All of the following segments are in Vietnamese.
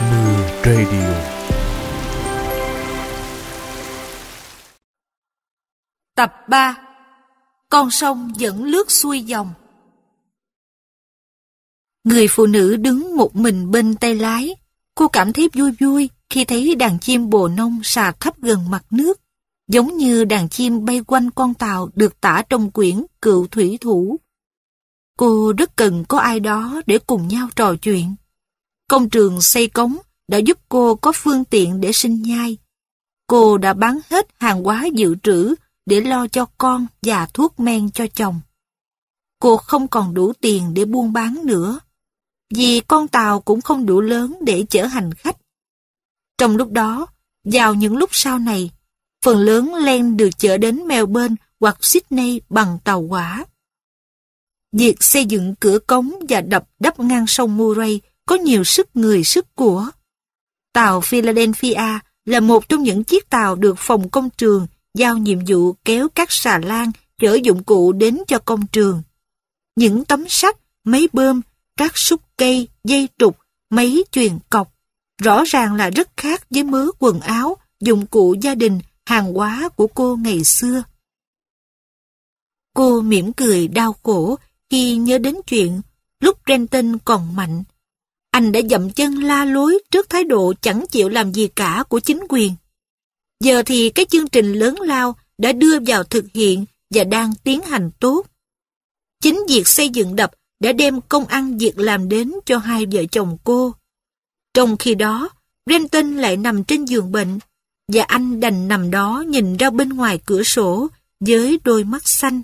10 Radio. Tập 3. Con sông vẫn lướt xuôi dòng. Người phụ nữ đứng một mình bên tay lái. Cô cảm thấy vui vui khi thấy đàn chim bồ nông sà thấp gần mặt nước, giống như đàn chim bay quanh con tàu được tả trong quyển Cựu Thủy Thủ. Cô rất cần có ai đó để cùng nhau trò chuyện. Công trường xây cống đã giúp cô có phương tiện để sinh nhai. Cô đã bán hết hàng hóa dự trữ để lo cho con và thuốc men cho chồng. Cô không còn đủ tiền để buôn bán nữa, vì con tàu cũng không đủ lớn để chở hành khách. Trong lúc đó, vào những lúc sau này, phần lớn len được chở đến Melbourne hoặc Sydney bằng tàu hỏa. Việc xây dựng cửa cống và đập đắp ngang sông Murray có nhiều sức người sức của. Tàu Philadelphia là một trong những chiếc tàu được phòng công trường giao nhiệm vụ kéo các xà lan chở dụng cụ đến cho công trường. Những tấm sắt, máy bơm, các xúc cây, dây trục, máy chuyền cọc, rõ ràng là rất khác với mớ quần áo, dụng cụ gia đình, hàng hóa của cô ngày xưa. Cô mỉm cười đau khổ khi nhớ đến chuyện lúc Brenton còn mạnh. Anh đã dậm chân la lối trước thái độ chẳng chịu làm gì cả của chính quyền. Giờ thì cái chương trình lớn lao đã đưa vào thực hiện và đang tiến hành tốt. Chính việc xây dựng đập đã đem công ăn việc làm đến cho hai vợ chồng cô. Trong khi đó, Brenton lại nằm trên giường bệnh, và anh đành nằm đó nhìn ra bên ngoài cửa sổ với đôi mắt xanh,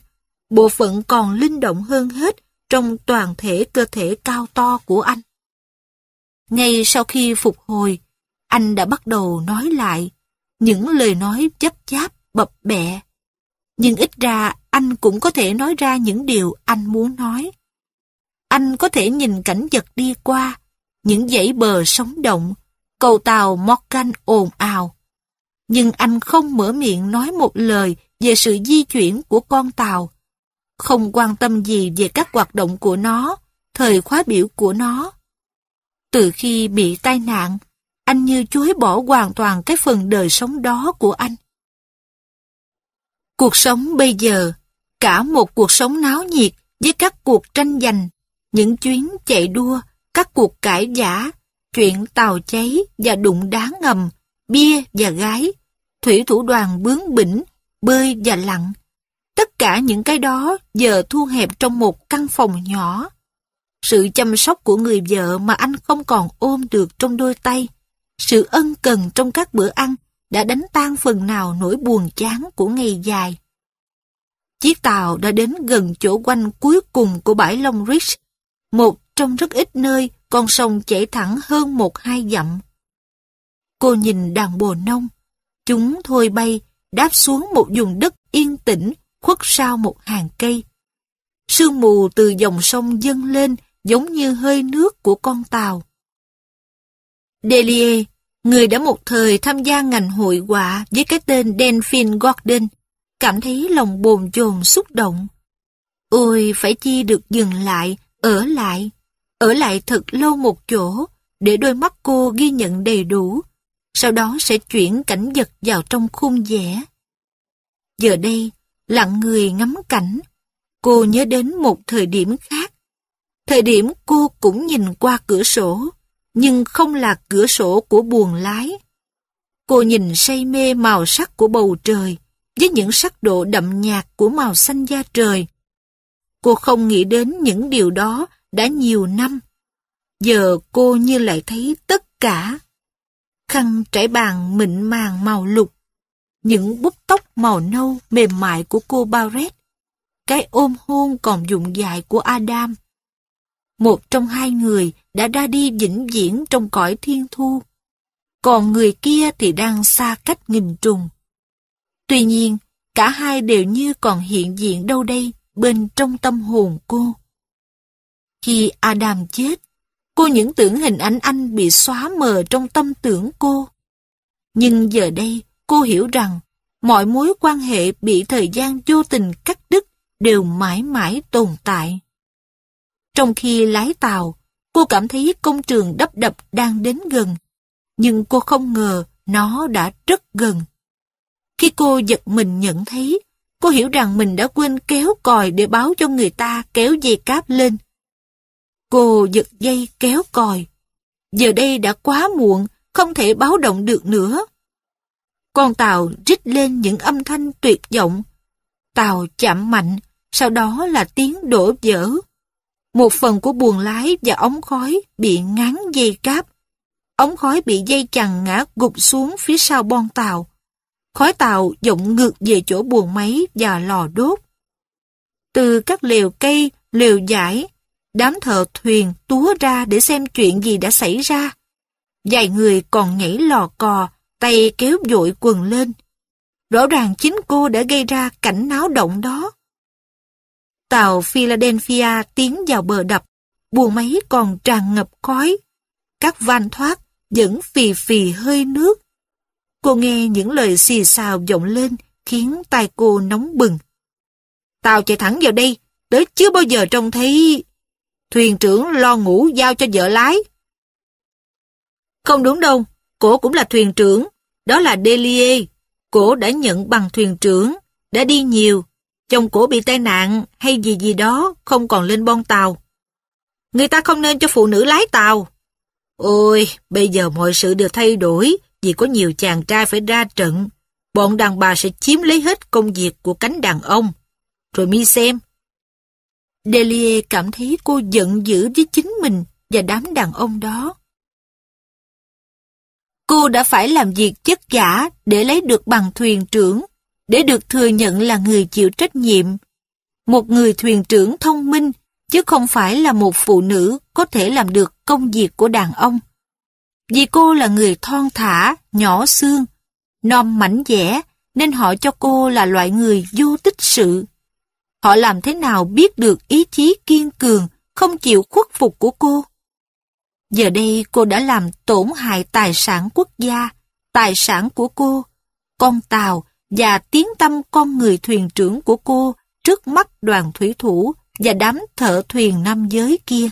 bộ phận còn linh động hơn hết trong toàn thể cơ thể cao to của anh. Ngay sau khi phục hồi, anh đã bắt đầu nói lại, những lời nói chắp cháp, bập bẹ. Nhưng ít ra anh cũng có thể nói ra những điều anh muốn nói. Anh có thể nhìn cảnh vật đi qua, những dãy bờ sống động, cầu tàu Morgan ồn ào. Nhưng anh không mở miệng nói một lời về sự di chuyển của con tàu, không quan tâm gì về các hoạt động của nó, thời khóa biểu của nó. Từ khi bị tai nạn, anh như chối bỏ hoàn toàn cái phần đời sống đó của anh. Cuộc sống bây giờ, cả một cuộc sống náo nhiệt với các cuộc tranh giành, những chuyến chạy đua, các cuộc cãi vã, chuyện tàu cháy và đụng đá ngầm, bia và gái, thủy thủ đoàn bướng bỉnh, bơi và lặn. Tất cả những cái đó giờ thu hẹp trong một căn phòng nhỏ. Sự chăm sóc của người vợ mà anh không còn ôm được trong đôi tay, sự ân cần trong các bữa ăn đã đánh tan phần nào nỗi buồn chán của ngày dài. Chiếc tàu đã đến gần chỗ quanh cuối cùng của bãi Long Ridge, một trong rất ít nơi con sông chảy thẳng hơn 1-2 dặm. Cô nhìn đàn bồ nông, chúng thôi bay, đáp xuống một vùng đất yên tĩnh khuất sau một hàng cây. Sương mù từ dòng sông dâng lên giống như hơi nước của con tàu. Delia, người đã một thời tham gia ngành hội họa với cái tên Delphine Gordon, cảm thấy lòng bồn chồn xúc động. Ôi, phải chi được dừng lại, ở lại thật lâu một chỗ, để đôi mắt cô ghi nhận đầy đủ, sau đó sẽ chuyển cảnh vật vào trong khung vẽ. Giờ đây, lặng người ngắm cảnh, cô nhớ đến một thời điểm khác. Thời điểm cô cũng nhìn qua cửa sổ, nhưng không là cửa sổ của buồng lái. Cô nhìn say mê màu sắc của bầu trời, với những sắc độ đậm nhạt của màu xanh da trời. Cô không nghĩ đến những điều đó đã nhiều năm. Giờ cô như lại thấy tất cả. Khăn trải bàn mịn màng màu lục, những búp tóc màu nâu mềm mại của cô Barrett, cái ôm hôn còn vụng dại của Adam. Một trong hai người đã ra đi vĩnh viễn trong cõi thiên thu, còn người kia thì đang xa cách nghìn trùng. Tuy nhiên, cả hai đều như còn hiện diện đâu đây bên trong tâm hồn cô. Khi Adam chết, cô những tưởng hình ảnh anh bị xóa mờ trong tâm tưởng cô. Nhưng giờ đây, cô hiểu rằng mọi mối quan hệ bị thời gian vô tình cắt đứt đều mãi mãi tồn tại. Trong khi lái tàu, cô cảm thấy công trường đắp đập đang đến gần nhưng cô không ngờ nó đã rất gần. Khi cô giật mình nhận thấy, cô hiểu rằng mình đã quên kéo còi để báo cho người ta kéo dây cáp lên. Cô giật dây kéo còi. Giờ đây đã quá muộn, không thể báo động được nữa. Con tàu rít lên những âm thanh tuyệt vọng. Tàu chạm mạnh, sau đó là tiếng đổ vỡ. Một phần của buồng lái và ống khói bị ngáng dây cáp. Ống khói bị dây chằng ngã gục xuống phía sau bon tàu. Khói tàu dọng ngược về chỗ buồng máy và lò đốt. Từ các lều cây, lều dải, đám thợ thuyền túa ra để xem chuyện gì đã xảy ra. Vài người còn nhảy lò cò, tay kéo vội quần lên. Rõ ràng chính cô đã gây ra cảnh náo động đó. Tàu Philadelphia tiến vào bờ đập, buồng máy còn tràn ngập khói. Các van thoát vẫn phì phì hơi nước. Cô nghe những lời xì xào vọng lên khiến tai cô nóng bừng. Tàu chạy thẳng vào đây, tớ chưa bao giờ trông thấy. Thuyền trưởng lo ngủ giao cho vợ lái. Không đúng đâu, cổ cũng là thuyền trưởng, đó là Delia. Cổ đã nhận bằng thuyền trưởng, đã đi nhiều. Chồng cổ bị tai nạn hay gì gì đó, không còn lên bon tàu. Người ta không nên cho phụ nữ lái tàu. Ôi, bây giờ mọi sự đều thay đổi, vì có nhiều chàng trai phải ra trận. Bọn đàn bà sẽ chiếm lấy hết công việc của cánh đàn ông. Rồi mi xem. Delia cảm thấy cô giận dữ với chính mình và đám đàn ông đó. Cô đã phải làm việc vất vả để lấy được bằng thuyền trưởng, để được thừa nhận là người chịu trách nhiệm. Một người thuyền trưởng thông minh, chứ không phải là một phụ nữ có thể làm được công việc của đàn ông. Vì cô là người thon thả, nhỏ xương, non mảnh dẻ, nên họ cho cô là loại người vô tích sự. Họ làm thế nào biết được ý chí kiên cường, không chịu khuất phục của cô? Giờ đây cô đã làm tổn hại tài sản quốc gia, tài sản của cô, con tàu và tiếng tăm con người thuyền trưởng của cô trước mắt đoàn thủy thủ và đám thợ thuyền nam giới kia.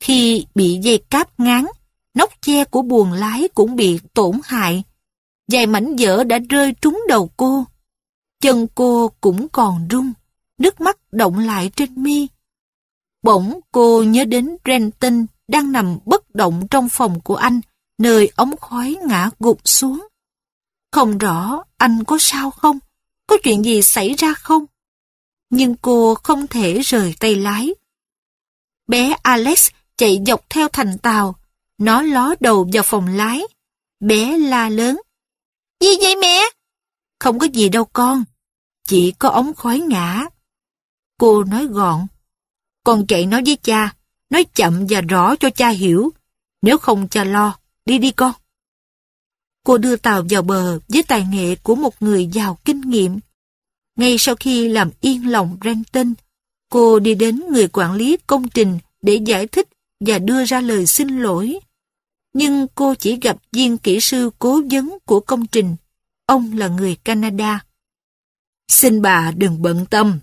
Khi bị dây cáp ngáng, nóc che của buồng lái cũng bị tổn hại. Vài mảnh vỡ đã rơi trúng đầu cô. Chân cô cũng còn run, nước mắt đọng lại trên mi. Bỗng cô nhớ đến Brenton đang nằm bất động trong phòng của anh, nơi ống khói ngã gục xuống. Không rõ anh có sao không, có chuyện gì xảy ra không. Nhưng cô không thể rời tay lái. Bé Alex chạy dọc theo thành tàu. Nó ló đầu vào phòng lái. Bé la lớn. Gì vậy mẹ? Không có gì đâu con. Chỉ có ống khói ngã. Cô nói gọn. Con chạy nói với cha. Nói chậm và rõ cho cha hiểu. Nếu không cha lo. Đi đi con. Cô đưa tàu vào bờ với tài nghệ của một người giàu kinh nghiệm. Ngay sau khi làm yên lòng Brenton, cô đi đến người quản lý công trình để giải thích và đưa ra lời xin lỗi. Nhưng cô chỉ gặp viên kỹ sư cố vấn của công trình. Ông là người Canada. Xin bà đừng bận tâm.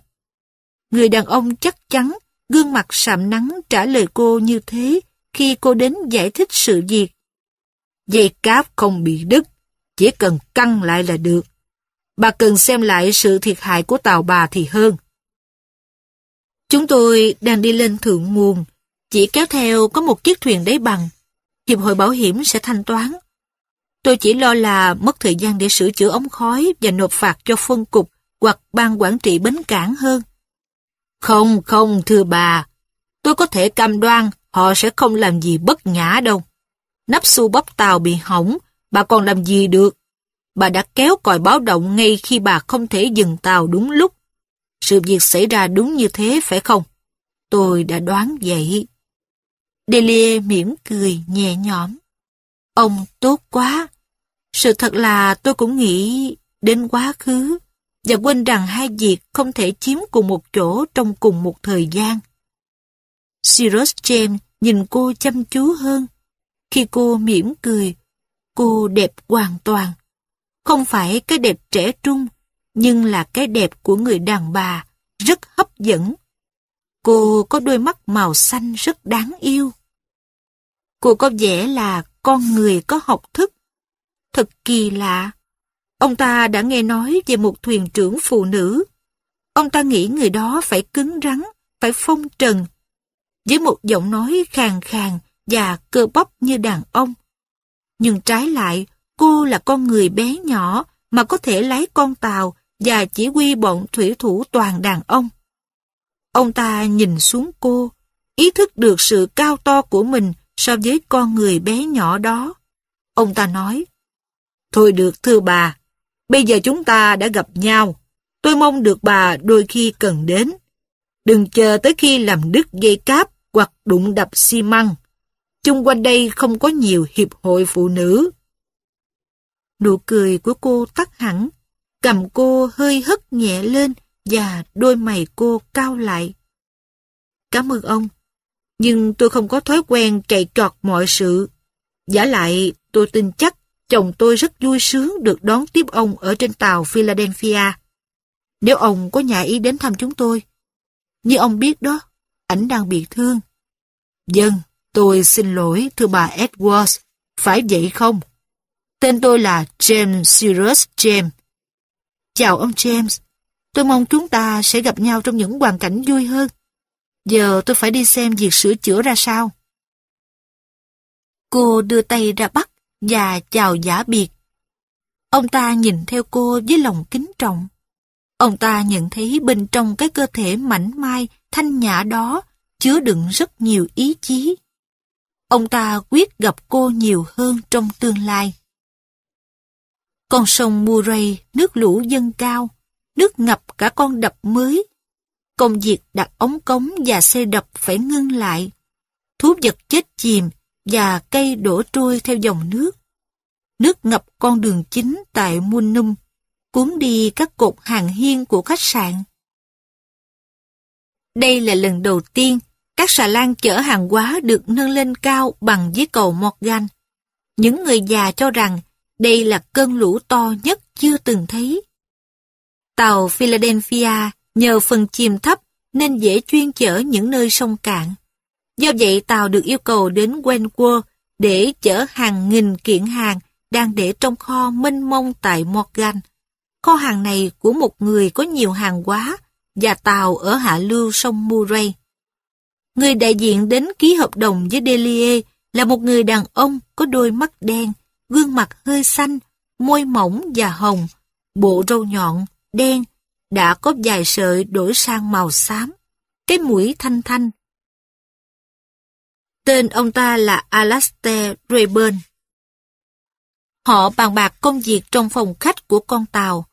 Người đàn ông chắc chắn, gương mặt sạm nắng trả lời cô như thế khi cô đến giải thích sự việc. Dây cáp không bị đứt, chỉ cần căng lại là được. Bà cần xem lại sự thiệt hại của tàu bà thì hơn. Chúng tôi đang đi lên thượng nguồn, chỉ kéo theo có một chiếc thuyền đáy bằng. Hiệp hội bảo hiểm sẽ thanh toán. Tôi chỉ lo là mất thời gian để sửa chữa ống khói và nộp phạt cho phân cục hoặc ban quản trị bến cảng hơn. Không, không thưa bà. Tôi có thể cam đoan họ sẽ không làm gì bất nhã đâu. Nắp xu bắp tàu bị hỏng, bà còn làm gì được. Bà đã kéo còi báo động ngay khi bà không thể dừng tàu đúng lúc. Sự việc xảy ra đúng như thế phải không? Tôi đã đoán vậy. Delia mỉm cười nhẹ nhõm. Ông tốt quá. Sự thật là tôi cũng nghĩ đến quá khứ và quên rằng hai việc không thể chiếm cùng một chỗ trong cùng một thời gian. Cyrus James nhìn cô chăm chú hơn. Khi cô mỉm cười, cô đẹp hoàn toàn. Không phải cái đẹp trẻ trung, nhưng là cái đẹp của người đàn bà, rất hấp dẫn. Cô có đôi mắt màu xanh rất đáng yêu. Cô có vẻ là con người có học thức. Thật kỳ lạ. Ông ta đã nghe nói về một thuyền trưởng phụ nữ. Ông ta nghĩ người đó phải cứng rắn, phải phong trần, với một giọng nói khàn khàn và cơ bắp như đàn ông. Nhưng trái lại, cô là con người bé nhỏ mà có thể lái con tàu và chỉ huy bọn thủy thủ toàn đàn ông. Ông ta nhìn xuống cô, ý thức được sự cao to của mình so với con người bé nhỏ đó. Ông ta nói, "Thôi được thưa bà, bây giờ chúng ta đã gặp nhau. Tôi mong được bà đôi khi cần đến. Đừng chờ tới khi làm đứt dây cáp hoặc đụng đập xi măng. Chung quanh đây không có nhiều hiệp hội phụ nữ." Nụ cười của cô tắt hẳn, cằm cô hơi hất nhẹ lên và đôi mày cô cau lại. "Cảm ơn ông, nhưng tôi không có thói quen chạy trọt mọi sự. Vả lại, tôi tin chắc chồng tôi rất vui sướng được đón tiếp ông ở trên tàu Philadelphia. Nếu ông có nhà ý đến thăm chúng tôi, như ông biết đó, ảnh đang bị thương." "Vâng, tôi xin lỗi thưa bà Edwards, phải vậy không? Tên tôi là James, Cyrus James." "Chào ông James, tôi mong chúng ta sẽ gặp nhau trong những hoàn cảnh vui hơn. Giờ tôi phải đi xem việc sửa chữa ra sao." Cô đưa tay ra bắt và chào giả biệt. Ông ta nhìn theo cô với lòng kính trọng. Ông ta nhận thấy bên trong cái cơ thể mảnh mai, thanh nhã đó chứa đựng rất nhiều ý chí. Ông ta quyết gặp cô nhiều hơn trong tương lai. Con sông Murray, nước lũ dâng cao, nước ngập cả con đập mới. Công việc đặt ống cống và xây đập phải ngưng lại. Thú vật chết chìm và cây đổ trôi theo dòng nước. Nước ngập con đường chính tại Moonum, cuốn đi các cột hàng hiên của khách sạn. Đây là lần đầu tiên các xà lan chở hàng hóa được nâng lên cao bằng với cầu Morgan. Những người già cho rằng đây là cơn lũ to nhất chưa từng thấy. Tàu Philadelphia nhờ phần chìm thấp nên dễ chuyên chở những nơi sông cạn. Do vậy tàu được yêu cầu đến Wentworth để chở hàng nghìn kiện hàng đang để trong kho mênh mông tại Morgan. Kho hàng này của một người có nhiều hàng hóa và tàu ở hạ lưu sông Murray. Người đại diện đến ký hợp đồng với Delia là một người đàn ông có đôi mắt đen, gương mặt hơi xanh, môi mỏng và hồng, bộ râu nhọn, đen, đã có vài sợi đổi sang màu xám, cái mũi thanh thanh. Tên ông ta là Alastair Raeburn. Họ bàn bạc công việc trong phòng khách của con tàu.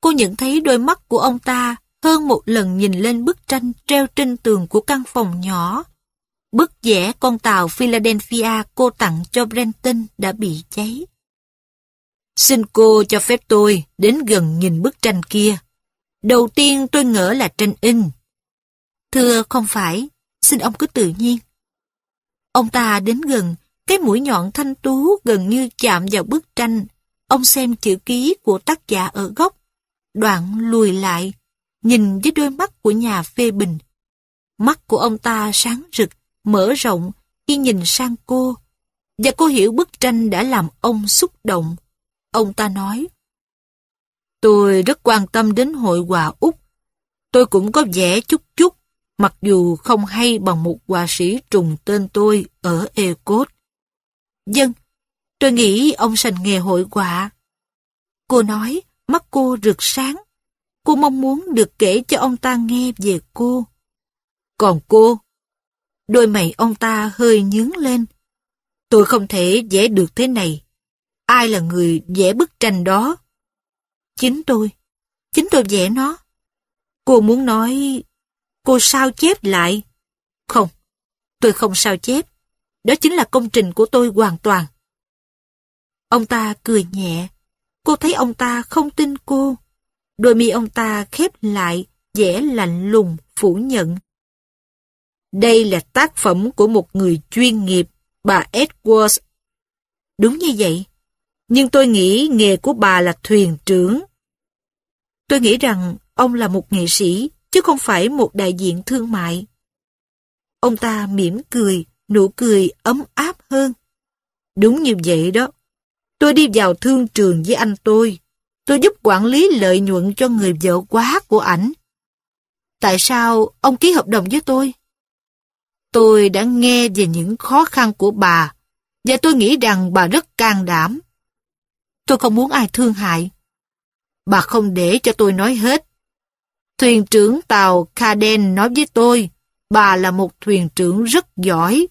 Cô nhận thấy đôi mắt của ông ta hơn một lần nhìn lên bức tranh treo trên tường của căn phòng nhỏ. Bức vẽ con tàu Philadelphia cô tặng cho Brenton đã bị cháy. "Xin cô cho phép tôi đến gần nhìn bức tranh kia. Đầu tiên tôi ngỡ là tranh in." "Thưa không phải, xin ông cứ tự nhiên." Ông ta đến gần, cái mũi nhọn thanh tú gần như chạm vào bức tranh. Ông xem chữ ký của tác giả ở góc, đoạn lùi lại, nhìn với đôi mắt của nhà phê bình. Mắt của ông ta sáng rực, mở rộng khi nhìn sang cô, và cô hiểu bức tranh đã làm ông xúc động. Ông ta nói, "Tôi rất quan tâm đến hội họa Úc. Tôi cũng có vẽ chút chút, mặc dù không hay bằng một họa sĩ trùng tên tôi ở Ecot." "Vâng, tôi nghĩ ông sành nghề hội họa." Cô nói, mắt cô rực sáng. Cô mong muốn được kể cho ông ta nghe về cô. "Còn cô?" Đôi mày ông ta hơi nhướng lên. "Tôi không thể vẽ được thế này. Ai là người vẽ bức tranh đó?" Chính tôi vẽ nó." "Cô muốn nói cô sao chép lại?" "Không, tôi không sao chép. Đó chính là công trình của tôi hoàn toàn." Ông ta cười nhẹ. Cô thấy ông ta không tin cô. Đôi mi ông ta khép lại, vẻ lạnh lùng, phủ nhận. "Đây là tác phẩm của một người chuyên nghiệp, bà Edwards." "Đúng như vậy. Nhưng tôi nghĩ nghề của bà là thuyền trưởng." "Tôi nghĩ rằng ông là một nghệ sĩ, chứ không phải một đại diện thương mại." Ông ta mỉm cười, nụ cười ấm áp hơn. Đúng như vậy đó. Tôi đi vào thương trường với anh tôi giúp quản lý lợi nhuận cho người vợ quá của ảnh. Tại sao ông ký hợp đồng với tôi? Tôi đã nghe về những khó khăn của bà, và tôi nghĩ rằng bà rất can đảm. Tôi không muốn ai thương hại. Bà không để cho tôi nói hết. Thuyền trưởng tàu Caden nói với tôi, bà là một thuyền trưởng rất giỏi.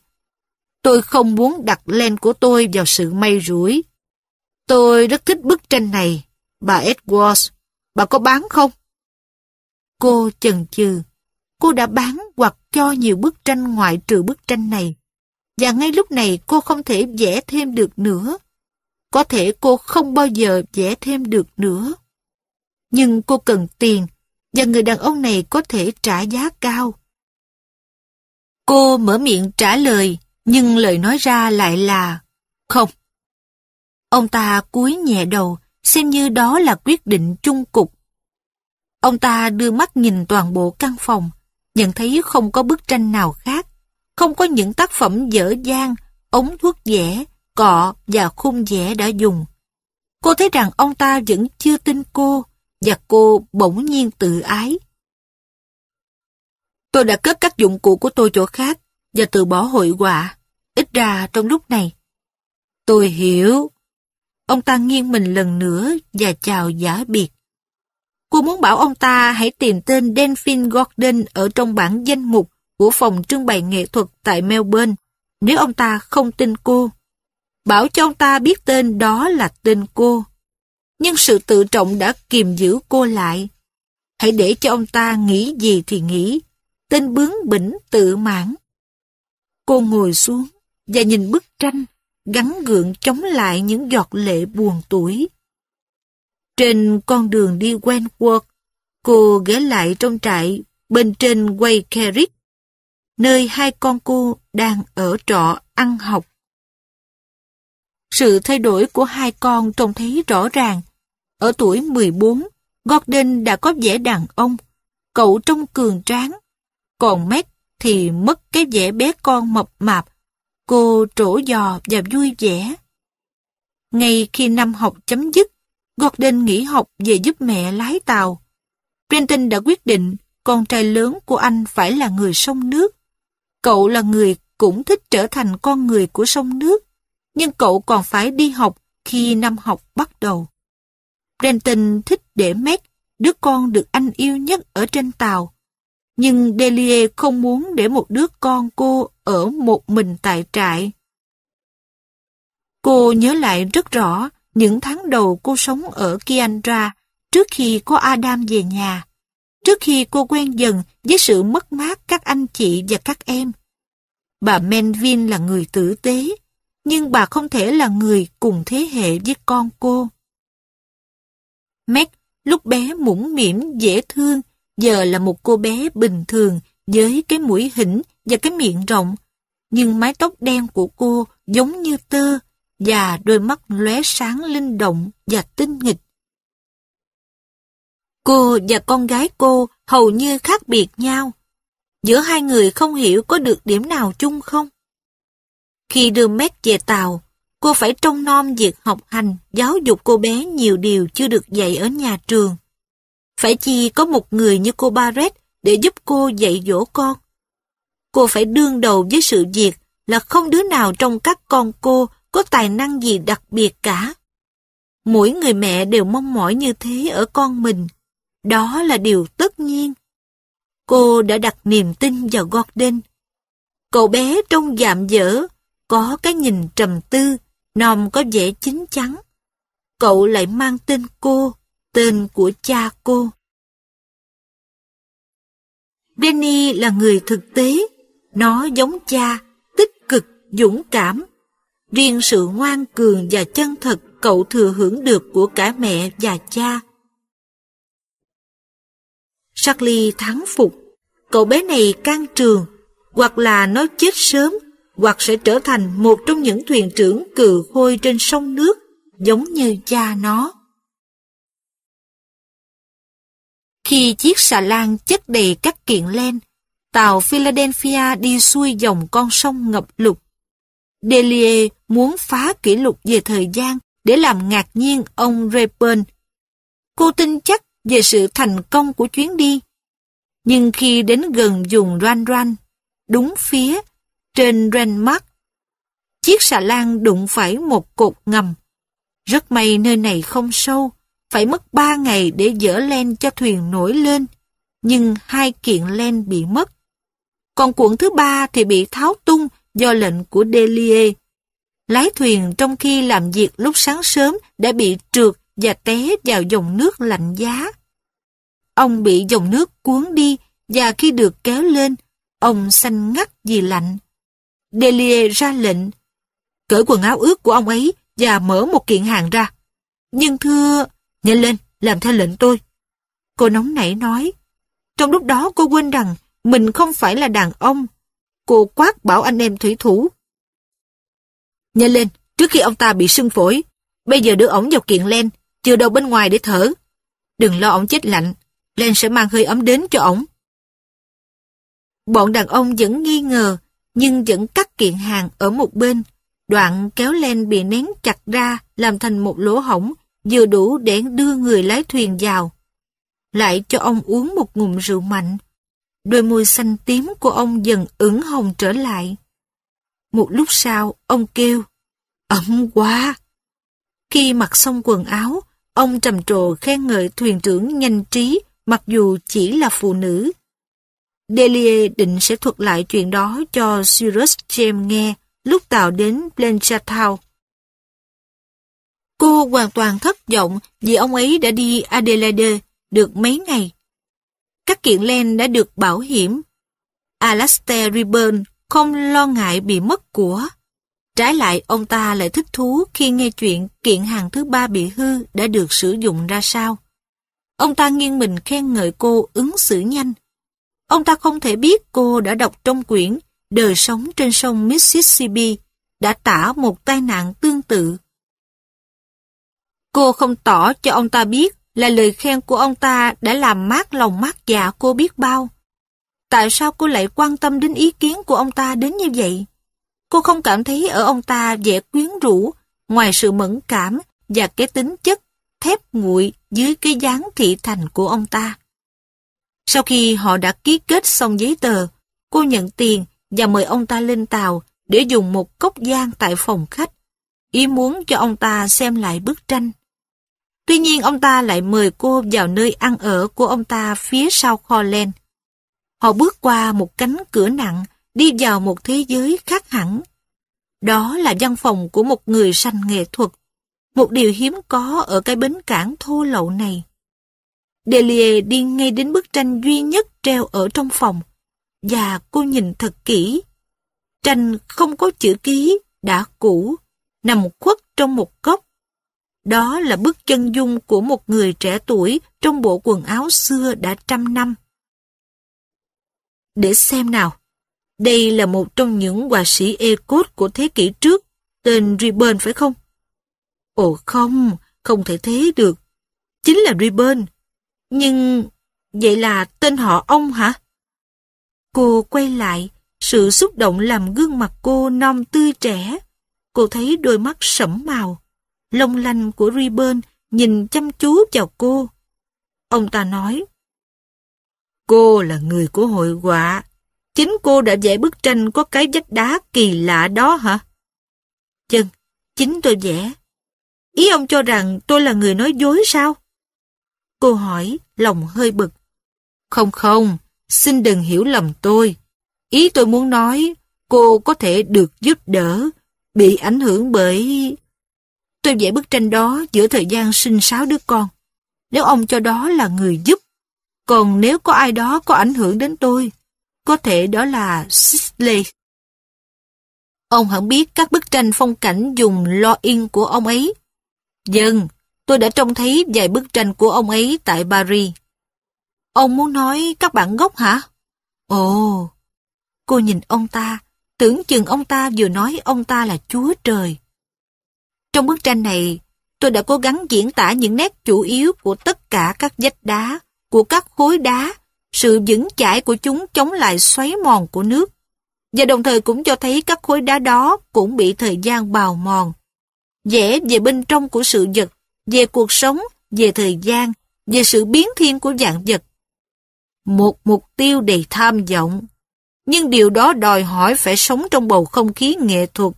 Tôi không muốn đặt len của tôi vào sự may rủi. Tôi rất thích bức tranh này. Bà Edwards, bà có bán không? Cô chần chừ. Cô đã bán hoặc cho nhiều bức tranh ngoại trừ bức tranh này. Và ngay lúc này cô không thể vẽ thêm được nữa. Có thể cô không bao giờ vẽ thêm được nữa. Nhưng cô cần tiền, và người đàn ông này có thể trả giá cao. Cô mở miệng trả lời, nhưng lời nói ra lại là không. Ông ta cúi nhẹ đầu, xem như đó là quyết định chung cục. Ông ta đưa mắt nhìn toàn bộ căn phòng, nhận thấy không có bức tranh nào khác, không có những tác phẩm dở dang, ống thuốc vẽ, cọ và khung vẽ đã dùng. Cô thấy rằng ông ta vẫn chưa tin cô, và cô bỗng nhiên tự ái. Tôi đã cất các dụng cụ của tôi chỗ khác, và từ bỏ hội họa, ít ra trong lúc này. Tôi hiểu. Ông ta nghiêng mình lần nữa và chào giả biệt. Cô muốn bảo ông ta hãy tìm tên Delphine Gordon ở trong bảng danh mục của phòng trưng bày nghệ thuật tại Melbourne, nếu ông ta không tin cô. Bảo cho ông ta biết tên đó là tên cô. Nhưng sự tự trọng đã kiềm giữ cô lại. Hãy để cho ông ta nghĩ gì thì nghĩ. Tên bướng bỉnh tự mãn. Cô ngồi xuống và nhìn bức tranh, gắng gượng chống lại những giọt lệ buồn tủi. Trên con đường đi Wentworth, cô ghé lại trong trại bên trên quay Carrick, nơi hai con cô đang ở trọ ăn học. Sự thay đổi của hai con trông thấy rõ ràng. Ở tuổi 14, Gordon đã có vẻ đàn ông, cậu trông cường tráng, còn Meg thì mất cái vẻ bé con mập mạp. Cô trổ giò và vui vẻ. Ngay khi năm học chấm dứt, Gordon nghỉ học về giúp mẹ lái tàu. Brenton đã quyết định con trai lớn của anh phải là người sông nước. Cậu là người cũng thích trở thành con người của sông nước, nhưng cậu còn phải đi học khi năm học bắt đầu. Brenton thích để Meg, đứa con được anh yêu nhất, ở trên tàu. Nhưng Delia không muốn để một đứa con cô ở một mình tại trại. Cô nhớ lại rất rõ những tháng đầu cô sống ở Kiandra trước khi có Adam về nhà, trước khi cô quen dần với sự mất mát các anh chị và các em. Bà Melvin là người tử tế, nhưng bà không thể là người cùng thế hệ với con cô. Meg, lúc bé mũm mỉm dễ thương, giờ là một cô bé bình thường với cái mũi hỉnh và cái miệng rộng, nhưng mái tóc đen của cô giống như tơ và đôi mắt lóe sáng linh động và tinh nghịch. Cô và con gái cô hầu như khác biệt nhau. Giữa hai người không hiểu có được điểm nào chung không? Khi đưa Meg về tàu, cô phải trông nom việc học hành, giáo dục cô bé nhiều điều chưa được dạy ở nhà trường. Phải chi có một người như cô Barrett để giúp cô dạy dỗ con. Cô phải đương đầu với sự việc là không đứa nào trong các con cô có tài năng gì đặc biệt cả. Mỗi người mẹ đều mong mỏi như thế ở con mình. Đó là điều tất nhiên. Cô đã đặt niềm tin vào Gordon. Cậu bé trông dạm dở, có cái nhìn trầm tư, nòm có vẻ chín chắn. Cậu lại mang tên cô, tên của cha cô. Benny là người thực tế. Nó giống cha, tích cực, dũng cảm. Riêng sự ngoan cường và chân thật cậu thừa hưởng được của cả mẹ và cha. Shackley thắng phục. Cậu bé này can trường, hoặc là nó chết sớm, hoặc sẽ trở thành một trong những thuyền trưởng cừ khôi trên sông nước, giống như cha nó. Khi chiếc xà lan chất đầy các kiện len, tàu Philadelphia đi xuôi dòng con sông ngập lụt. Delia muốn phá kỷ lục về thời gian để làm ngạc nhiên ông Raeburn. Cô tin chắc về sự thành công của chuyến đi. Nhưng khi đến gần vùng Ranran, đúng phía trên Renmark, chiếc xà lan đụng phải một cột ngầm. Rất may nơi này không sâu, phải mất 3 ngày để dỡ len cho thuyền nổi lên, nhưng 2 kiện len bị mất. Còn cuộn thứ 3 thì bị tháo tung do lệnh của Delia. Lái thuyền trong khi làm việc lúc sáng sớm đã bị trượt và té vào dòng nước lạnh giá. Ông bị dòng nước cuốn đi và khi được kéo lên, ông xanh ngắt vì lạnh. Delia ra lệnh, cởi quần áo ướt của ông ấy và mở một kiện hàng ra. Nhưng thưa, nhanh lên, làm theo lệnh tôi. Cô nóng nảy nói. Trong lúc đó cô quên rằng mình không phải là đàn ông. Cô quát bảo anh em thủy thủ. Nhanh lên, trước khi ông ta bị sưng phổi. Bây giờ đưa ổng vào kiện len, chừa đầu bên ngoài để thở. Đừng lo ổng chết lạnh, len sẽ mang hơi ấm đến cho ổng. Bọn đàn ông vẫn nghi ngờ, nhưng vẫn cắt kiện hàng ở một bên. Đoạn kéo len bị nén chặt ra, làm thành một lỗ hổng, vừa đủ để đưa người lái thuyền vào. Lại cho ông uống một ngụm rượu mạnh. Đôi môi xanh tím của ông dần ửng hồng trở lại. Một lúc sau, ông kêu, ấm quá! Khi mặc xong quần áo, ông trầm trồ khen ngợi thuyền trưởng nhanh trí, mặc dù chỉ là phụ nữ. Delia định sẽ thuật lại chuyện đó cho Cyrus James nghe lúc tàu đến Blanchetown. Cô hoàn toàn thất vọng vì ông ấy đã đi Adelaide được mấy ngày. Các kiện len đã được bảo hiểm. Alastair Ribbon không lo ngại bị mất của. Trái lại, ông ta lại thích thú khi nghe chuyện kiện hàng thứ 3 bị hư đã được sử dụng ra sao. Ông ta nghiêng mình khen ngợi cô ứng xử nhanh. Ông ta không thể biết cô đã đọc trong quyển Đời sống trên sông Mississippi đã tả một tai nạn tương tự. Cô không tỏ cho ông ta biết là lời khen của ông ta đã làm mát lòng mát dạ cô biết bao. Tại sao cô lại quan tâm đến ý kiến của ông ta đến như vậy? Cô không cảm thấy ở ông ta vẻ quyến rũ, ngoài sự mẫn cảm và cái tính chất thép nguội dưới cái dáng thị thành của ông ta. Sau khi họ đã ký kết xong giấy tờ, cô nhận tiền và mời ông ta lên tàu để dùng một cốc giang tại phòng khách, ý muốn cho ông ta xem lại bức tranh. Tuy nhiên ông ta lại mời cô vào nơi ăn ở của ông ta phía sau kho len. Họ bước qua một cánh cửa nặng, đi vào một thế giới khác hẳn. Đó là văn phòng của một người sành nghệ thuật, một điều hiếm có ở cái bến cảng thô lậu này. Delia đi ngay đến bức tranh duy nhất treo ở trong phòng, và cô nhìn thật kỹ. Tranh không có chữ ký, đã cũ, nằm khuất trong một góc. Đó là bức chân dung của một người trẻ tuổi trong bộ quần áo xưa đã 100 năm. Để xem nào. Đây là một trong những họa sĩ Ecot của thế kỷ trước, tên Reuben phải không? Ồ không, không thể thế được. Chính là Reuben. Nhưng, vậy là tên họ ông hả? Cô quay lại, sự xúc động làm gương mặt cô non tươi trẻ. Cô thấy đôi mắt sẫm màu, long lanh của Reuben nhìn chăm chú vào cô. Ông ta nói, cô là người của hội họa. Chính cô đã vẽ bức tranh có cái vách đá kỳ lạ đó hả? Chừng, chính tôi vẽ. Ý ông cho rằng tôi là người nói dối sao? Cô hỏi, lòng hơi bực. Không không, xin đừng hiểu lầm tôi. Ý tôi muốn nói, cô có thể được giúp đỡ, bị ảnh hưởng bởi... Tôi vẽ bức tranh đó giữa thời gian sinh 6 đứa con. Nếu ông cho đó là người giúp, còn nếu có ai đó có ảnh hưởng đến tôi, có thể đó là Shackley. Ông hẳn biết các bức tranh phong cảnh dùng lo in của ông ấy. Dần, tôi đã trông thấy vài bức tranh của ông ấy tại Paris. Ông muốn nói các bạn gốc hả? Ồ, cô nhìn ông ta, tưởng chừng ông ta vừa nói ông ta là Chúa Trời. Trong bức tranh này, tôi đã cố gắng diễn tả những nét chủ yếu của tất cả các vách đá, của các khối đá, sự vững chãi của chúng chống lại xoáy mòn của nước, và đồng thời cũng cho thấy các khối đá đó cũng bị thời gian bào mòn. Vẽ về bên trong của sự vật, về cuộc sống, về thời gian, về sự biến thiên của vạn vật. Một mục tiêu đầy tham vọng, nhưng điều đó đòi hỏi phải sống trong bầu không khí nghệ thuật,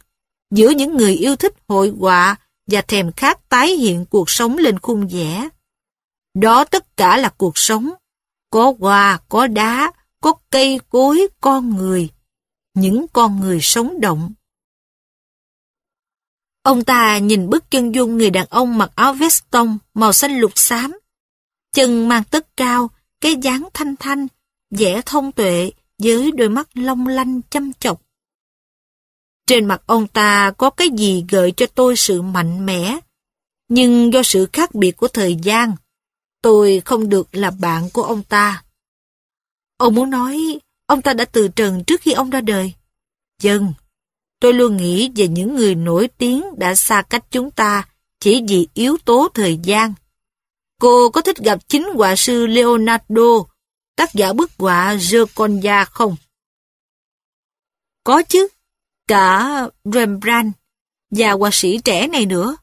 giữa những người yêu thích hội họa và thèm khát tái hiện cuộc sống lên khung vẽ. Đó tất cả là cuộc sống, có hoa, có đá, có cây cối, con người, những con người sống động. Ông ta nhìn bức chân dung người đàn ông mặc áo vest tông màu xanh lục xám, chân mang tất cao, cái dáng thanh thanh, vẻ thông tuệ với đôi mắt long lanh chăm chọc. Trên mặt ông ta có cái gì gợi cho tôi sự mạnh mẽ, nhưng do sự khác biệt của thời gian, tôi không được là bạn của ông ta. Ông muốn nói ông ta đã từ trần trước khi ông ra đời? Vâng, tôi luôn nghĩ về những người nổi tiếng đã xa cách chúng ta chỉ vì yếu tố thời gian. Cô có thích gặp chính họa sư Leonardo, tác giả bức họa Gioconda không? Có chứ, cả Rembrandt và họa sĩ trẻ này nữa.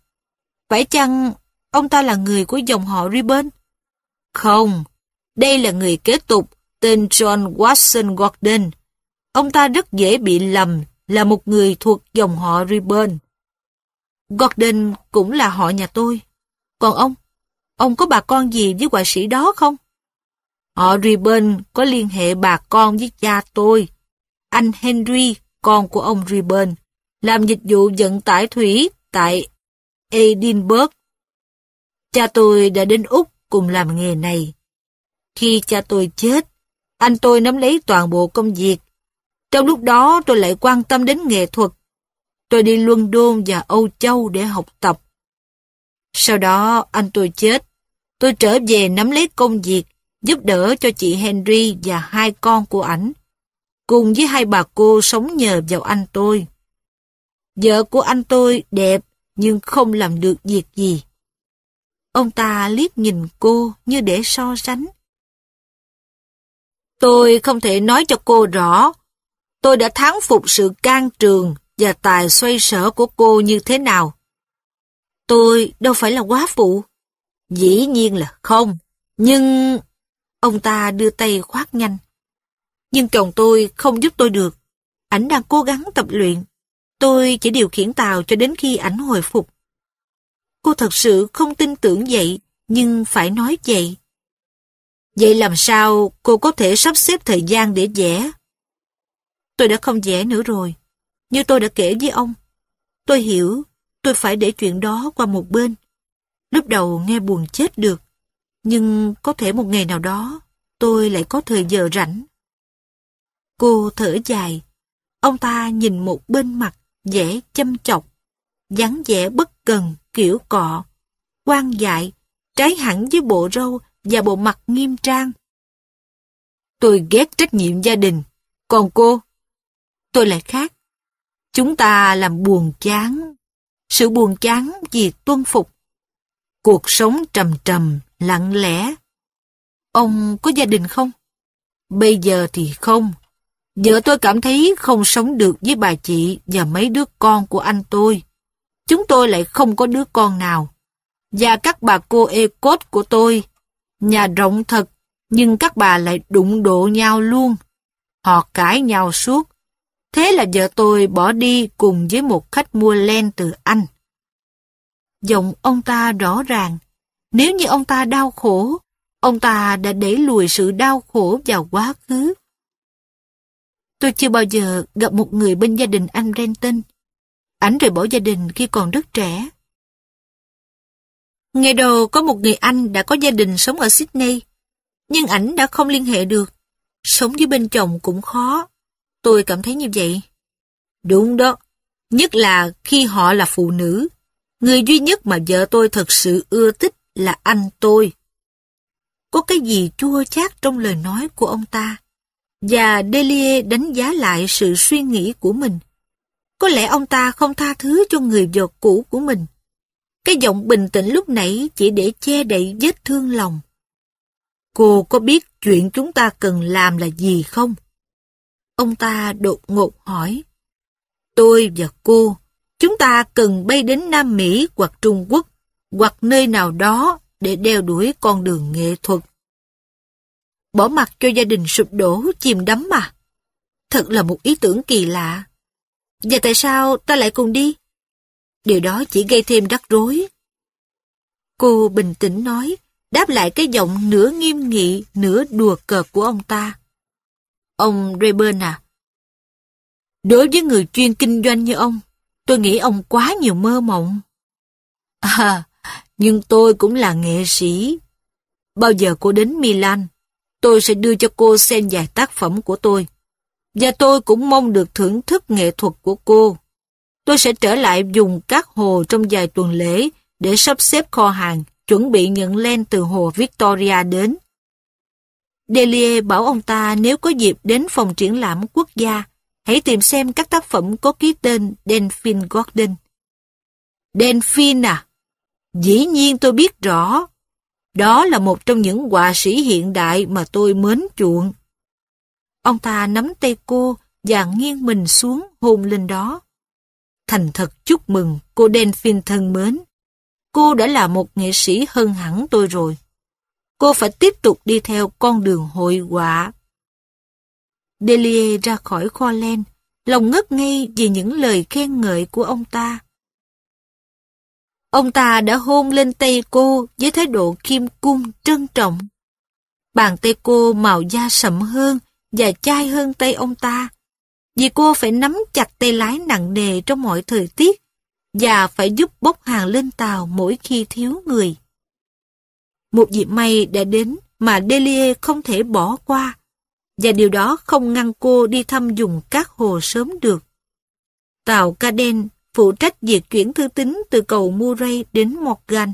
Phải chăng ông ta là người của dòng họ Ribbon? Không, đây là người kế tục tên John Watson Gordon. Ông ta rất dễ bị lầm là một người thuộc dòng họ Ribbon. Gordon cũng là họ nhà tôi. Còn ông có bà con gì với họa sĩ đó không? Họ Ribbon có liên hệ bà con với cha tôi. Anh Henry, con của ông Ribbon, làm dịch vụ vận tải thủy tại Edinburgh. Cha tôi đã đến Úc cùng làm nghề này. Khi cha tôi chết, anh tôi nắm lấy toàn bộ công việc. Trong lúc đó tôi lại quan tâm đến nghệ thuật. Tôi đi London và Âu Châu để học tập. Sau đó anh tôi chết. Tôi trở về nắm lấy công việc, giúp đỡ cho chị Henry và hai con của ảnh, cùng với hai bà cô sống nhờ vào anh tôi. Vợ của anh tôi đẹp nhưng không làm được việc gì. Ông ta liếc nhìn cô như để so sánh. Tôi không thể nói cho cô rõ tôi đã thán phục sự can trường và tài xoay sở của cô như thế nào. Tôi đâu phải là quá phụ. Dĩ nhiên là không, nhưng... Ông ta đưa tay khoác nhanh. Nhưng chồng tôi không giúp tôi được. Ảnh đang cố gắng tập luyện. Tôi chỉ điều khiển tàu cho đến khi ảnh hồi phục. Cô thật sự không tin tưởng vậy, nhưng phải nói vậy. Vậy làm sao cô có thể sắp xếp thời gian để vẽ? Tôi đã không vẽ nữa rồi. Như tôi đã kể với ông, tôi hiểu tôi phải để chuyện đó qua một bên. Lúc đầu nghe buồn chết được, nhưng có thể một ngày nào đó tôi lại có thời giờ rảnh. Cô thở dài. Ông ta nhìn một bên mặt, vẻ châm chọc, dáng vẻ bất cần kiểu cọ, quan dại, trái hẳn với bộ râu và bộ mặt nghiêm trang. Tôi ghét trách nhiệm gia đình, còn cô? Tôi lại khác. Chúng ta làm buồn chán, sự buồn chán vì tuân phục. Cuộc sống trầm trầm, lặng lẽ. Ông có gia đình không? Bây giờ thì không. Vợ tôi cảm thấy không sống được với bà chị và mấy đứa con của anh tôi. Chúng tôi lại không có đứa con nào. Và các bà cô Ecot của tôi, nhà rộng thật, nhưng các bà lại đụng độ nhau luôn. Họ cãi nhau suốt. Thế là vợ tôi bỏ đi cùng với một khách mua len từ Anh. Giọng ông ta rõ ràng. Nếu như ông ta đau khổ, ông ta đã đẩy lùi sự đau khổ vào quá khứ. Tôi chưa bao giờ gặp một người bên gia đình anh Brenton. Ảnh rời bỏ gia đình khi còn rất trẻ. Nghe đầu có một người anh đã có gia đình sống ở Sydney, nhưng ảnh đã không liên hệ được. Sống với bên chồng cũng khó. Tôi cảm thấy như vậy. Đúng đó, nhất là khi họ là phụ nữ. Người duy nhất mà vợ tôi thật sự ưa thích là anh tôi. Có cái gì chua chát trong lời nói của ông ta. Và Delia đánh giá lại sự suy nghĩ của mình. Có lẽ ông ta không tha thứ cho người vợ cũ của mình. Cái giọng bình tĩnh lúc nãy chỉ để che đậy vết thương lòng. Cô có biết chuyện chúng ta cần làm là gì không? Ông ta đột ngột hỏi. Tôi và cô, chúng ta cần bay đến Nam Mỹ hoặc Trung Quốc, hoặc nơi nào đó để đeo đuổi con đường nghệ thuật. Bỏ mặc cho gia đình sụp đổ, chìm đắm mà. Thật là một ý tưởng kỳ lạ. Và tại sao ta lại cùng đi? Điều đó chỉ gây thêm rắc rối. Cô bình tĩnh nói, đáp lại cái giọng nửa nghiêm nghị, nửa đùa cợt của ông ta. Ông Raeburn à, đối với người chuyên kinh doanh như ông, tôi nghĩ ông quá nhiều mơ mộng. À, nhưng tôi cũng là nghệ sĩ. Bao giờ cô đến Milan, tôi sẽ đưa cho cô xem vài tác phẩm của tôi. Và tôi cũng mong được thưởng thức nghệ thuật của cô. Tôi sẽ trở lại vùng các hồ trong vài tuần lễ để sắp xếp kho hàng, chuẩn bị nhận len từ hồ Victoria đến. Delia bảo ông ta nếu có dịp đến phòng triển lãm quốc gia, hãy tìm xem các tác phẩm có ký tên Delphine Gordon. Delphine à? Dĩ nhiên tôi biết rõ. Đó là một trong những họa sĩ hiện đại mà tôi mến chuộng. Ông ta nắm tay cô và nghiêng mình xuống hôn lên đó. Thành thật chúc mừng cô Delphine thân mến. Cô đã là một nghệ sĩ hơn hẳn tôi rồi. Cô phải tiếp tục đi theo con đường hội họa. Delia ra khỏi kho len, lòng ngất ngây vì những lời khen ngợi của ông ta. Ông ta đã hôn lên tay cô với thái độ khiêm cung trân trọng. Bàn tay cô màu da sậm hơn và chai hơn tay ông ta, vì cô phải nắm chặt tay lái nặng nề trong mọi thời tiết và phải giúp bốc hàng lên tàu mỗi khi thiếu người. Một dịp may đã đến mà Delia không thể bỏ qua, và điều đó không ngăn cô đi thăm vùng các hồ sớm được. Tàu Caden phụ trách việc chuyển thư tín từ cầu Murray đến Morgan,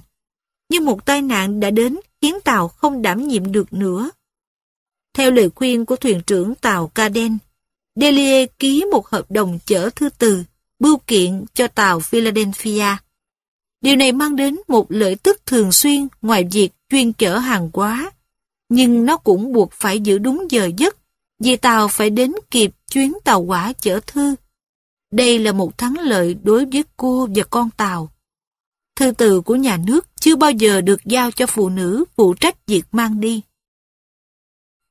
nhưng một tai nạn đã đến khiến tàu không đảm nhiệm được nữa. Theo lời khuyên của thuyền trưởng tàu Caden, Delia ký một hợp đồng chở thư từ, bưu kiện cho tàu Philadelphia. Điều này mang đến một lợi tức thường xuyên ngoài việc chuyên chở hàng hóa, nhưng nó cũng buộc phải giữ đúng giờ giấc, vì tàu phải đến kịp chuyến tàu hỏa chở thư. Đây là một thắng lợi đối với cô và con tàu. Thư từ của nhà nước chưa bao giờ được giao cho phụ nữ phụ trách việc mang đi.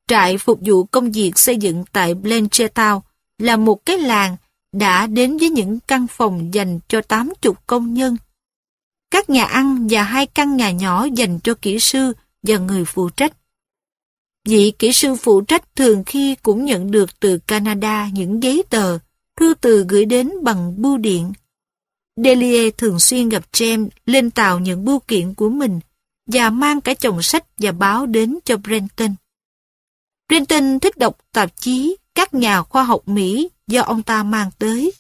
Trại phục vụ công việc xây dựng tại Blanchetown là một cái làng đã đến với những căn phòng dành cho 80 công nhân, các nhà ăn và 2 căn nhà nhỏ dành cho kỹ sư và người phụ trách. Vị kỹ sư phụ trách thường khi cũng nhận được từ Canada những giấy tờ, thư từ gửi đến bằng bưu điện. Delia thường xuyên gặp James lên tàu nhận bưu kiện của mình và mang cả chồng sách và báo đến cho Brenton. Brenton thích đọc tạp chí các nhà khoa học Mỹ do ông ta mang tới.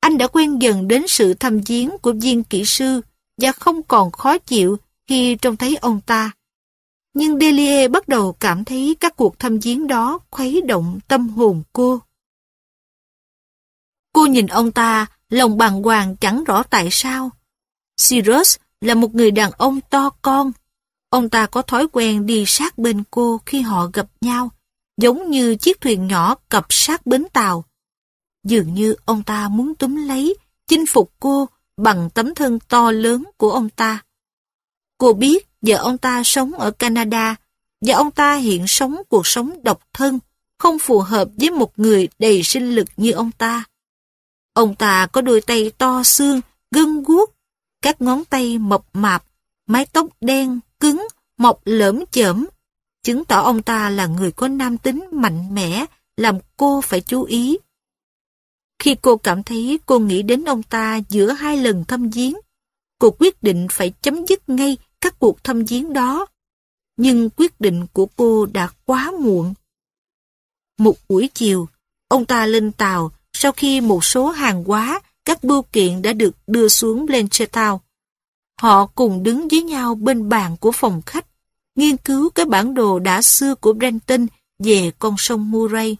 Anh đã quen dần đến sự thăm viếng của viên kỹ sư và không còn khó chịu khi trông thấy ông ta. Nhưng Delia bắt đầu cảm thấy các cuộc thăm viếng đó khuấy động tâm hồn cô. Cô nhìn ông ta, lòng bàng hoàng chẳng rõ tại sao. Cyrus là một người đàn ông to con. Ông ta có thói quen đi sát bên cô khi họ gặp nhau, giống như chiếc thuyền nhỏ cập sát bến tàu. Dường như ông ta muốn túm lấy, chinh phục cô bằng tấm thân to lớn của ông ta. Cô biết vợ ông ta sống ở Canada, và ông ta hiện sống cuộc sống độc thân, không phù hợp với một người đầy sinh lực như ông ta. Ông ta có đôi tay to xương, gân guốc, các ngón tay mập mạp, mái tóc đen, cứng, mọc lởm chởm, chứng tỏ ông ta là người có nam tính mạnh mẽ, làm cô phải chú ý. Khi cô cảm thấy cô nghĩ đến ông ta giữa 2 lần thăm viếng, cô quyết định phải chấm dứt ngay các cuộc thăm viếng đó. Nhưng quyết định của cô đã quá muộn. Một buổi chiều, ông ta lên tàu sau khi một số hàng hóa, các bưu kiện đã được đưa xuống Blanchetown. Họ cùng đứng với nhau bên bàn của phòng khách, nghiên cứu cái bản đồ đã xưa của Brenton về con sông Murray.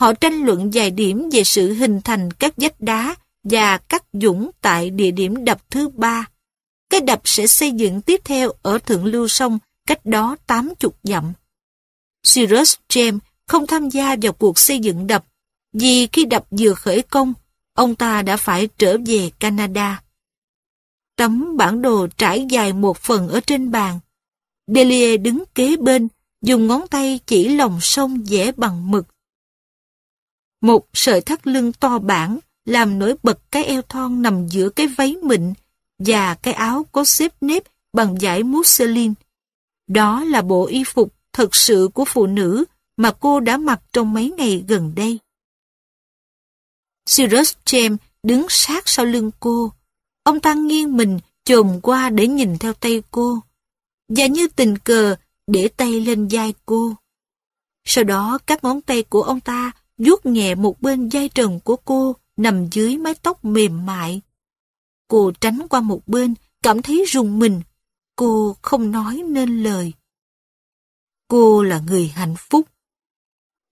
Họ tranh luận vài điểm về sự hình thành các vách đá và các dũng tại địa điểm đập thứ 3. Cái đập sẽ xây dựng tiếp theo ở thượng lưu sông, cách đó 80 dặm. Cyrus James không tham gia vào cuộc xây dựng đập, vì khi đập vừa khởi công, ông ta đã phải trở về Canada. Tấm bản đồ trải dài một phần ở trên bàn. Delia đứng kế bên, dùng ngón tay chỉ lòng sông vẽ bằng mực. Một sợi thắt lưng to bản làm nổi bật cái eo thon nằm giữa cái váy mịn và cái áo có xếp nếp bằng vải mousseline. Đó là bộ y phục thật sự của phụ nữ mà cô đã mặc trong mấy ngày gần đây. Cyrus James đứng sát sau lưng cô. Ông ta nghiêng mình chồm qua để nhìn theo tay cô, và như tình cờ để tay lên vai cô. Sau đó các ngón tay của ông ta vuốt nhẹ một bên vai trần của cô nằm dưới mái tóc mềm mại. Cô tránh qua một bên, cảm thấy rùng mình. Cô không nói nên lời. Cô là người hạnh phúc.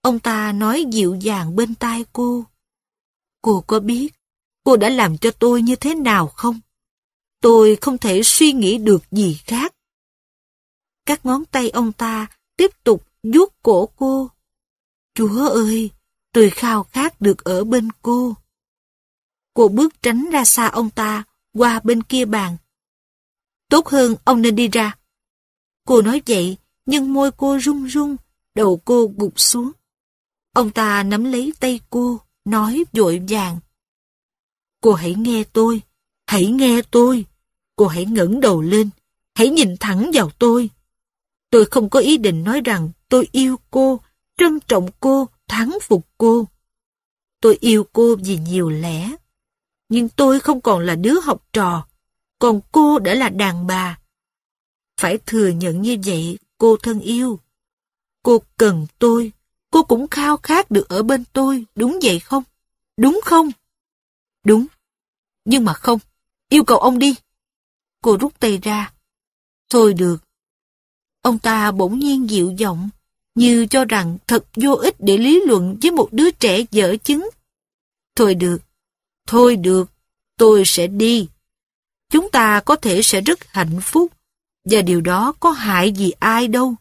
Ông ta nói dịu dàng bên tai cô. Cô có biết cô đã làm cho tôi như thế nào không? Tôi không thể suy nghĩ được gì khác. Các ngón tay ông ta tiếp tục vuốt cổ cô. Chúa ơi, tôi khao khát được ở bên cô. Cô bước tránh ra xa ông ta, qua bên kia bàn. Tốt hơn ông nên đi ra. Cô nói vậy, nhưng môi cô run run, đầu cô gục xuống. Ông ta nắm lấy tay cô, nói vội vàng. Cô hãy nghe tôi, hãy nghe tôi. Cô hãy ngẩng đầu lên, hãy nhìn thẳng vào tôi. Tôi không có ý định nói rằng tôi yêu cô, trân trọng cô, thắng phục cô. Tôi yêu cô vì nhiều lẽ. Nhưng tôi không còn là đứa học trò, còn cô đã là đàn bà. Phải thừa nhận như vậy, cô thân yêu. Cô cần tôi, cô cũng khao khát được ở bên tôi, đúng vậy không? Đúng không? Đúng. Nhưng mà không, yêu cầu ông đi. Cô rút tay ra. Thôi được. Ông ta bỗng nhiên dịu giọng, như cho rằng thật vô ích để lý luận với một đứa trẻ dở chứng. Thôi được. Thôi được, tôi sẽ đi. Chúng ta có thể sẽ rất hạnh phúc, và điều đó có hại gì ai đâu.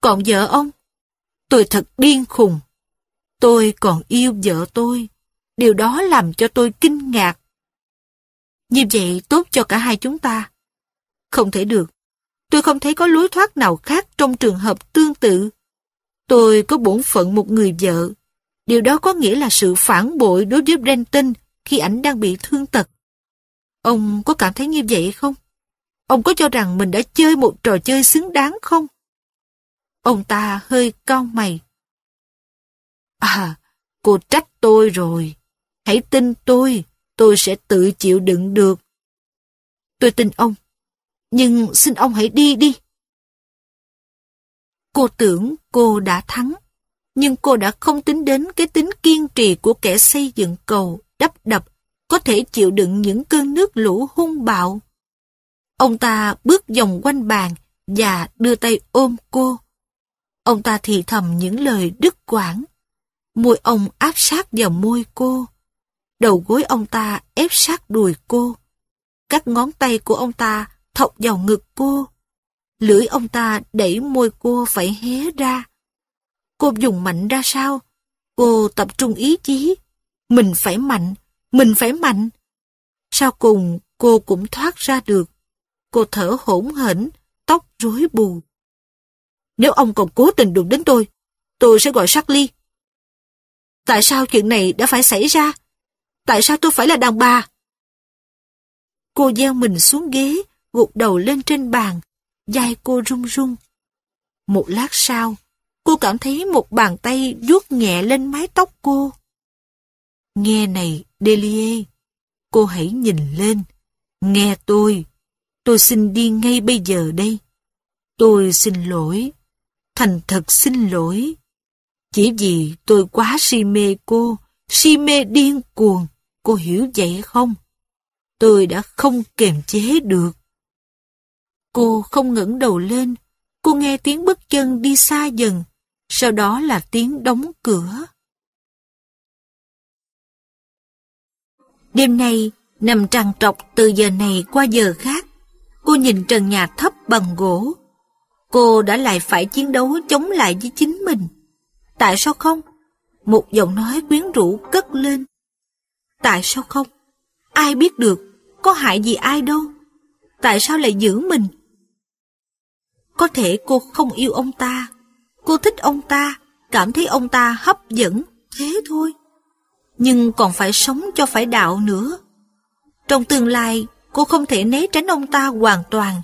Còn vợ ông? Tôi thật điên khùng. Tôi còn yêu vợ tôi. Điều đó làm cho tôi kinh ngạc. Như vậy tốt cho cả hai chúng ta. Không thể được. Tôi không thấy có lối thoát nào khác trong trường hợp tương tự. Tôi có bổn phận một người vợ. Điều đó có nghĩa là sự phản bội đối với Brenton khi ảnh đang bị thương tật. Ông có cảm thấy như vậy không? Ông có cho rằng mình đã chơi một trò chơi xứng đáng không? Ông ta hơi cau mày. À, cô trách tôi rồi. Hãy tin tôi sẽ tự chịu đựng được. Tôi tin ông. Nhưng xin ông hãy đi đi. Cô tưởng cô đã thắng. Nhưng cô đã không tính đến cái tính kiên trì của kẻ xây dựng cầu, đắp đập, có thể chịu đựng những cơn nước lũ hung bạo. Ông ta bước vòng quanh bàn và đưa tay ôm cô. Ông ta thì thầm những lời đứt quãng. Môi ông áp sát vào môi cô. Đầu gối ông ta ép sát đùi cô. Các ngón tay của ông ta thọc vào ngực cô. Lưỡi ông ta đẩy môi cô phải hé ra. Cô dùng mạnh ra sao? Cô tập trung ý chí. Mình phải mạnh, mình phải mạnh. Sau cùng cô cũng thoát ra được. Cô thở hổn hển, tóc rối bù. Nếu ông còn cố tình đụng đến tôi sẽ gọi Shackley. Tại sao chuyện này đã phải xảy ra? Tại sao tôi phải là đàn bà? Cô gieo mình xuống ghế, gục đầu lên trên bàn. Vai cô run run. Một lát sau, cô cảm thấy một bàn tay vuốt nhẹ lên mái tóc cô. Nghe này, Delia, cô hãy nhìn lên. Nghe tôi xin đi ngay bây giờ đây. Tôi xin lỗi, thành thật xin lỗi. Chỉ vì tôi quá si mê cô, si mê điên cuồng, cô hiểu vậy không? Tôi đã không kềm chế được. Cô không ngẩng đầu lên, cô nghe tiếng bước chân đi xa dần. Sau đó là tiếng đóng cửa. Đêm nay, nằm trằn trọc từ giờ này qua giờ khác, cô nhìn trần nhà thấp bằng gỗ. cô đã lại phải chiến đấu chống lại với chính mình. Tại sao không? Một giọng nói quyến rũ cất lên. Tại sao không? Ai biết được, có hại gì ai đâu. Tại sao lại giữ mình? Có thể cô không yêu ông ta, cô thích ông ta, cảm thấy ông ta hấp dẫn, thế thôi. Nhưng còn phải sống cho phải đạo nữa. Trong tương lai, cô không thể né tránh ông ta hoàn toàn,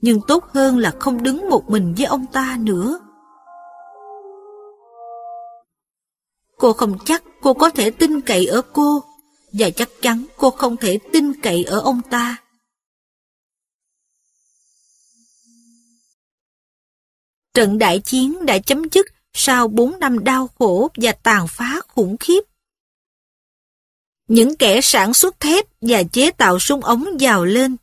nhưng tốt hơn là không đứng một mình với ông ta nữa. Cô không chắc cô có thể tin cậy ở cô, và chắc chắn cô không thể tin cậy ở ông ta. Trận đại chiến đã chấm dứt sau 4 năm đau khổ và tàn phá khủng khiếp. Những kẻ sản xuất thép và chế tạo súng ống giàu lên.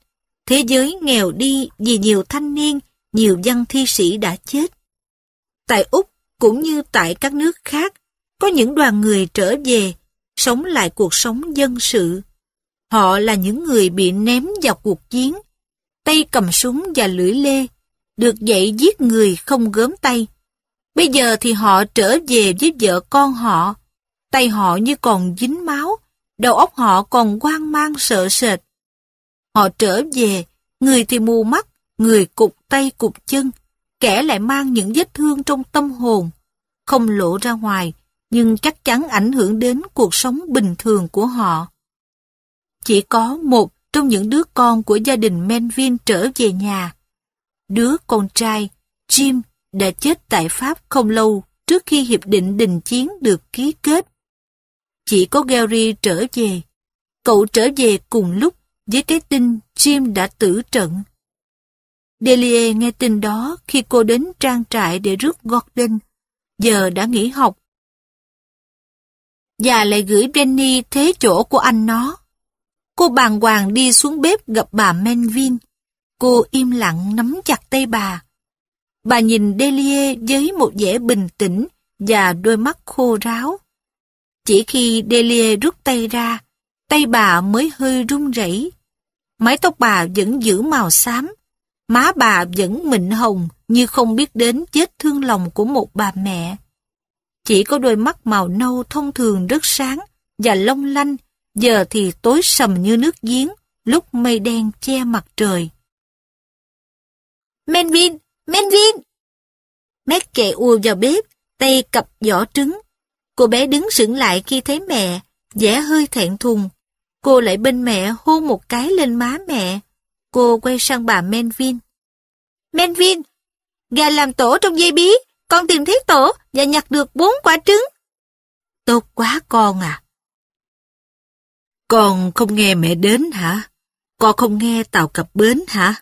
Thế giới nghèo đi vì nhiều thanh niên, nhiều văn thi sĩ đã chết. Tại Úc cũng như tại các nước khác, có những đoàn người trở về, sống lại cuộc sống dân sự. Họ là những người bị ném vào cuộc chiến, tay cầm súng và lưỡi lê, được dạy giết người không gớm tay. Bây giờ thì họ trở về với vợ con họ, tay họ như còn dính máu, đầu óc họ còn hoang mang sợ sệt. Họ trở về, người thì mù mắt, người cụt tay cụt chân, kẻ lại mang những vết thương trong tâm hồn, không lộ ra ngoài, nhưng chắc chắn ảnh hưởng đến cuộc sống bình thường của họ. Chỉ có một trong những đứa con của gia đình Melvin trở về nhà. Đứa con trai, Jim, đã chết tại Pháp không lâu trước khi hiệp định đình chiến được ký kết. Chỉ có Gary trở về. Cậu trở về cùng lúc với cái tin Jim đã tử trận. Delia nghe tin đó khi cô đến trang trại để rước Gordon, giờ đã nghỉ học, và lại gửi Benny thế chỗ của anh nó. Cô bàng hoàng đi xuống bếp gặp bà Melvin. Cô im lặng nắm chặt tay bà. Bà nhìn Delia với một vẻ bình tĩnh và đôi mắt khô ráo. Chỉ khi Delia rút tay ra, tay bà mới hơi run rẩy. Mái tóc bà vẫn giữ màu xám, má bà vẫn mịn hồng như không biết đến vết thương lòng của một bà mẹ. Chỉ có đôi mắt màu nâu thông thường rất sáng và long lanh, giờ thì tối sầm như nước giếng lúc mây đen che mặt trời. Melvin! Melvin! Meg chạy ùa vào bếp, tay cặp giỏ trứng. Cô bé đứng sững lại khi thấy mẹ, vẻ hơi thẹn thùng. Cô lại bên mẹ hôn một cái lên má mẹ. Cô quay sang bà Melvin. Melvin! Gà làm tổ trong dây bí, con tìm thấy tổ và nhặt được 4 quả trứng. Tốt quá con à! Con không nghe mẹ đến hả? Con không nghe tàu cập bến hả?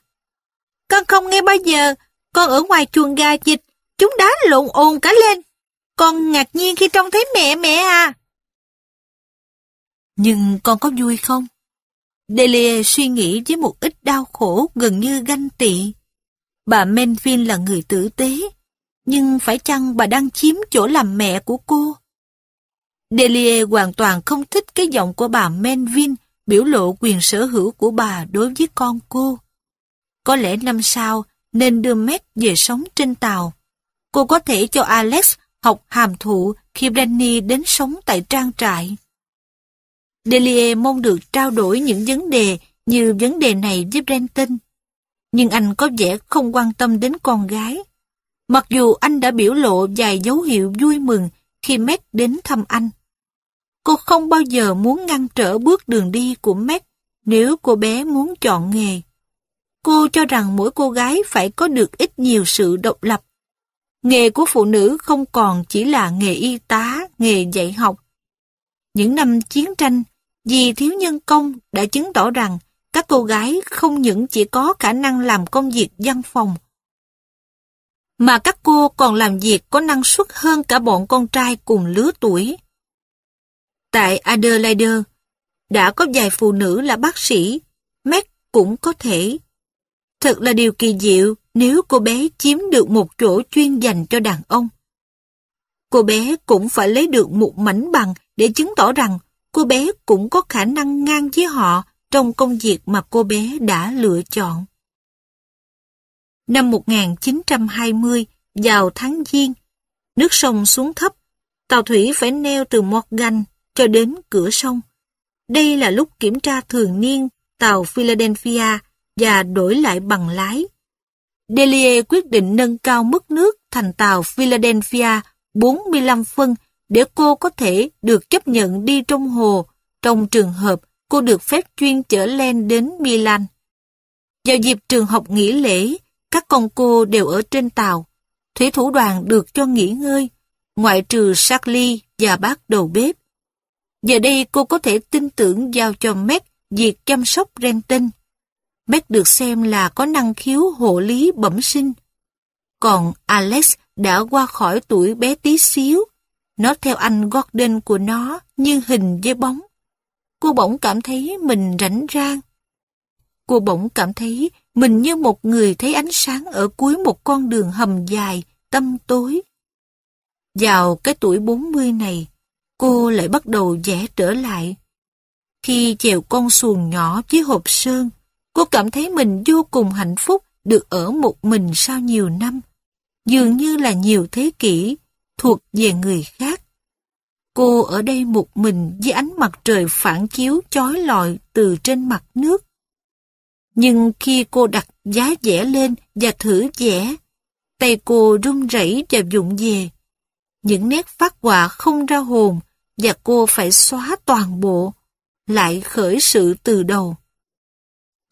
Con không nghe bao giờ, con ở ngoài chuồng gà vịt, chúng đá lộn ồn cả lên. Con ngạc nhiên khi trông thấy mẹ mẹ à. Nhưng con có vui không? Delia suy nghĩ với một ít đau khổ gần như ganh tị. Bà Melvin là người tử tế, nhưng phải chăng bà đang chiếm chỗ làm mẹ của cô? Delia hoàn toàn không thích cái giọng của bà Melvin biểu lộ quyền sở hữu của bà đối với con cô. Có lẽ năm sau nên đưa Meg về sống trên tàu. Cô có thể cho Alex học hàm thụ khi Brenny đến sống tại trang trại. Delia mong được trao đổi những vấn đề như vấn đề này với Brenton. Nhưng anh có vẻ không quan tâm đến con gái. Mặc dù anh đã biểu lộ vài dấu hiệu vui mừng khi Meg đến thăm anh. Cô không bao giờ muốn ngăn trở bước đường đi của Meg nếu cô bé muốn chọn nghề. Cô cho rằng mỗi cô gái phải có được ít nhiều sự độc lập. Nghề của phụ nữ không còn chỉ là nghề y tá, nghề dạy học. Những năm chiến tranh, vì thiếu nhân công đã chứng tỏ rằng các cô gái không những chỉ có khả năng làm công việc văn phòng, mà các cô còn làm việc có năng suất hơn cả bọn con trai cùng lứa tuổi. Tại Adelaide, đã có vài phụ nữ là bác sĩ, Meg cũng có thể. Thật là điều kỳ diệu nếu cô bé chiếm được một chỗ chuyên dành cho đàn ông. Cô bé cũng phải lấy được một mảnh bằng để chứng tỏ rằng cô bé cũng có khả năng ngang với họ trong công việc mà cô bé đã lựa chọn. Năm 1920, vào tháng Giêng, nước sông xuống thấp, tàu thủy phải neo từ Morgan cho đến cửa sông. Đây là lúc kiểm tra thường niên tàu Philadelphia và đổi lại bằng lái. Delia quyết định nâng cao mức nước thành tàu Philadelphia 45 phân để cô có thể được chấp nhận đi trong hồ trong trường hợp cô được phép chuyên chở len đến Milan. Vào dịp trường học nghỉ lễ, các con cô đều ở trên tàu. Thủy thủ đoàn được cho nghỉ ngơi, ngoại trừ Shackley và bác đầu bếp. Giờ đây cô có thể tin tưởng giao cho Meg việc chăm sóc Brenton. Meg được xem là có năng khiếu hộ lý bẩm sinh. Còn Alex đã qua khỏi tuổi bé tí xíu. Nó theo anh Gordon của nó như hình với bóng. Cô bỗng cảm thấy mình rảnh rang. Cô bỗng cảm thấy mình như một người thấy ánh sáng ở cuối một con đường hầm dài, tăm tối. Vào cái tuổi 40 này, cô lại bắt đầu vẽ trở lại. Khi chèo con xuồng nhỏ với hộp sơn, cô cảm thấy mình vô cùng hạnh phúc được ở một mình sau nhiều năm, dường như là nhiều thế kỷ, thuộc về người khác. Cô ở đây một mình với ánh mặt trời phản chiếu chói lọi từ trên mặt nước. Nhưng khi cô đặt giá vẽ lên và thử vẽ, tay cô run rẩy và vụng về. Những nét phác họa không ra hồn và cô phải xóa toàn bộ, lại khởi sự từ đầu.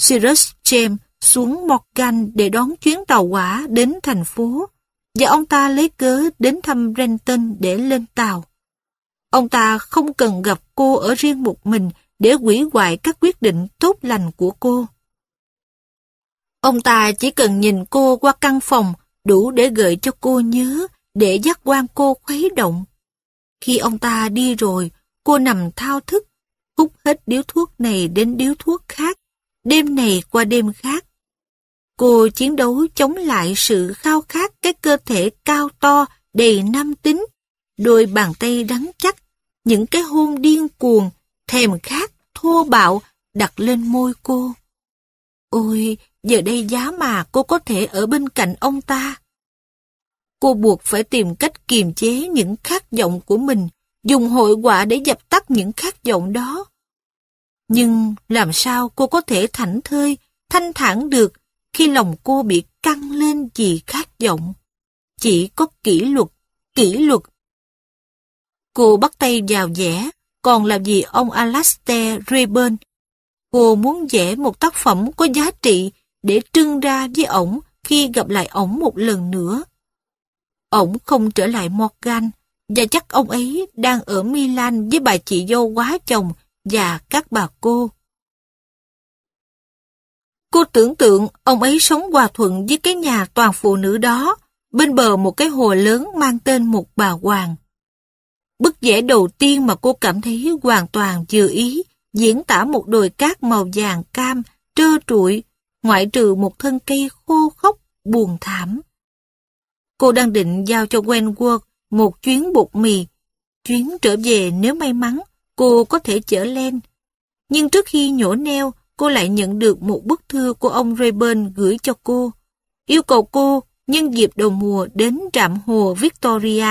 Cyrus James xuống Morgan để đón chuyến tàu hỏa đến thành phố, và ông ta lấy cớ đến thăm Brenton để lên tàu. Ông ta không cần gặp cô ở riêng một mình để hủy hoại các quyết định tốt lành của cô. Ông ta chỉ cần nhìn cô qua căn phòng đủ để gợi cho cô nhớ, để giác quan cô khuấy động. Khi ông ta đi rồi, cô nằm thao thức, hút hết điếu thuốc này đến điếu thuốc khác, đêm này qua đêm khác. Cô chiến đấu chống lại sự khao khát cái cơ thể cao to, đầy nam tính, đôi bàn tay rắn chắc, những cái hôn điên cuồng, thèm khát, thô bạo đặt lên môi cô. Ôi, giờ đây giá mà cô có thể ở bên cạnh ông ta. Cô buộc phải tìm cách kiềm chế những khát vọng của mình, dùng hội họa để dập tắt những khát vọng đó. Nhưng làm sao cô có thể thảnh thơi, thanh thản được khi lòng cô bị căng lên vì khát vọng? Chỉ có kỷ luật, kỷ luật. Cô bắt tay vào vẽ, còn làm gì ông Alastair Raeburn. Cô muốn vẽ một tác phẩm có giá trị để trưng ra với ổng khi gặp lại ổng một lần nữa. Ổng không trở lại Morgan, và chắc ông ấy đang ở Milan với bà chị dâu quá chồng và các bà cô. Cô tưởng tượng ông ấy sống hòa thuận với cái nhà toàn phụ nữ đó, bên bờ một cái hồ lớn mang tên một bà Hoàng. Bức vẽ đầu tiên mà cô cảm thấy hoàn toàn vừa ý, diễn tả một đồi cát màu vàng cam, trơ trụi, ngoại trừ một thân cây khô khốc, buồn thảm. Cô đang định giao cho Wentworth một chuyến bột mì. Chuyến trở về nếu may mắn, cô có thể chở len. Nhưng trước khi nhổ neo, cô lại nhận được một bức thư của ông Reuben gửi cho cô. Yêu cầu cô nhân dịp đầu mùa đến trạm hồ Victoria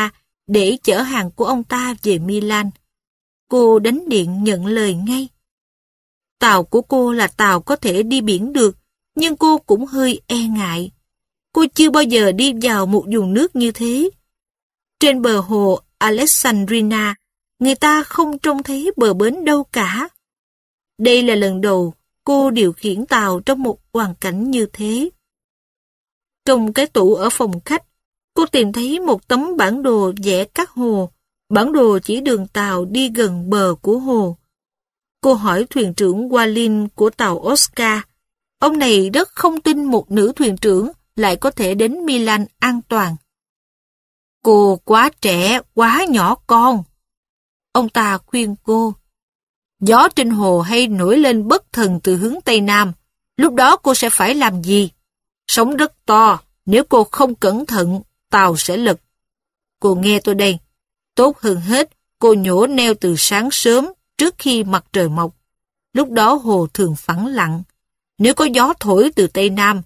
để chở hàng của ông ta về Milan. Cô đánh điện nhận lời ngay. Tàu của cô là tàu có thể đi biển được, nhưng cô cũng hơi e ngại. Cô chưa bao giờ đi vào một vùng nước như thế. Trên bờ hồ Alexandrina, người ta không trông thấy bờ bến đâu cả. Đây là lần đầu cô điều khiển tàu trong một hoàn cảnh như thế. Trong cái tủ ở phòng khách, cô tìm thấy một tấm bản đồ vẽ các hồ. Bản đồ chỉ đường tàu đi gần bờ của hồ. Cô hỏi thuyền trưởng Wallin của tàu Oscar. Ông này rất không tin một nữ thuyền trưởng lại có thể đến Milan an toàn. Cô quá trẻ, quá nhỏ con. Ông ta khuyên cô. Gió trên hồ hay nổi lên bất thần từ hướng Tây Nam. Lúc đó cô sẽ phải làm gì? Sóng rất to, nếu cô không cẩn thận, tàu sẽ lật. Cô nghe tôi đây. Tốt hơn hết, cô nhổ neo từ sáng sớm trước khi mặt trời mọc. Lúc đó hồ thường phẳng lặng. Nếu có gió thổi từ Tây Nam,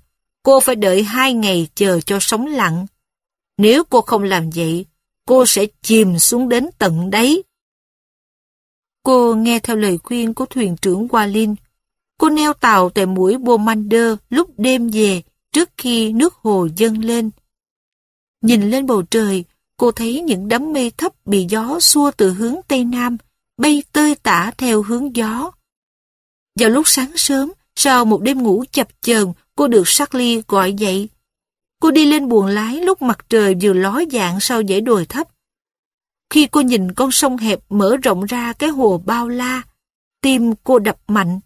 cô phải đợi 2 ngày chờ cho sóng lặng. Nếu cô không làm vậy, cô sẽ chìm xuống đến tận đáy. Cô nghe theo lời khuyên của thuyền trưởng Wallin. Cô neo tàu tại mũi Bomander lúc đêm về trước khi nước hồ dâng lên. Nhìn lên bầu trời, cô thấy những đám mây thấp bị gió xua từ hướng Tây Nam, bay tơi tả theo hướng gió. Vào lúc sáng sớm, sau một đêm ngủ chập chờn, cô được Shackley gọi dậy. Cô đi lên buồng lái lúc mặt trời vừa ló dạng sau dãy đồi thấp. Khi cô nhìn con sông hẹp mở rộng ra cái hồ bao la, tim cô đập mạnh.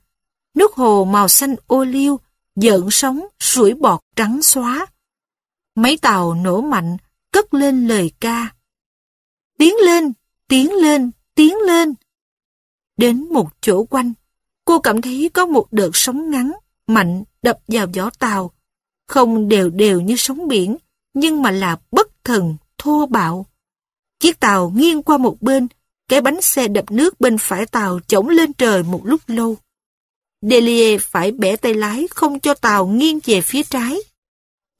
Nước hồ màu xanh ô liu, dợn sóng, sủi bọt trắng xóa. Máy tàu nổ mạnh, cất lên lời ca. Tiến lên, tiến lên, tiến lên. Đến một chỗ quanh, cô cảm thấy có một đợt sóng ngắn, mạnh đập vào vỏ tàu. Không đều đều như sóng biển, nhưng mà là bất thần, thô bạo. Chiếc tàu nghiêng qua một bên, cái bánh xe đập nước bên phải tàu chổng lên trời một lúc lâu. Delia phải bẻ tay lái không cho tàu nghiêng về phía trái.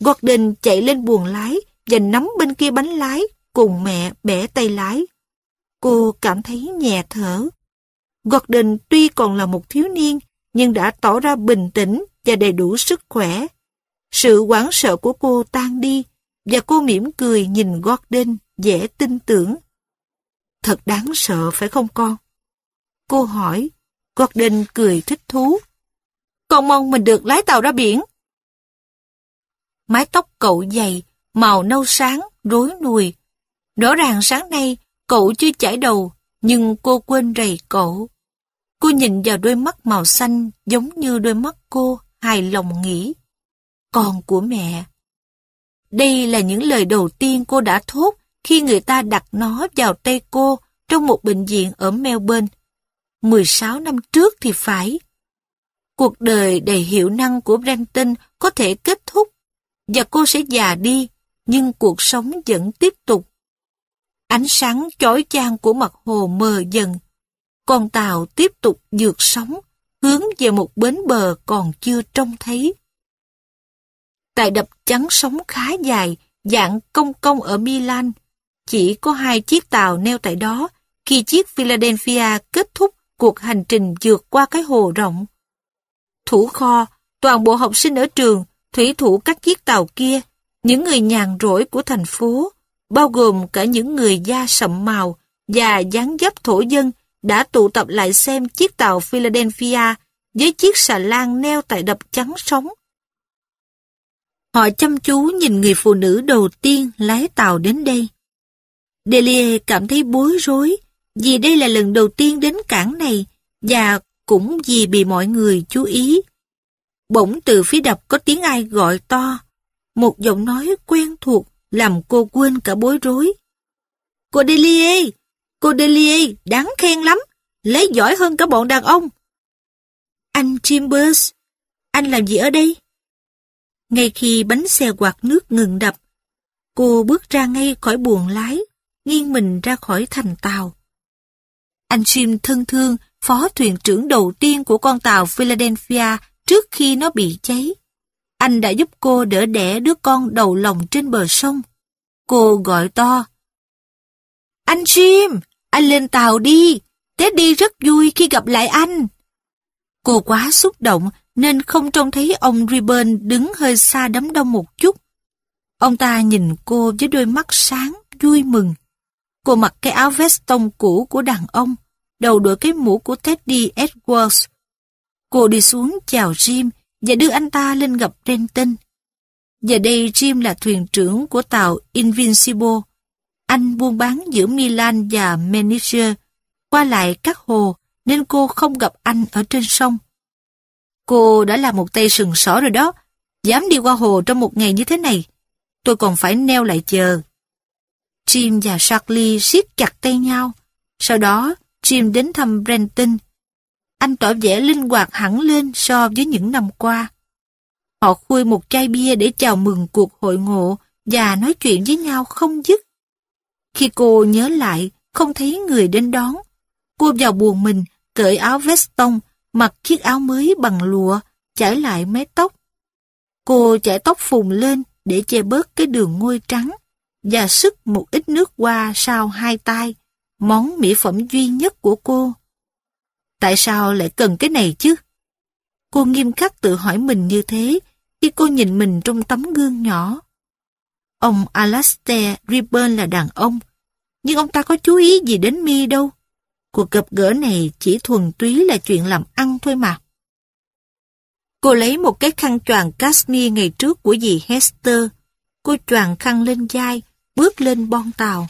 Gordon chạy lên buồng lái và nắm bên kia bánh lái cùng mẹ bẻ tay lái. Cô cảm thấy nhẹ thở. Gordon tuy còn là một thiếu niên nhưng đã tỏ ra bình tĩnh và đầy đủ sức khỏe. Sự hoảng sợ của cô tan đi và cô mỉm cười nhìn Gordon dễ tin tưởng. Thật đáng sợ phải không con? Cô hỏi. Gordon cười thích thú. Con mong mình được lái tàu ra biển. Mái tóc cậu dày, màu nâu sáng, rối nùi. Rõ ràng sáng nay cậu chưa chải đầu, nhưng cô quên rầy cậu. Cô nhìn vào đôi mắt màu xanh giống như đôi mắt cô, hài lòng nghĩ. Con của mẹ. Đây là những lời đầu tiên cô đã thốt khi người ta đặt nó vào tay cô trong một bệnh viện ở Melbourne. 16 năm trước thì phải. Cuộc đời đầy hiệu năng của Brenton có thể kết thúc và cô sẽ già đi, nhưng cuộc sống vẫn tiếp tục. Ánh sáng chói chang của mặt hồ mờ dần. Con tàu tiếp tục vượt sóng, hướng về một bến bờ còn chưa trông thấy. Tại đập chắn sóng khá dài, dạng cong cong ở Milan, chỉ có 2 chiếc tàu neo tại đó khi chiếc Philadelphia kết thúc cuộc hành trình vượt qua cái hồ rộng. Thủ kho, toàn bộ học sinh ở trường, thủy thủ các chiếc tàu kia, những người nhàn rỗi của thành phố, bao gồm cả những người da sậm màu và dáng dấp thổ dân đã tụ tập lại xem chiếc tàu Philadelphia với chiếc xà lan neo tại đập chắn sóng. Họ chăm chú nhìn người phụ nữ đầu tiên lái tàu đến đây. Delia cảm thấy bối rối vì đây là lần đầu tiên đến cảng này và cũng vì bị mọi người chú ý. Bỗng từ phía đập có tiếng ai gọi to, một giọng nói quen thuộc làm cô quên cả bối rối. Cô Delia, đáng khen lắm, lấy giỏi hơn cả bọn đàn ông. Anh Chambers, anh làm gì ở đây? Ngay khi bánh xe quạt nước ngừng đập, cô bước ra ngay khỏi buồng lái, nghiêng mình ra khỏi thành tàu. Anh Jim thân thương, phó thuyền trưởng đầu tiên của con tàu Philadelphia trước khi nó bị cháy. Anh đã giúp cô đỡ đẻ đứa con đầu lòng trên bờ sông. Cô gọi to. Anh Jim, anh lên tàu đi. Teddy rất vui khi gặp lại anh. Cô quá xúc động nên không trông thấy ông Ribbon đứng hơi xa đám đông một chút. Ông ta nhìn cô với đôi mắt sáng, vui mừng. Cô mặc cái áo vest tông cũ của đàn ông, đầu đội cái mũ của Teddy Edwards. Cô đi xuống chào Jim và đưa anh ta lên gặp Brenton. Giờ đây Jim là thuyền trưởng của tàu Invincible. Anh buôn bán giữa Milan và Manager, qua lại các hồ nên cô không gặp anh ở trên sông. Cô đã là một tay sừng sỏ rồi đó, dám đi qua hồ trong một ngày như thế này. Tôi còn phải neo lại chờ. Jim và Shackley siết chặt tay nhau. Sau đó, Jim đến thăm Brenton. Anh tỏ vẻ linh hoạt hẳn lên so với những năm qua. Họ khui một chai bia để chào mừng cuộc hội ngộ và nói chuyện với nhau không dứt. Khi cô nhớ lại, không thấy người đến đón. Cô vào buồng mình, cởi áo vest tông, mặc chiếc áo mới bằng lụa, chải lại mái tóc. Cô chải tóc phùng lên để che bớt cái đường môi trắng và xức một ít nước hoa sau hai tay, món mỹ phẩm duy nhất của cô. Tại sao lại cần cái này chứ? Cô nghiêm khắc tự hỏi mình như thế khi cô nhìn mình trong tấm gương nhỏ. Ông Alastair Ribbon là đàn ông, nhưng ông ta có chú ý gì đến mi đâu. Cuộc gặp gỡ này chỉ thuần túy là chuyện làm ăn thôi mà. Cô lấy một cái khăn choàng cashmere ngày trước của dì Hester. Cô choàng khăn lên vai, bước lên bon tàu.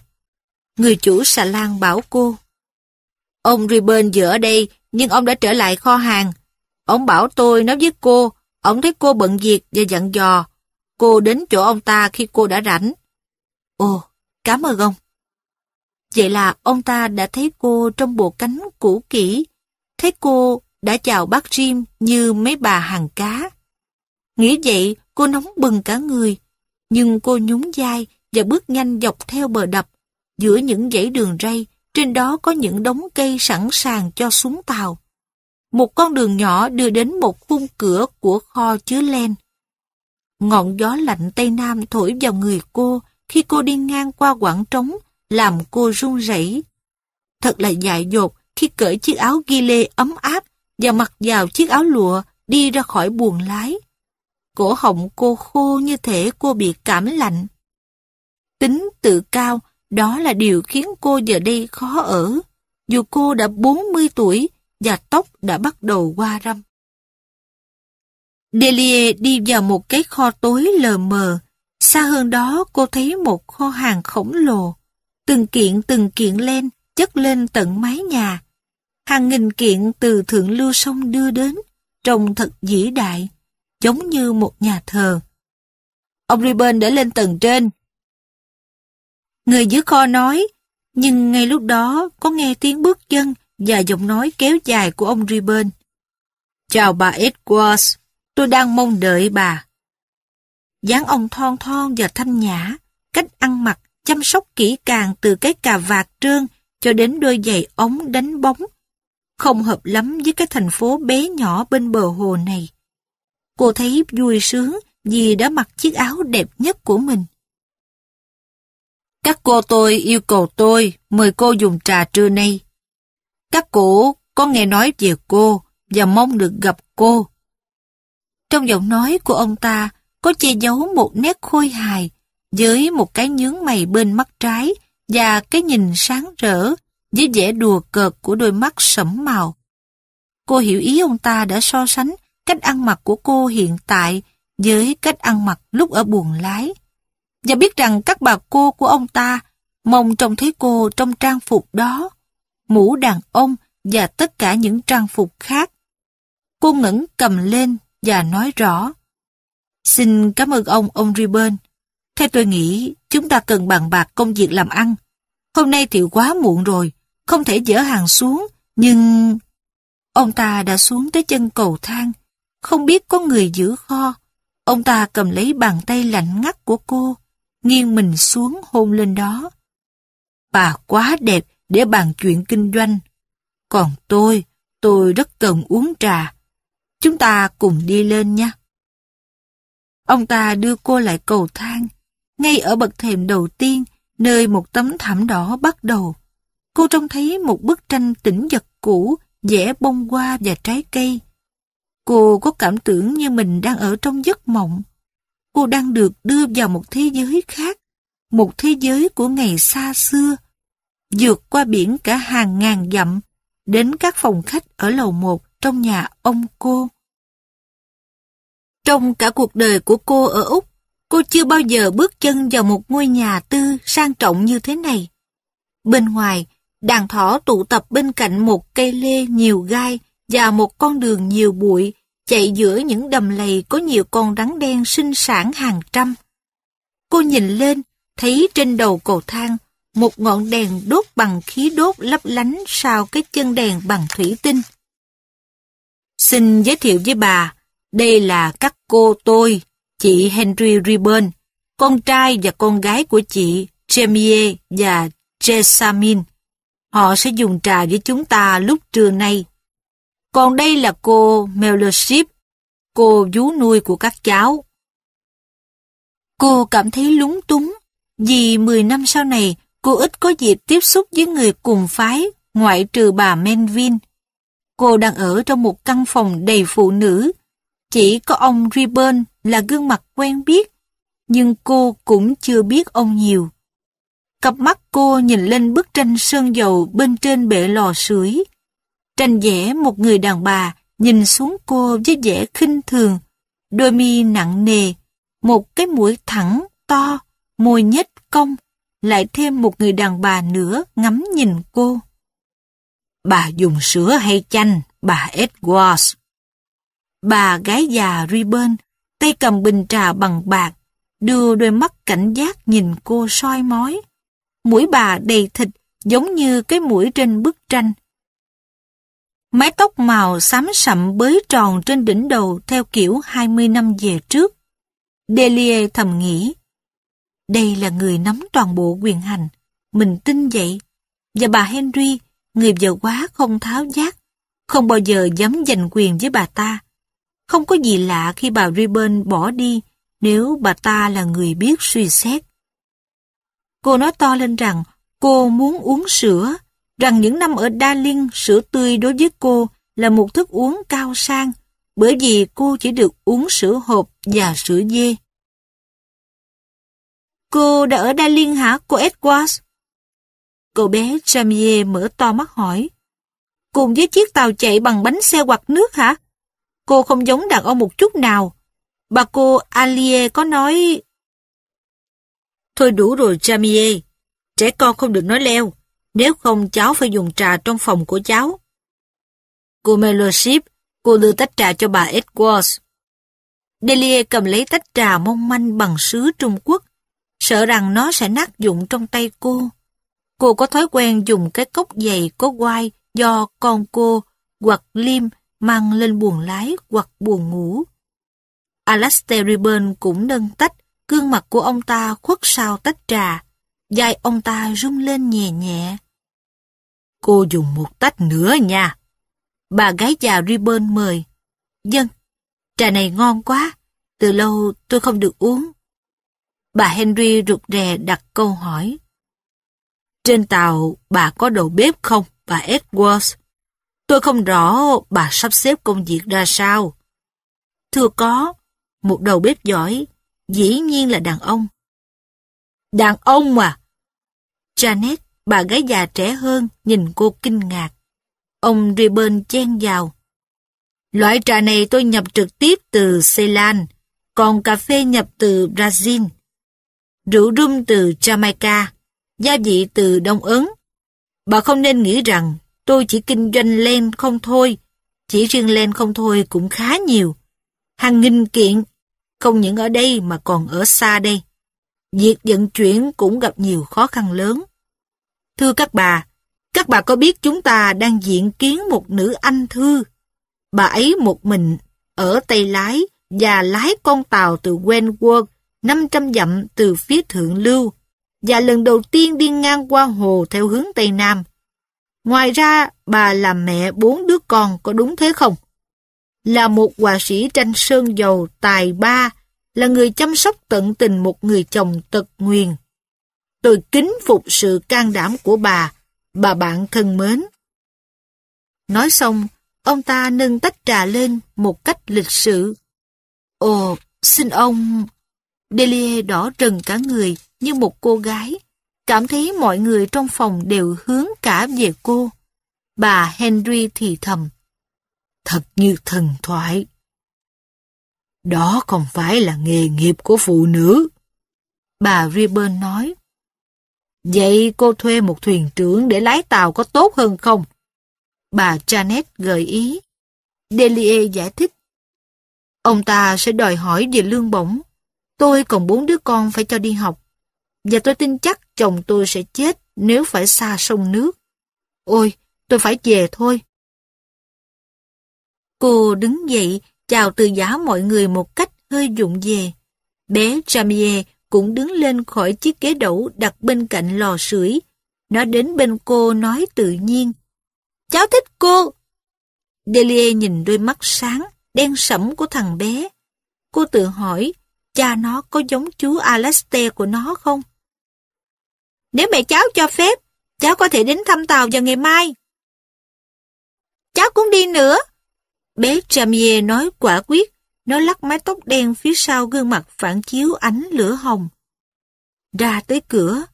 Người chủ xà lan bảo cô: "Ông Reuben vừa ở đây, nhưng ông đã trở lại kho hàng. Ông bảo tôi nói với cô, ông thấy cô bận việc và dặn dò cô đến chỗ ông ta khi cô đã rảnh." "Ồ, cảm ơn ông." Vậy là ông ta đã thấy cô trong bộ cánh cũ kỹ, thấy cô đã chào bác Jim như mấy bà hàng cá. Nghĩ vậy, cô nóng bừng cả người, nhưng cô nhún vai và bước nhanh dọc theo bờ đập, giữa những dãy đường ray, trên đó có những đống cây sẵn sàng cho xuống tàu. Một con đường nhỏ đưa đến một khung cửa của kho chứa len. Ngọn gió lạnh Tây Nam thổi vào người cô khi cô đi ngang qua quảng trống, làm cô run rẩy. Thật là dại dột khi cởi chiếc áo ghi lê ấm áp và mặc vào chiếc áo lụa đi ra khỏi buồng lái. Cổ họng cô khô như thể cô bị cảm lạnh. Tính tự cao, đó là điều khiến cô giờ đây khó ở, dù cô đã 40 tuổi và tóc đã bắt đầu hoa râm. Delia đi vào một cái kho tối lờ mờ. Xa hơn đó, cô thấy một kho hàng khổng lồ. Từng kiện len chất lên tận mái nhà. Hàng nghìn kiện từ thượng lưu sông đưa đến, trông thật vĩ đại, giống như một nhà thờ. "Ông Reuben đã lên tầng trên," người giữ kho nói, nhưng ngay lúc đó có nghe tiếng bước chân và giọng nói kéo dài của ông Reuben. "Chào bà Edwards, tôi đang mong đợi bà." Dáng ông thon thon và thanh nhã, cách ăn mặc chăm sóc kỹ càng từ cái cà vạt trơn cho đến đôi giày ống đánh bóng, không hợp lắm với cái thành phố bé nhỏ bên bờ hồ này. Cô thấy vui sướng vì đã mặc chiếc áo đẹp nhất của mình. "Các cô tôi yêu cầu tôi mời cô dùng trà trưa nay. Các cô có nghe nói về cô và mong được gặp cô." Trong giọng nói của ông ta có che giấu một nét khôi hài, với một cái nhướng mày bên mắt trái và cái nhìn sáng rỡ với vẻ đùa cợt của đôi mắt sẫm màu. Cô hiểu ý ông ta đã so sánh cách ăn mặc của cô hiện tại với cách ăn mặc lúc ở buồng lái, và biết rằng các bà cô của ông ta mong trông thấy cô trong trang phục đó, mũ đàn ông và tất cả những trang phục khác. Cô ngẩng cầm lên và nói rõ: "Xin cảm ơn ông Ribbon. Theo tôi nghĩ, chúng ta cần bàn bạc công việc làm ăn. Hôm nay thì quá muộn rồi, không thể dỡ hàng xuống, nhưng..." Ông ta đã xuống tới chân cầu thang, không biết có người giữ kho. Ông ta cầm lấy bàn tay lạnh ngắt của cô, nghiêng mình xuống hôn lên đó. "Bà quá đẹp để bàn chuyện kinh doanh. Còn tôi rất cần uống trà. Chúng ta cùng đi lên nha." Ông ta đưa cô lại cầu thang, ngay ở bậc thềm đầu tiên, nơi một tấm thảm đỏ bắt đầu. Cô trông thấy một bức tranh tĩnh vật cũ, vẽ bông hoa và trái cây. Cô có cảm tưởng như mình đang ở trong giấc mộng. Cô đang được đưa vào một thế giới khác, một thế giới của ngày xa xưa, vượt qua biển cả hàng ngàn dặm, đến các phòng khách ở lầu 1 trong nhà ông cô. Trong cả cuộc đời của cô ở Úc, cô chưa bao giờ bước chân vào một ngôi nhà tư sang trọng như thế này. Bên ngoài, đàn thỏ tụ tập bên cạnh một cây lê nhiều gai và một con đường nhiều bụi chạy giữa những đầm lầy có nhiều con rắn đen sinh sản hàng trăm. Cô nhìn lên, thấy trên đầu cầu thang, một ngọn đèn đốt bằng khí đốt lấp lánh sau cái chân đèn bằng thủy tinh. "Xin giới thiệu với bà, đây là các cô tôi, chị Henry Ribbon, con trai và con gái của chị Jamie và Jessamine. Họ sẽ dùng trà với chúng ta lúc trưa nay. Còn đây là cô Mellership, cô vú nuôi của các cháu, Cô cảm thấy lúng túng, vì 10 năm sau này cô ít có dịp tiếp xúc với người cùng phái ngoại trừ bà Melvin. Cô đang ở trong một căn phòng đầy phụ nữ. Chỉ có ông Ribbon là gương mặt quen biết, nhưng cô cũng chưa biết ông nhiều. Cặp mắt cô nhìn lên bức tranh sơn dầu bên trên bệ lò sưởi. Tranh vẽ một người đàn bà nhìn xuống cô với vẻ khinh thường, đôi mi nặng nề, một cái mũi thẳng, to, môi nhếch cong, lại thêm một người đàn bà nữa ngắm nhìn cô. Bà dùng sữa hay chanh, bà Edwards? Bà gái già Reuben, tay cầm bình trà bằng bạc, đưa đôi mắt cảnh giác nhìn cô soi mói. Mũi bà đầy thịt giống như cái mũi trên bức tranh. Mái tóc màu xám sậm bới tròn trên đỉnh đầu theo kiểu 20 năm về trước. Delia thầm nghĩ, đây là người nắm toàn bộ quyền hành, mình tin vậy. Và bà Henry, người vợ quá không tháo vát, không bao giờ dám giành quyền với bà ta. Không có gì lạ khi bà Ribbon bỏ đi, nếu bà ta là người biết suy xét. Cô nói to lên rằng cô muốn uống sữa, rằng những năm ở Darling, sữa tươi đối với cô là một thức uống cao sang, bởi vì cô chỉ được uống sữa hộp và sữa dê. Cô đã ở Darling hả, cô Edwards? Cậu bé Jamie mở to mắt hỏi. Cùng với chiếc tàu chạy bằng bánh xe hoặc nước hả? Cô không giống đàn ông một chút nào. Bà cô Alie có nói... Thôi đủ rồi Jamie, trẻ con không được nói leo, nếu không cháu phải dùng trà trong phòng của cháu. Cô Melorship, cô đưa tách trà cho bà Edwards. Delia cầm lấy tách trà mong manh bằng sứ Trung Quốc, sợ rằng nó sẽ nát vụn trong tay cô. Cô có thói quen dùng cái cốc dày có quai do con cô hoặc Liam mang lên buồng lái hoặc buồng ngủ. Alastair Ribbon cũng nâng tách, gương mặt của ông ta khuất sau tách trà, vai ông ta rung lên nhẹ nhẹ. Cô dùng một tách nữa nha. Bà gái già Ribbon mời. Vâng, trà này ngon quá, từ lâu tôi không được uống. Bà Henry rụt rè đặt câu hỏi. Trên tàu bà có đầu bếp không, bà Edwards? Tôi không rõ bà sắp xếp công việc ra sao. Thưa có, một đầu bếp giỏi, dĩ nhiên là đàn ông. Đàn ông à? Janet, bà gái già trẻ hơn, nhìn cô kinh ngạc. Ông Ribbon chen vào. Loại trà này tôi nhập trực tiếp từ Ceylon, còn cà phê nhập từ Brazil, rượu rum từ Jamaica, gia vị từ Đông Ấn. Bà không nên nghĩ rằng tôi chỉ kinh doanh len không thôi, chỉ riêng len không thôi cũng khá nhiều. Hàng nghìn kiện, không những ở đây mà còn ở xa đây. Việc vận chuyển cũng gặp nhiều khó khăn lớn. Thưa các bà có biết chúng ta đang diện kiến một nữ anh thư? Bà ấy một mình ở tay lái và lái con tàu từ Wentworth 500 dặm từ phía thượng lưu, và lần đầu tiên đi ngang qua hồ theo hướng Tây Nam. Ngoài ra, bà là mẹ 4 đứa con, có đúng thế không? Là một họa sĩ tranh sơn dầu tài ba, là người chăm sóc tận tình một người chồng tật nguyền. Tôi kính phục sự can đảm của bà bạn thân mến. Nói xong, ông ta nâng tách trà lên một cách lịch sự. Ồ, xin ông... Delia đỏ rần cả người như một cô gái, cảm thấy mọi người trong phòng đều hướng cả về cô. Bà Henry thì thầm. Thật như thần thoại. Đó không phải là nghề nghiệp của phụ nữ, bà Ribbon nói. Vậy cô thuê một thuyền trưởng để lái tàu có tốt hơn không? Bà Janet gợi ý. Delia giải thích. Ông ta sẽ đòi hỏi về lương bổng. Tôi còn 4 đứa con phải cho đi học. Và tôi tin chắc chồng tôi sẽ chết nếu phải xa sông nước. Ôi, tôi phải về thôi. Cô đứng dậy, chào từ giã mọi người một cách hơi vụng về. Bé Jamie cũng đứng lên khỏi chiếc ghế đẩu đặt bên cạnh lò sưởi. Nó đến bên cô nói tự nhiên. Cháu thích cô. Delia nhìn đôi mắt sáng, đen sẫm của thằng bé. Cô tự hỏi, cha nó có giống chú Alastair của nó không? Nếu mẹ cháu cho phép, cháu có thể đến thăm tàu vào ngày mai. Cháu cũng đi nữa. Bé Tramier nói quả quyết, nó lắc mái tóc đen phía sau gương mặt phản chiếu ánh lửa hồng. Ra tới cửa,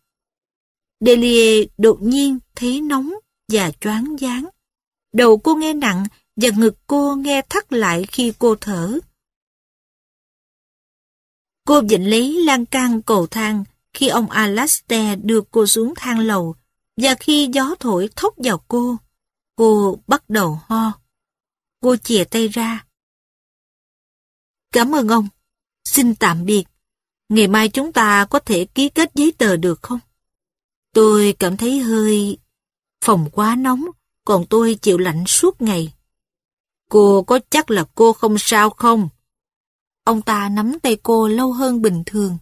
Delia đột nhiên thấy nóng và choáng váng. Đầu cô nghe nặng và ngực cô nghe thắt lại khi cô thở. Cô vịn lấy lan can cầu thang khi ông Alastair đưa cô xuống thang lầu và khi gió thổi thốc vào cô bắt đầu ho. Cô chìa tay ra. Cảm ơn ông. Xin tạm biệt. Ngày mai chúng ta có thể ký kết giấy tờ được không? Tôi cảm thấy hơi... Phòng quá nóng, còn tôi chịu lạnh suốt ngày. Cô có chắc là cô không sao không? Ông ta nắm tay cô lâu hơn bình thường.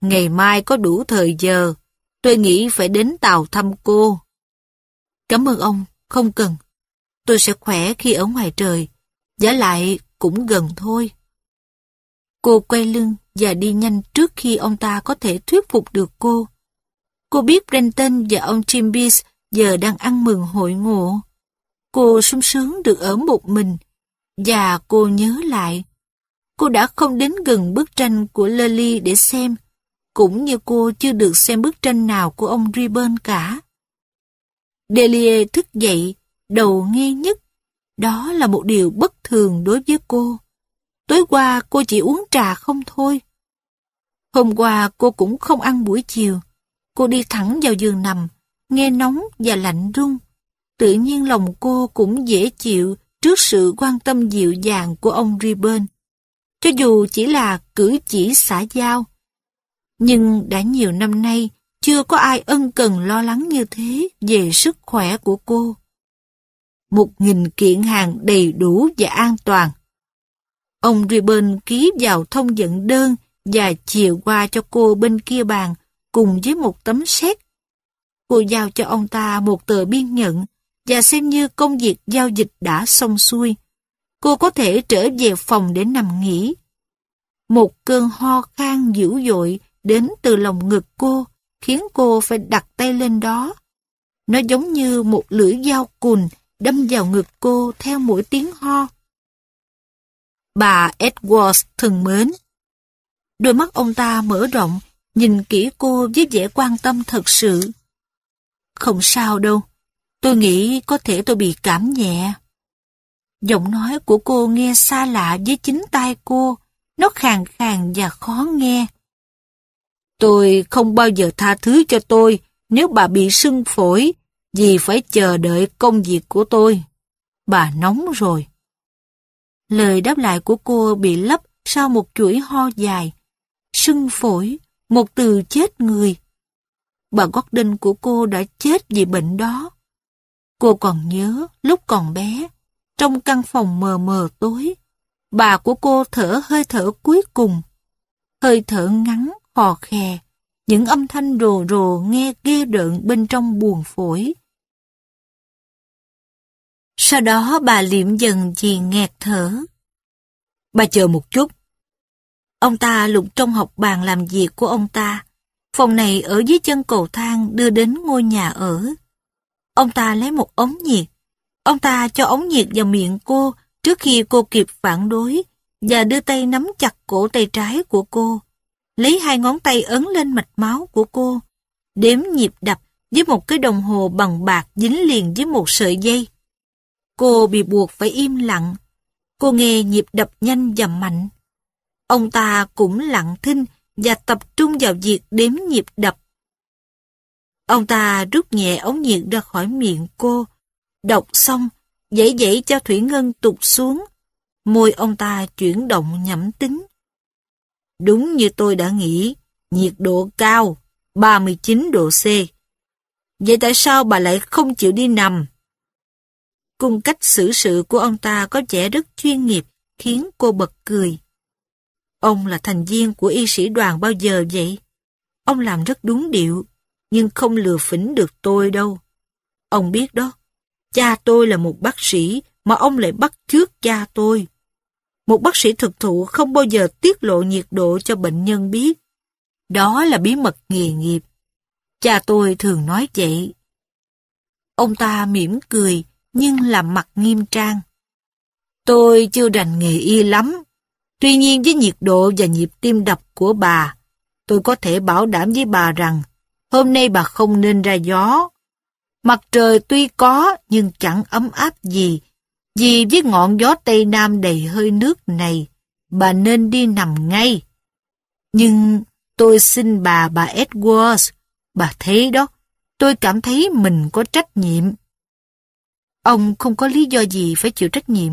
Ngày mai có đủ thời giờ, tôi nghĩ phải đến tàu thăm cô. Cảm ơn ông, không cần. Tôi sẽ khỏe khi ở ngoài trời, vả lại cũng gần thôi. Cô quay lưng và đi nhanh trước khi ông ta có thể thuyết phục được cô. Cô biết Brenton và ông Chambers giờ đang ăn mừng hội ngộ. Cô sung sướng được ở một mình, và cô nhớ lại. Cô đã không đến gần bức tranh của Lely để xem, cũng như cô chưa được xem bức tranh nào của ông Ribbon cả. Delia thức dậy, đầu nghi nhất. Đó là một điều bất thường đối với cô. Tối qua cô chỉ uống trà không thôi. Hôm qua cô cũng không ăn buổi chiều. Cô đi thẳng vào giường nằm, nghe nóng và lạnh run. Tự nhiên lòng cô cũng dễ chịu trước sự quan tâm dịu dàng của ông Reuben, cho dù chỉ là cử chỉ xã giao. Nhưng đã nhiều năm nay, chưa có ai ân cần lo lắng như thế về sức khỏe của cô. 1.000 kiện hàng đầy đủ và an toàn. Ông Reuben ký vào thông dẫn đơn và chìa qua cho cô bên kia bàn, cùng với một tấm séc. Cô giao cho ông ta một tờ biên nhận và xem như công việc giao dịch đã xong xuôi. Cô có thể trở về phòng để nằm nghỉ. Một cơn ho khan dữ dội đến từ lòng ngực cô khiến cô phải đặt tay lên đó. Nó giống như một lưỡi dao cùn đâm vào ngực cô theo mỗi tiếng ho. Bà Edwards thân mến. Đôi mắt ông ta mở rộng, nhìn kỹ cô với vẻ quan tâm thật sự. Không sao đâu, tôi nghĩ có thể tôi bị cảm nhẹ. Giọng nói của cô nghe xa lạ với chính tai cô, nó khàn khàn và khó nghe. Tôi không bao giờ tha thứ cho tôi nếu bà bị sưng phổi, vì phải chờ đợi công việc của tôi. Bà nóng rồi. Lời đáp lại của cô bị lấp sau một chuỗi ho dài. Sưng phổi, một từ chết người. Bà Gordon của cô đã chết vì bệnh đó. Cô còn nhớ lúc còn bé, trong căn phòng mờ mờ tối, bà của cô thở hơi thở cuối cùng. Hơi thở ngắn, khò khè, những âm thanh rồ rồ nghe ghê rợn bên trong buồng phổi. Sau đó bà liệm dần vì nghẹt thở. Bà chờ một chút. Ông ta lục trong học bàn làm việc của ông ta. Phòng này ở dưới chân cầu thang đưa đến ngôi nhà ở. Ông ta lấy một ống nhiệt. Ông ta cho ống nhiệt vào miệng cô trước khi cô kịp phản đối và đưa tay nắm chặt cổ tay trái của cô. Lấy hai ngón tay ấn lên mạch máu của cô. Đếm nhịp đập với một cái đồng hồ bằng bạc dính liền với một sợi dây. Cô bị buộc phải im lặng. Cô nghe nhịp đập nhanh và mạnh. Ông ta cũng lặng thinh và tập trung vào việc đếm nhịp đập. Ông ta rút nhẹ ống nhiệt ra khỏi miệng cô, đọc xong, dãy dãy cho thủy ngân tụt xuống. Môi ông ta chuyển động nhẩm tính. Đúng như tôi đã nghĩ, nhiệt độ cao, 39 độ C. Vậy tại sao bà lại không chịu đi nằm? Cung cách xử sự của ông ta có vẻ rất chuyên nghiệp, khiến cô bật cười. Ông là thành viên của y sĩ đoàn bao giờ vậy? Ông làm rất đúng điệu, nhưng không lừa phỉnh được tôi đâu. Ông biết đó, cha tôi là một bác sĩ mà ông lại bắt chước cha tôi. một bác sĩ thực thụ không bao giờ tiết lộ nhiệt độ cho bệnh nhân biết. Đó là bí mật nghề nghiệp. Cha tôi thường nói vậy. Ông ta mỉm cười, nhưng làm mặt nghiêm trang. Tôi chưa rành nghề y lắm. Tuy nhiên với nhiệt độ và nhịp tim đập của bà, tôi có thể bảo đảm với bà rằng hôm nay bà không nên ra gió. Mặt trời tuy có nhưng chẳng ấm áp gì, vì với ngọn gió Tây Nam đầy hơi nước này, bà nên đi nằm ngay. Nhưng tôi xin bà Edwards, bà thấy đó, tôi cảm thấy mình có trách nhiệm. Ông không có lý do gì phải chịu trách nhiệm.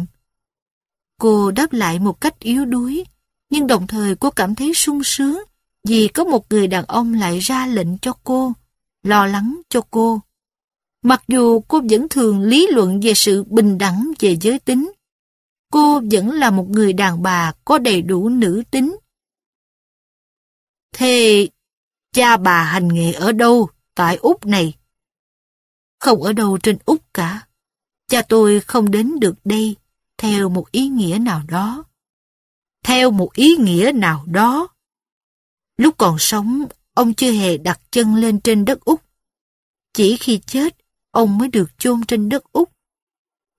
Cô đáp lại một cách yếu đuối, nhưng đồng thời cô cảm thấy sung sướng vì có một người đàn ông lại ra lệnh cho cô, lo lắng cho cô. Mặc dù cô vẫn thường lý luận về sự bình đẳng về giới tính, cô vẫn là một người đàn bà có đầy đủ nữ tính. Thế cha bà hành nghề ở đâu tại Úc này? Không ở đâu trên Úc cả. Cha tôi không đến được đây theo một ý nghĩa nào đó. Theo một ý nghĩa nào đó. Lúc còn sống, ông chưa hề đặt chân lên trên đất Úc. Chỉ khi chết, ông mới được chôn trên đất Úc.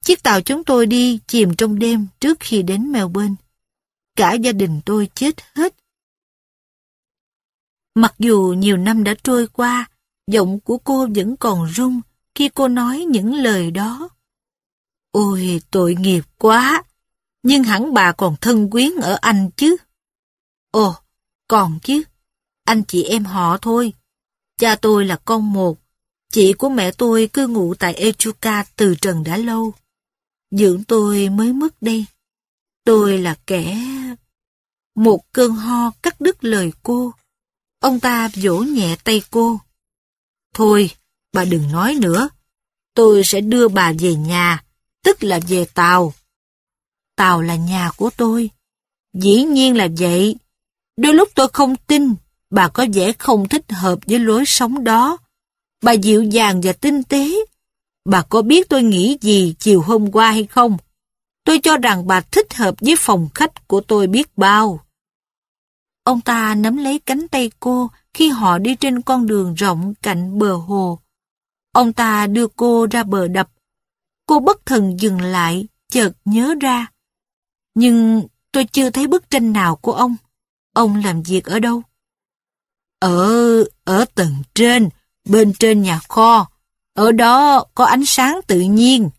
Chiếc tàu chúng tôi đi chìm trong đêm trước khi đến Melbourne. Cả gia đình tôi chết hết. Mặc dù nhiều năm đã trôi qua, giọng của cô vẫn còn run khi cô nói những lời đó. Ôi, tội nghiệp quá! Nhưng hẳn bà còn thân quyến ở Anh chứ? Ồ, còn chứ. Anh chị em họ thôi. Cha tôi là con một. Chị của mẹ tôi cư ngụ tại Echuca từ trần đã lâu. Dưỡng tôi mới mất đây. Tôi là kẻ... Một cơn ho cắt đứt lời cô. Ông ta vỗ nhẹ tay cô. Thôi, bà đừng nói nữa. Tôi sẽ đưa bà về nhà, tức là về Tàu. Tàu là nhà của tôi. Dĩ nhiên là vậy. Đôi lúc tôi không tin, bà có vẻ không thích hợp với lối sống đó. Bà dịu dàng và tinh tế. Bà có biết tôi nghĩ gì chiều hôm qua hay không? Tôi cho rằng bà thích hợp với phòng khách của tôi biết bao. Ông ta nắm lấy cánh tay cô khi họ đi trên con đường rộng cạnh bờ hồ. Ông ta đưa cô ra bờ đập. Cô bất thần dừng lại, chợt nhớ ra. Nhưng tôi chưa thấy bức tranh nào của ông. Ông làm việc ở đâu? Ở tầng trên. Bên trên nhà kho, ở đó có ánh sáng tự nhiên.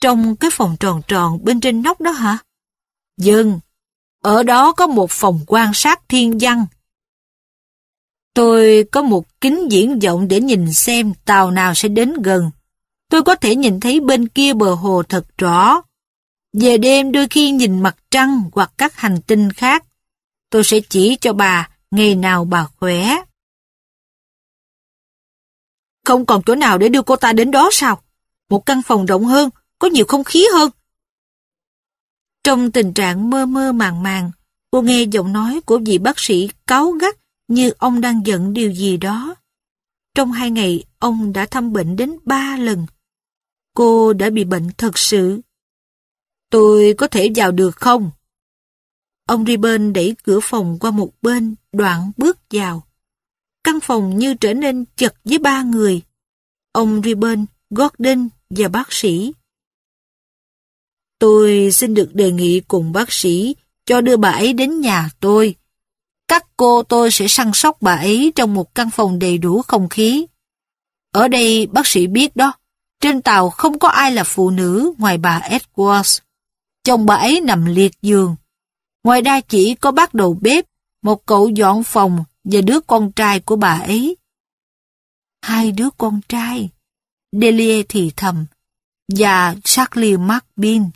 Trong cái phòng tròn tròn bên trên nóc đó hả? Vâng, ở đó có một phòng quan sát thiên văn. Tôi có một kính viễn vọng để nhìn xem tàu nào sẽ đến gần. Tôi có thể nhìn thấy bên kia bờ hồ thật rõ. Về đêm đôi khi nhìn mặt trăng hoặc các hành tinh khác. Tôi sẽ chỉ cho bà ngày nào bà khỏe. Không còn chỗ nào để đưa cô ta đến đó sao? Một căn phòng rộng hơn, có nhiều không khí hơn. Trong tình trạng mơ mơ màng màng, cô nghe giọng nói của vị bác sĩ cáu gắt như ông đang giận điều gì đó. Trong 2 ngày, ông đã thăm bệnh đến 3 lần. Cô đã bị bệnh thật sự. Tôi có thể vào được không? Ông Ribbon đẩy cửa phòng qua một bên, đoạn bước vào. Căn phòng như trở nên chật với 3 người. Ông Ribbon, Gordon và bác sĩ. Tôi xin được đề nghị cùng bác sĩ cho đưa bà ấy đến nhà tôi. Các cô tôi sẽ săn sóc bà ấy trong một căn phòng đầy đủ không khí. Ở đây bác sĩ biết đó, trên tàu không có ai là phụ nữ ngoài bà Edwards. Chồng bà ấy nằm liệt giường. Ngoài ra chỉ có bác đầu bếp, một cậu dọn phòng và đứa con trai của bà ấy. 2 đứa con trai, Delia thì thầm, và Charlie McBean.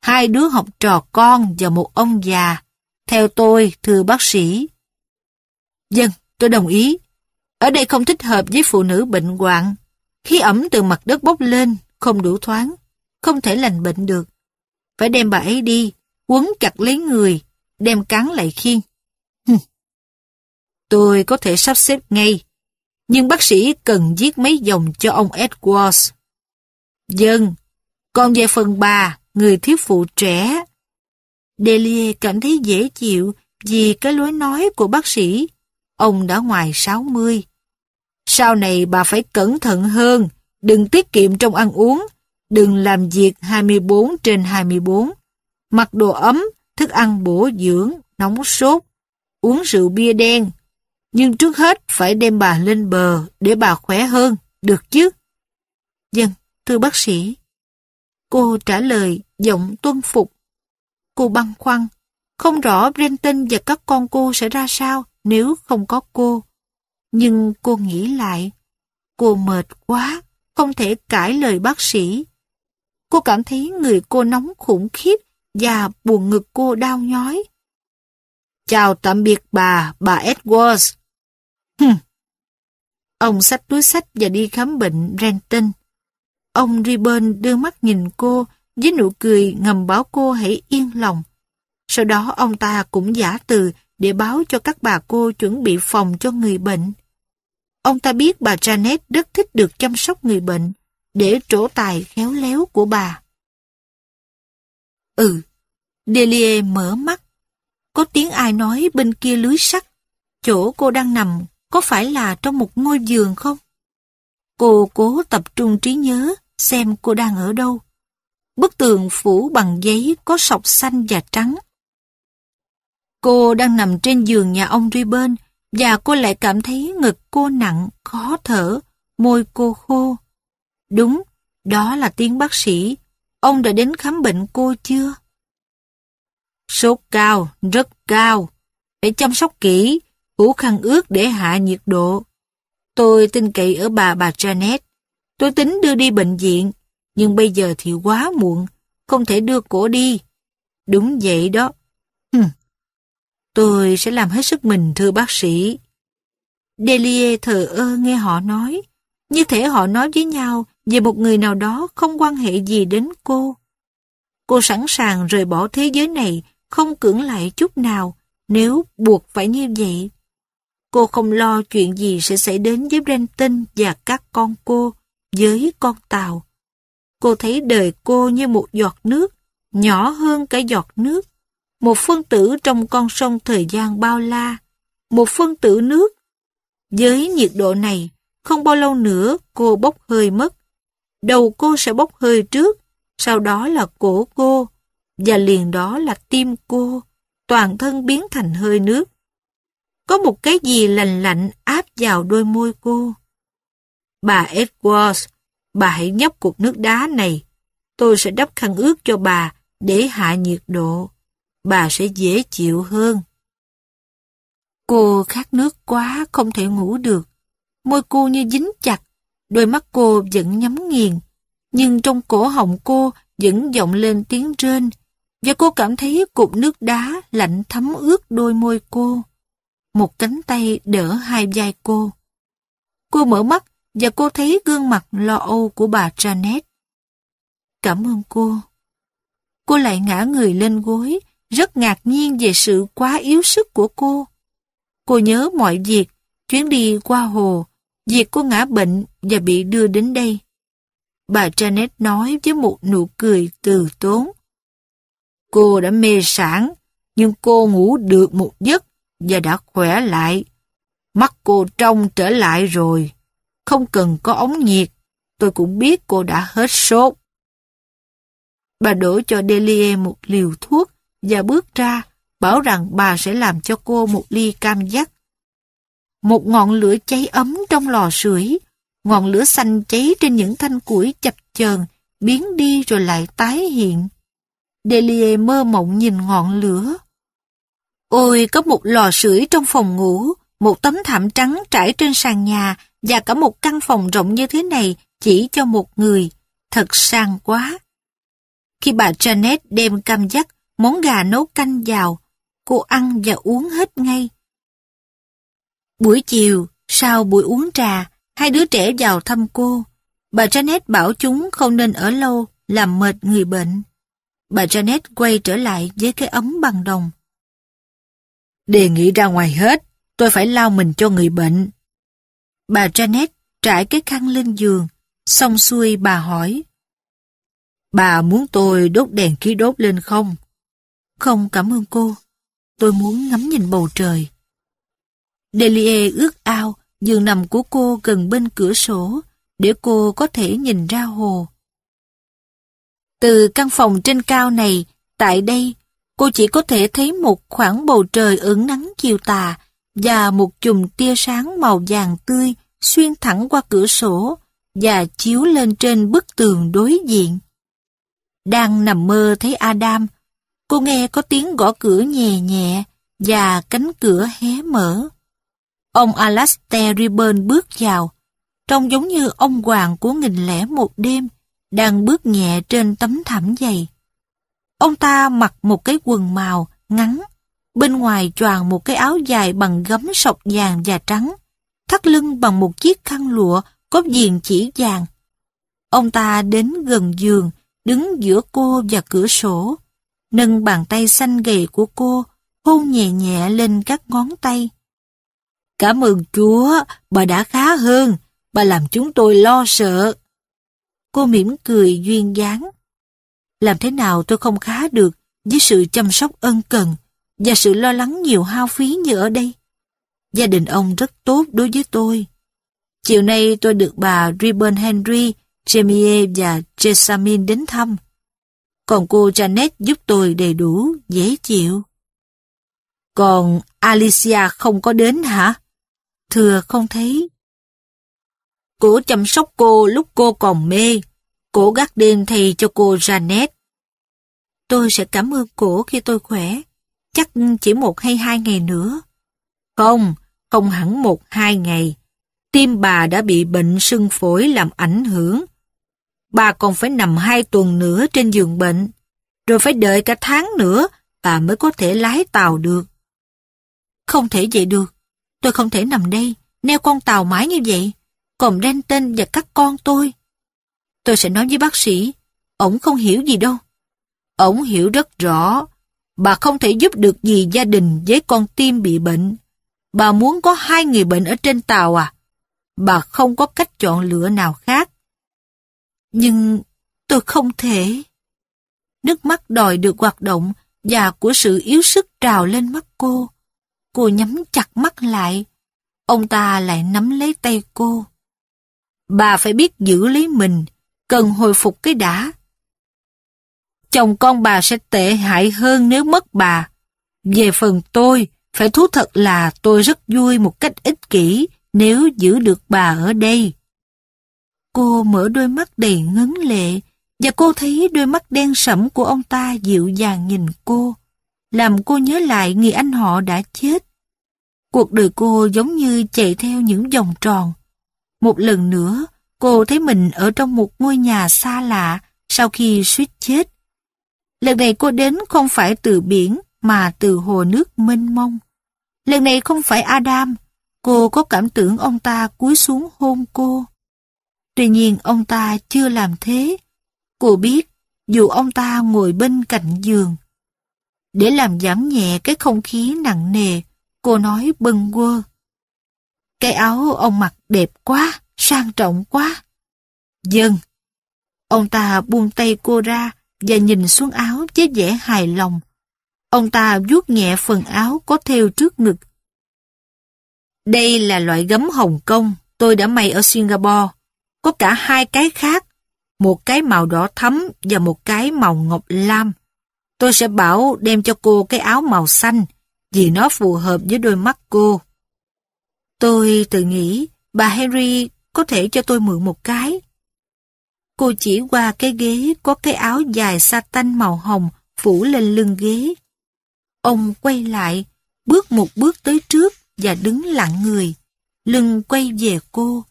2 đứa học trò con và một ông già, theo tôi, thưa bác sĩ. Vâng, tôi đồng ý. Ở đây không thích hợp với phụ nữ bệnh hoạn. Khí ẩm từ mặt đất bốc lên, không đủ thoáng, không thể lành bệnh được. Phải đem bà ấy đi, quấn chặt lấy người, đem cán lại khiêng. Tôi có thể sắp xếp ngay, nhưng bác sĩ cần viết mấy dòng cho ông Edwards. Vâng, còn về phần bà, người thiếu phụ trẻ, Delia cảm thấy dễ chịu vì cái lối nói của bác sĩ. Ông đã ngoài 60. Sau này bà phải cẩn thận hơn, đừng tiết kiệm trong ăn uống, đừng làm việc 24/24. Mặc đồ ấm, thức ăn bổ dưỡng, nóng sốt, uống rượu bia đen. Nhưng trước hết phải đem bà lên bờ để bà khỏe hơn, được chứ? Vâng, thưa bác sĩ. Cô trả lời giọng tuân phục. Cô băn khoăn, không rõ Brenton và các con cô sẽ ra sao nếu không có cô. Nhưng cô nghĩ lại, cô mệt quá, không thể cãi lời bác sĩ. Cô cảm thấy người cô nóng khủng khiếp và buồng ngực cô đau nhói. Chào tạm biệt bà Edwards. Ông xách túi xách và đi khám bệnh Brenton. Ông Ribbon đưa mắt nhìn cô với nụ cười ngầm bảo cô hãy yên lòng. Sau đó ông ta cũng giả từ để báo cho các bà cô chuẩn bị phòng cho người bệnh. Ông ta biết bà Janet rất thích được chăm sóc người bệnh, để trổ tài khéo léo của bà. Delia mở mắt. Có tiếng ai nói bên kia lưới sắt, chỗ cô đang nằm có phải là trong một ngôi giường không? Cô cố tập trung trí nhớ xem cô đang ở đâu. Bức tường phủ bằng giấy có sọc xanh và trắng. Cô đang nằm trên giường nhà ông Ribbon và cô lại cảm thấy ngực cô nặng, khó thở, môi cô khô. Đúng, đó là tiếng bác sĩ. Ông đã đến khám bệnh cô chưa? Sốt cao, rất cao. Phải chăm sóc kỹ, phủ khăn ướt để hạ nhiệt độ. Tôi tin cậy ở bà Janet. Tôi tính đưa đi bệnh viện, nhưng bây giờ thì quá muộn, không thể đưa cổ đi. Đúng vậy đó. Tôi sẽ làm hết sức mình, thưa bác sĩ. Delia thờ ơ nghe họ nói, như thể họ nói với nhau về một người nào đó không quan hệ gì đến cô. Cô sẵn sàng rời bỏ thế giới này, không cưỡng lại chút nào, nếu buộc phải như vậy. Cô không lo chuyện gì sẽ xảy đến với Brenton và các con cô, với con tàu. Cô thấy đời cô như một giọt nước, nhỏ hơn cả giọt nước, một phân tử trong con sông thời gian bao la, một phân tử nước. Với nhiệt độ này, không bao lâu nữa cô bốc hơi mất. Đầu cô sẽ bốc hơi trước, sau đó là cổ cô, và liền đó là tim cô, toàn thân biến thành hơi nước. Có một cái gì lành lạnh áp vào đôi môi cô. Bà Edwards, bà hãy nhấp cục nước đá này. Tôi sẽ đắp khăn ướt cho bà để hạ nhiệt độ. Bà sẽ dễ chịu hơn. Cô khát nước quá, không thể ngủ được. Môi cô như dính chặt, đôi mắt cô vẫn nhắm nghiền. Nhưng trong cổ họng cô vẫn vọng lên tiếng rên, và cô cảm thấy cục nước đá lạnh thấm ướt đôi môi cô. Một cánh tay đỡ hai vai cô. Cô mở mắt và cô thấy gương mặt lo âu của bà Janet. Cảm ơn cô. Cô lại ngã người lên gối, rất ngạc nhiên về sự quá yếu sức của cô. Cô nhớ mọi việc, chuyến đi qua hồ, việc cô ngã bệnh và bị đưa đến đây. Bà Janet nói với một nụ cười từ tốn. Cô đã mê sảng, nhưng cô ngủ được một giấc và đã khỏe lại. Mắt cô trong trở lại rồi. Không cần có ống nhiệt, tôi cũng biết cô đã hết sốt. Bà đổ cho Delia một liều thuốc và bước ra, bảo rằng bà sẽ làm cho cô một ly cam giác. Một ngọn lửa cháy ấm trong lò sưởi, ngọn lửa xanh cháy trên những thanh củi chập chờn, biến đi rồi lại tái hiện. Delia mơ mộng nhìn ngọn lửa. Ôi, có một lò sưởi trong phòng ngủ, một tấm thảm trắng trải trên sàn nhà và cả một căn phòng rộng như thế này chỉ cho một người. Thật sang quá. Khi bà Janet đem cam giác, món gà nấu canh vào, cô ăn và uống hết ngay. Buổi chiều, sau buổi uống trà, hai đứa trẻ vào thăm cô. Bà Janet bảo chúng không nên ở lâu, làm mệt người bệnh. Bà Janet quay trở lại với cái ấm bằng đồng. Đề nghị ra ngoài hết, tôi phải lau mình cho người bệnh. Bà Janet trải cái khăn lên giường, xong xuôi bà hỏi. Bà muốn tôi đốt đèn khí đốt lên không? Không, cảm ơn cô. Tôi muốn ngắm nhìn bầu trời. Delia ước ao giường nằm của cô gần bên cửa sổ để cô có thể nhìn ra hồ. Từ căn phòng trên cao này, tại đây, cô chỉ có thể thấy một khoảng bầu trời ửng nắng chiều tà và một chùm tia sáng màu vàng tươi xuyên thẳng qua cửa sổ và chiếu lên trên bức tường đối diện. Đang nằm mơ thấy Adam, cô nghe có tiếng gõ cửa nhẹ nhẹ và cánh cửa hé mở. Ông Alastair Ribbon bước vào, trông giống như ông hoàng của 1001 đêm, đang bước nhẹ trên tấm thảm dày. Ông ta mặc một cái quần màu ngắn, bên ngoài choàng một cái áo dài bằng gấm sọc vàng và trắng, thắt lưng bằng một chiếc khăn lụa có viền chỉ vàng. Ông ta đến gần giường, đứng giữa cô và cửa sổ, nâng bàn tay xanh gầy của cô, hôn nhẹ nhẹ lên các ngón tay. Cảm ơn Chúa, bà đã khá hơn, bà làm chúng tôi lo sợ. Cô mỉm cười duyên dáng. Làm thế nào tôi không khá được với sự chăm sóc ân cần và sự lo lắng nhiều hao phí như ở đây. Gia đình ông rất tốt đối với tôi. Chiều nay tôi được bà Reuben Henry, Jamie và Jessamine đến thăm. Còn cô Janet giúp tôi đầy đủ, dễ chịu. Còn Alicia không có đến hả? Thưa không thấy. Cô chăm sóc cô lúc cô còn mê. Cô gác đêm thay cho cô Janet. Tôi sẽ cảm ơn cô khi tôi khỏe. Chắc chỉ 1 hay 2 ngày nữa. Không, không hẳn 1-2 ngày. Tim bà đã bị bệnh sưng phổi làm ảnh hưởng. Bà còn phải nằm 2 tuần nữa trên giường bệnh. Rồi phải đợi cả tháng nữa bà mới có thể lái tàu được. Không thể vậy được. Tôi không thể nằm đây, neo con tàu mãi như vậy. Còn Brenton và các con tôi sẽ nói với bác sĩ. Ổng không hiểu gì đâu. Ổng hiểu rất rõ. Bà không thể giúp được gì gia đình với con tim bị bệnh. Bà muốn có 2 người bệnh ở trên tàu à? Bà không có cách chọn lựa nào khác. Nhưng tôi không thể. Nước mắt đòi được hoạt động và của sự yếu sức trào lên mắt cô. Cô nhắm chặt mắt lại. Ông ta lại nắm lấy tay cô. Bà phải biết giữ lấy mình, cần hồi phục cái đã. Chồng con bà sẽ tệ hại hơn nếu mất bà. Về phần tôi, phải thú thật là tôi rất vui một cách ích kỷ nếu giữ được bà ở đây. Cô mở đôi mắt đầy ngấn lệ, và cô thấy đôi mắt đen sẫm của ông ta dịu dàng nhìn cô, làm cô nhớ lại người anh họ đã chết. Cuộc đời cô giống như chạy theo những vòng tròn. Một lần nữa, cô thấy mình ở trong một ngôi nhà xa lạ sau khi suýt chết. Lần này cô đến không phải từ biển mà từ hồ nước mênh mông. Lần này không phải Adam, cô có cảm tưởng ông ta cúi xuống hôn cô. Tuy nhiên ông ta chưa làm thế. Cô biết, dù ông ta ngồi bên cạnh giường. Để làm giảm nhẹ cái không khí nặng nề, cô nói bâng quơ. Cái áo ông mặc đẹp quá, sang trọng quá. Vâng. Ông ta buông tay cô ra và nhìn xuống áo với vẻ hài lòng. Ông ta vuốt nhẹ phần áo có thêu trước ngực. Đây là loại gấm Hồng Kông tôi đã may ở Singapore. Có cả 2 cái khác, một cái màu đỏ thẫm và một cái màu ngọc lam. Tôi sẽ bảo đem cho cô cái áo màu xanh vì nó phù hợp với đôi mắt cô. Tôi tự nghĩ bà Henry có thể cho tôi mượn một cái. Cô chỉ qua cái ghế có cái áo dài satin màu hồng phủ lên lưng ghế. Ông quay lại, bước một bước tới trước và đứng lặng người, lưng quay về cô.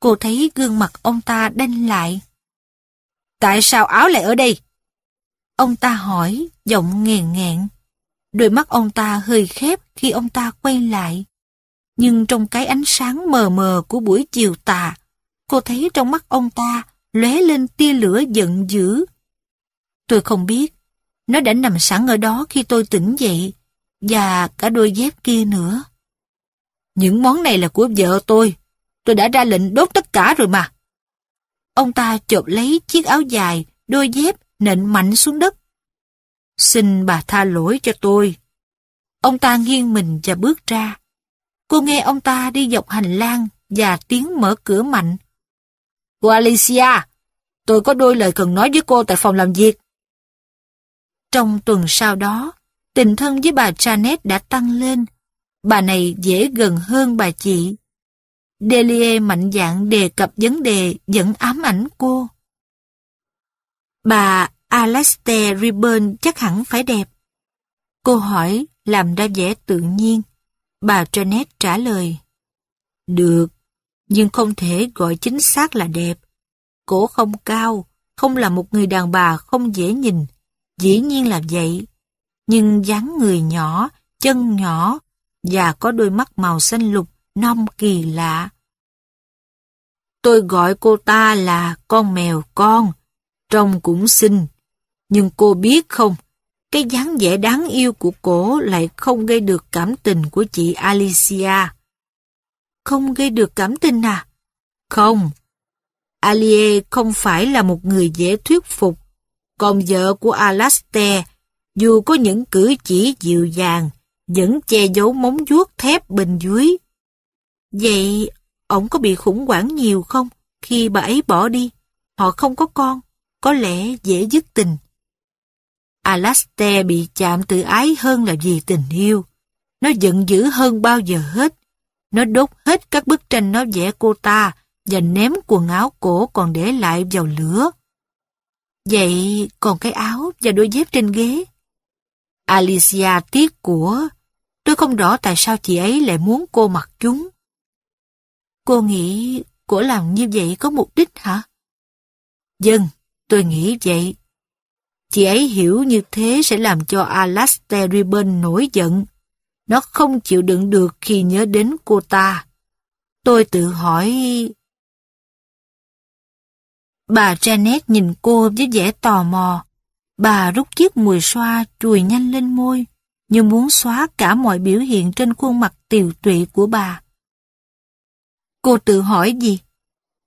Cô thấy gương mặt ông ta đanh lại. Tại sao áo lại ở đây? Ông ta hỏi, giọng nghèn nghẹn. Đôi mắt ông ta hơi khép khi ông ta quay lại. Nhưng trong cái ánh sáng mờ mờ của buổi chiều tà, cô thấy trong mắt ông ta lóe lên tia lửa giận dữ. Tôi không biết, nó đã nằm sẵn ở đó khi tôi tỉnh dậy, và cả đôi dép kia nữa. Những món này là của vợ tôi đã ra lệnh đốt tất cả rồi mà. Ông ta chộp lấy chiếc áo dài, đôi dép nện mạnh xuống đất. Xin bà tha lỗi cho tôi. Ông ta nghiêng mình và bước ra. Cô nghe ông ta đi dọc hành lang và tiếng mở cửa mạnh. Cô Alicia, tôi có đôi lời cần nói với cô tại phòng làm việc. Trong tuần sau đó, tình thân với bà Janet đã tăng lên. Bà này dễ gần hơn bà chị. Delia mạnh dạn đề cập vấn đề vẫn ám ảnh cô. Bà Alastair Ribbon chắc hẳn phải đẹp. Cô hỏi, làm ra vẻ tự nhiên. Bà Janet trả lời. Được, nhưng không thể gọi chính xác là đẹp. Cổ không cao, không là một người đàn bà không dễ nhìn. Dĩ nhiên là vậy. Nhưng dáng người nhỏ, chân nhỏ, và có đôi mắt màu xanh lục, non kỳ lạ. Tôi gọi cô ta là con mèo con, trông cũng xinh. Nhưng cô biết không, cái dáng vẻ đáng yêu của cổ lại không gây được cảm tình của chị Alicia. Không gây được cảm tình à? Không. Alie không phải là một người dễ thuyết phục. Còn vợ của Alastair, dù có những cử chỉ dịu dàng, vẫn che giấu móng vuốt thép bên dưới. Vậy, ổng có bị khủng hoảng nhiều không? Khi bà ấy bỏ đi, họ không có con, có lẽ dễ dứt tình. Alastair bị chạm tự ái hơn là vì tình yêu. Nó giận dữ hơn bao giờ hết. Nó đốt hết các bức tranh nó vẽ cô ta và ném quần áo cổ còn để lại vào lửa. Vậy còn cái áo và đôi dép trên ghế? Alicia tiếc của. Tôi không rõ tại sao chị ấy lại muốn cô mặc chúng. Cô nghĩ cô làm như vậy có mục đích hả? Vâng, tôi nghĩ vậy. Chị ấy hiểu như thế sẽ làm cho Alastair Ribbon nổi giận. Nó không chịu đựng được khi nhớ đến cô ta. Tôi tự hỏi... Bà Janet nhìn cô với vẻ tò mò. Bà rút chiếc mùi xoa chùi nhanh lên môi, như muốn xóa cả mọi biểu hiện trên khuôn mặt tiều tụy của bà. Cô tự hỏi gì?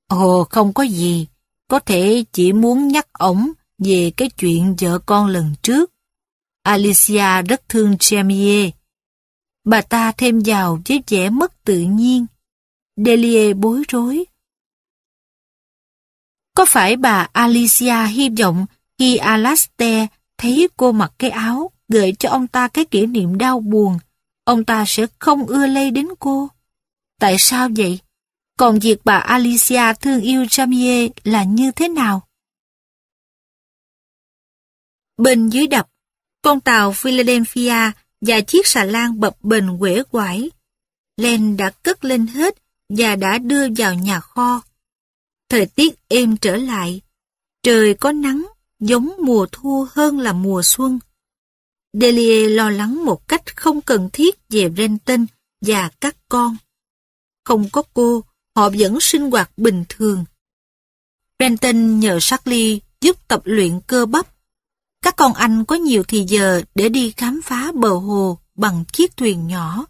Ồ, không có gì. Có thể chỉ muốn nhắc ổng về cái chuyện vợ con lần trước. Alicia rất thương Jamie. Bà ta thêm vào với vẻ mất tự nhiên. Delia bối rối. Có phải bà Alicia hy vọng khi Alastair thấy cô mặc cái áo gợi cho ông ta cái kỷ niệm đau buồn, ông ta sẽ không ưa lây đến cô? Tại sao vậy? Còn việc bà Alicia thương yêu Jamie là như thế nào? Bên dưới đập, con tàu Philadelphia và chiếc xà lan bập bềnh quể quải. Len đã cất lên hết và đã đưa vào nhà kho. Thời tiết êm trở lại, trời có nắng, giống mùa thu hơn là mùa xuân. Delia lo lắng một cách không cần thiết về Brenton và các con. Không có cô, họ vẫn sinh hoạt bình thường. Brenton nhờ Shackley giúp tập luyện cơ bắp. Các con anh có nhiều thì giờ để đi khám phá bờ hồ bằng chiếc thuyền nhỏ.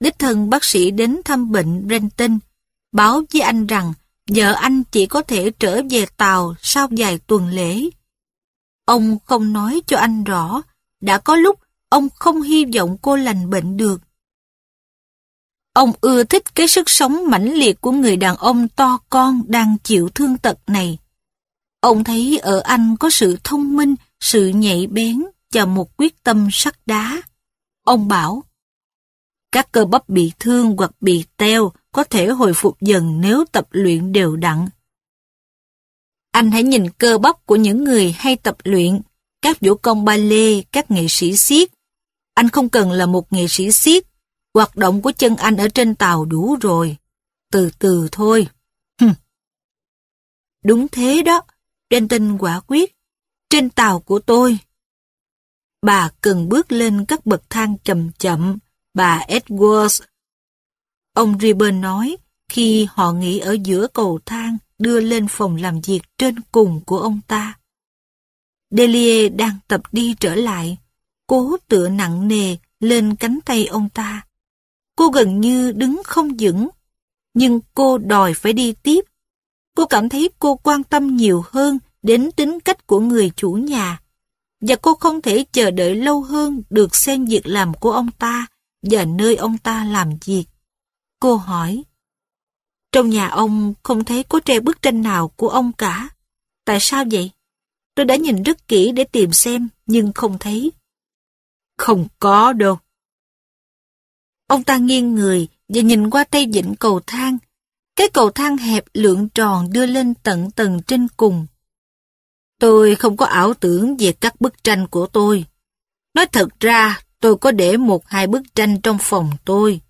Đích thân bác sĩ đến thăm bệnh Brenton, báo với anh rằng vợ anh chỉ có thể trở về tàu sau vài tuần lễ. Ông không nói cho anh rõ, đã có lúc ông không hy vọng cô lành bệnh được. Ông ưa thích cái sức sống mãnh liệt của người đàn ông to con đang chịu thương tật này. Ông thấy ở anh có sự thông minh, sự nhạy bén và một quyết tâm sắt đá. Ông bảo, các cơ bắp bị thương hoặc bị teo có thể hồi phục dần nếu tập luyện đều đặn. Anh hãy nhìn cơ bắp của những người hay tập luyện, các vũ công ballet, các nghệ sĩ xiếc. Anh không cần là một nghệ sĩ xiếc, hoạt động của chân anh ở trên tàu đủ rồi. Từ từ thôi. Đúng thế đó, Brenton quả quyết. Trên tàu của tôi. Bà cần bước lên các bậc thang chậm chậm, bà Edwards. Ông Ribbon nói khi họ nghỉ ở giữa cầu thang đưa lên phòng làm việc trên cùng của ông ta. Delia đang tập đi trở lại, cố tựa nặng nề lên cánh tay ông ta. Cô gần như đứng không vững, nhưng cô đòi phải đi tiếp. Cô cảm thấy cô quan tâm nhiều hơn đến tính cách của người chủ nhà, và cô không thể chờ đợi lâu hơn được xem việc làm của ông ta và nơi ông ta làm việc. Cô hỏi, trong nhà ông không thấy có treo bức tranh nào của ông cả. Tại sao vậy? Tôi đã nhìn rất kỹ để tìm xem, nhưng không thấy. Không có đâu. Ông ta nghiêng người và nhìn qua tay vịn cầu thang. Cái cầu thang hẹp lượn tròn đưa lên tận tầng trên cùng. Tôi không có ảo tưởng về các bức tranh của tôi. Nói thật ra, tôi có để một hai bức tranh trong phòng tôi.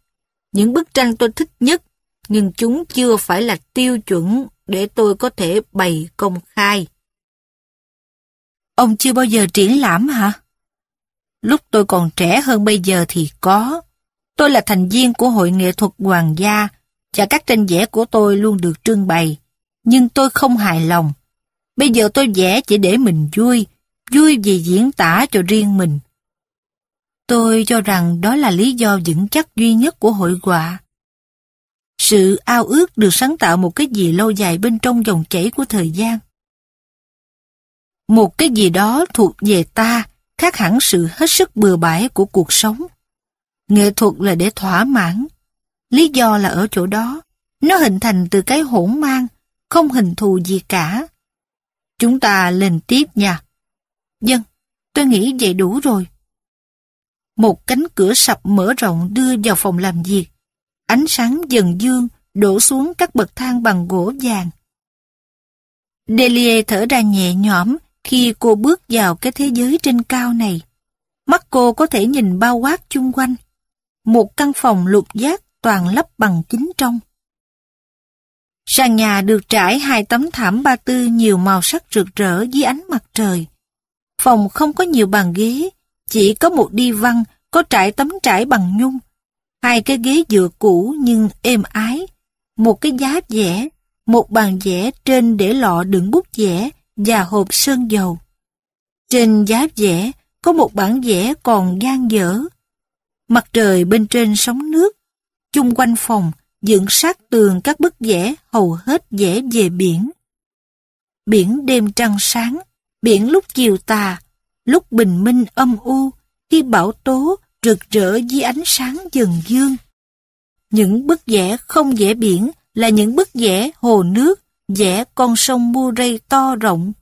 Những bức tranh tôi thích nhất, nhưng chúng chưa phải là tiêu chuẩn để tôi có thể bày công khai. Ông chưa bao giờ triển lãm hả? Lúc tôi còn trẻ hơn bây giờ thì có. Tôi là thành viên của Hội nghệ thuật Hoàng gia và các tranh vẽ của tôi luôn được trưng bày. Nhưng tôi không hài lòng. Bây giờ tôi vẽ chỉ để mình vui, vui vì diễn tả cho riêng mình. Tôi cho rằng đó là lý do vững chắc duy nhất của hội họa. Sự ao ước được sáng tạo một cái gì lâu dài bên trong dòng chảy của thời gian. Một cái gì đó thuộc về ta, khác hẳn sự hết sức bừa bãi của cuộc sống. Nghệ thuật là để thỏa mãn. Lý do là ở chỗ đó, nó hình thành từ cái hỗn mang, không hình thù gì cả. Chúng ta lên tiếp nha. Vâng, tôi nghĩ vậy đủ rồi. Một cánh cửa sập mở rộng đưa vào phòng làm việc. Ánh sáng dần dương đổ xuống các bậc thang bằng gỗ vàng. Delia thở ra nhẹ nhõm khi cô bước vào cái thế giới trên cao này. Mắt cô có thể nhìn bao quát chung quanh. Một căn phòng lục giác toàn lấp bằng kính trong. Sàn nhà được trải hai tấm thảm ba tư nhiều màu sắc rực rỡ dưới ánh mặt trời. Phòng không có nhiều bàn ghế, chỉ có một đi văn có trải tấm trải bằng nhung. Hai cái ghế dựa cũ nhưng êm ái, một cái giá vẽ, một bàn vẽ trên để lọ đựng bút vẽ và hộp sơn dầu. Trên giá vẽ có một bản vẽ còn dang dở. Mặt trời bên trên sóng nước, chung quanh phòng dựng sát tường các bức vẽ hầu hết vẽ về biển. Biển đêm trăng sáng, biển lúc chiều tà, lúc bình minh âm u, khi bão tố rực rỡ dưới ánh sáng dần dương. Những bức vẽ không vẽ biển là những bức vẽ hồ nước, vẽ con sông Murray to rộng.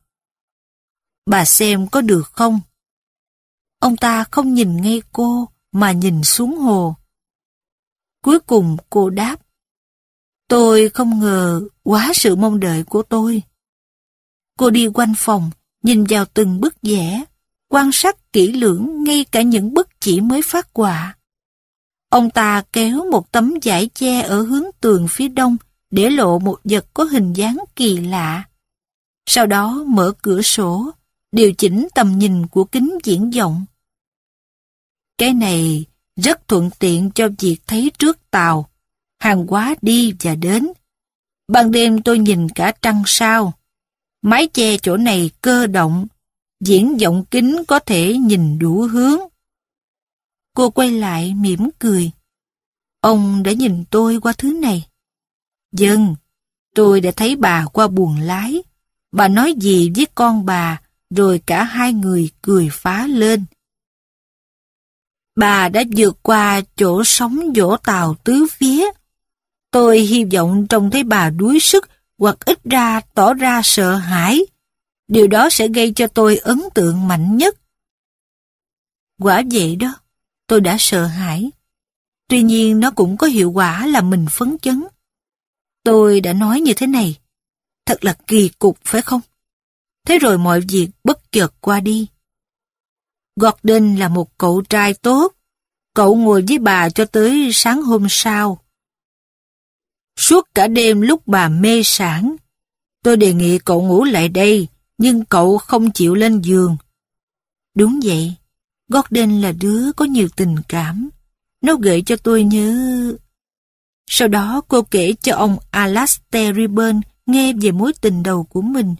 Bà xem có được không? Ông ta không nhìn ngay cô mà nhìn xuống hồ. Cuối cùng cô đáp, tôi không ngờ quá sự mong đợi của tôi. Cô đi quanh phòng, nhìn vào từng bức vẽ, quan sát kỹ lưỡng ngay cả những bức chỉ mới phát họa. Ông ta kéo một tấm vải che ở hướng tường phía đông để lộ một vật có hình dáng kỳ lạ. Sau đó mở cửa sổ, điều chỉnh tầm nhìn của kính viễn vọng. Cái này rất thuận tiện cho việc thấy trước tàu, hàng hóa đi và đến. Ban đêm tôi nhìn cả trăng sao. Mái che chỗ này cơ động, viễn vọng kính có thể nhìn đủ hướng. Cô quay lại mỉm cười. Ông đã nhìn tôi qua thứ này. Vâng, tôi đã thấy bà qua buồng lái. Bà nói gì với con bà, rồi cả hai người cười phá lên. Bà đã vượt qua chỗ sóng vỗ tàu tứ phía. Tôi hy vọng trông thấy bà đuối sức hoặc ít ra tỏ ra sợ hãi. Điều đó sẽ gây cho tôi ấn tượng mạnh nhất. Quả vậy đó, tôi đã sợ hãi. Tuy nhiên nó cũng có hiệu quả làm mình phấn chấn. Tôi đã nói như thế này. Thật là kỳ cục phải không? Thế rồi mọi việc bất chợt qua đi. Gordon là một cậu trai tốt. Cậu ngồi với bà cho tới sáng hôm sau. Suốt cả đêm lúc bà mê sảng, tôi đề nghị cậu ngủ lại đây, nhưng cậu không chịu lên giường. Đúng vậy, Gordon là đứa có nhiều tình cảm. Nó gợi cho tôi nhớ... Sau đó cô kể cho ông Alastair Ribbon nghe về mối tình đầu của mình.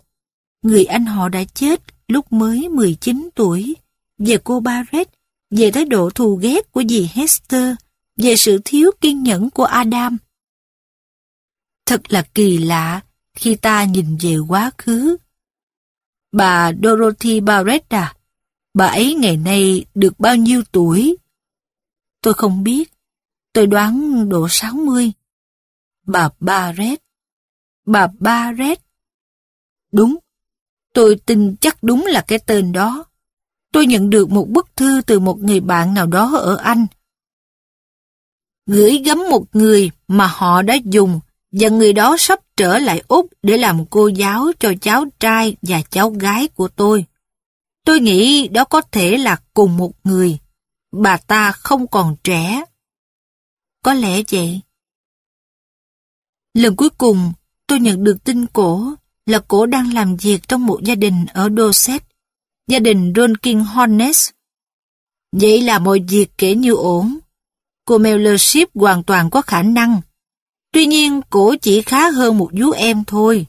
Người anh họ đã chết lúc mới 19 tuổi. Về cô Barrett, về thái độ thù ghét của dì Hester, về sự thiếu kiên nhẫn của Adam. Thật là kỳ lạ khi ta nhìn về quá khứ. Bà Dorothy Barrett à, Bà ấy ngày nay được bao nhiêu tuổi? Tôi không biết. Tôi đoán độ 60. Bà Barrett. Bà Barrett. Đúng. Tôi tin chắc đúng là cái tên đó. Tôi nhận được một bức thư từ một người bạn nào đó ở Anh. Gửi gắm một người mà họ đã dùng và người đó sắp trở lại Úc để làm cô giáo cho cháu trai và cháu gái của tôi. Tôi nghĩ đó có thể là cùng một người. Bà ta không còn trẻ. Có lẽ vậy. Lần cuối cùng tôi nhận được tin cổ là cổ đang làm việc trong một gia đình ở Dorset, gia đình Ronkin Hornets. Vậy là mọi việc kể như ổn. Cô Mellership hoàn toàn có khả năng. Tuy nhiên cổ chỉ khá hơn một vú em thôi.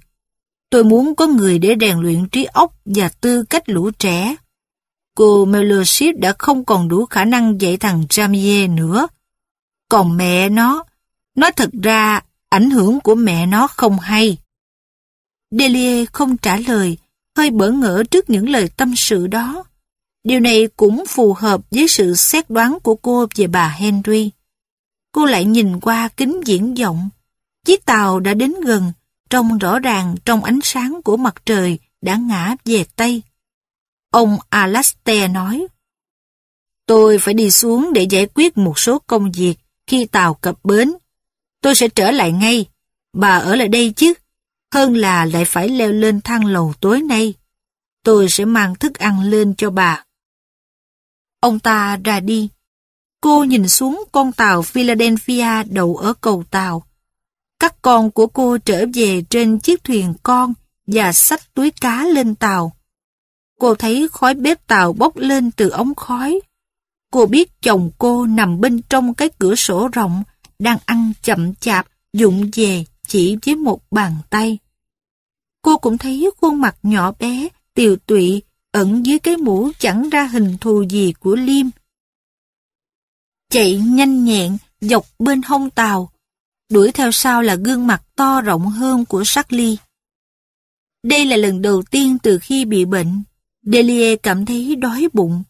Tôi muốn có người để rèn luyện trí óc và tư cách lũ trẻ. Cô Mellership đã không còn đủ khả năng dạy thằng Jamie nữa. Còn mẹ nó, nói thật ra ảnh hưởng của mẹ nó không hay. Delia không trả lời, hơi bỡ ngỡ trước những lời tâm sự đó. Điều này cũng phù hợp với sự xét đoán của cô về bà Henry. Cô lại nhìn qua kính viễn vọng. Chiếc tàu đã đến gần, trông rõ ràng trong ánh sáng của mặt trời đã ngã về Tây. Ông Alastair nói, tôi phải đi xuống để giải quyết một số công việc khi tàu cập bến. Tôi sẽ trở lại ngay. Bà ở lại đây chứ, hơn là lại phải leo lên thang lầu tối nay. Tôi sẽ mang thức ăn lên cho bà. Ông ta ra đi. Cô nhìn xuống con tàu Philadelphia đậu ở cầu tàu. Các con của cô trở về trên chiếc thuyền con và xách túi cá lên tàu. Cô thấy khói bếp tàu bốc lên từ ống khói. Cô biết chồng cô nằm bên trong cái cửa sổ rộng, đang ăn chậm chạp, vụng về chỉ với một bàn tay. Cô cũng thấy khuôn mặt nhỏ bé, tiều tụy, ẩn dưới cái mũ chẳng ra hình thù gì của Liêm. Chạy nhanh nhẹn dọc bên hông tàu, đuổi theo sau là gương mặt to rộng hơn của Shackley. Đây là lần đầu tiên từ khi bị bệnh, Delia cảm thấy đói bụng.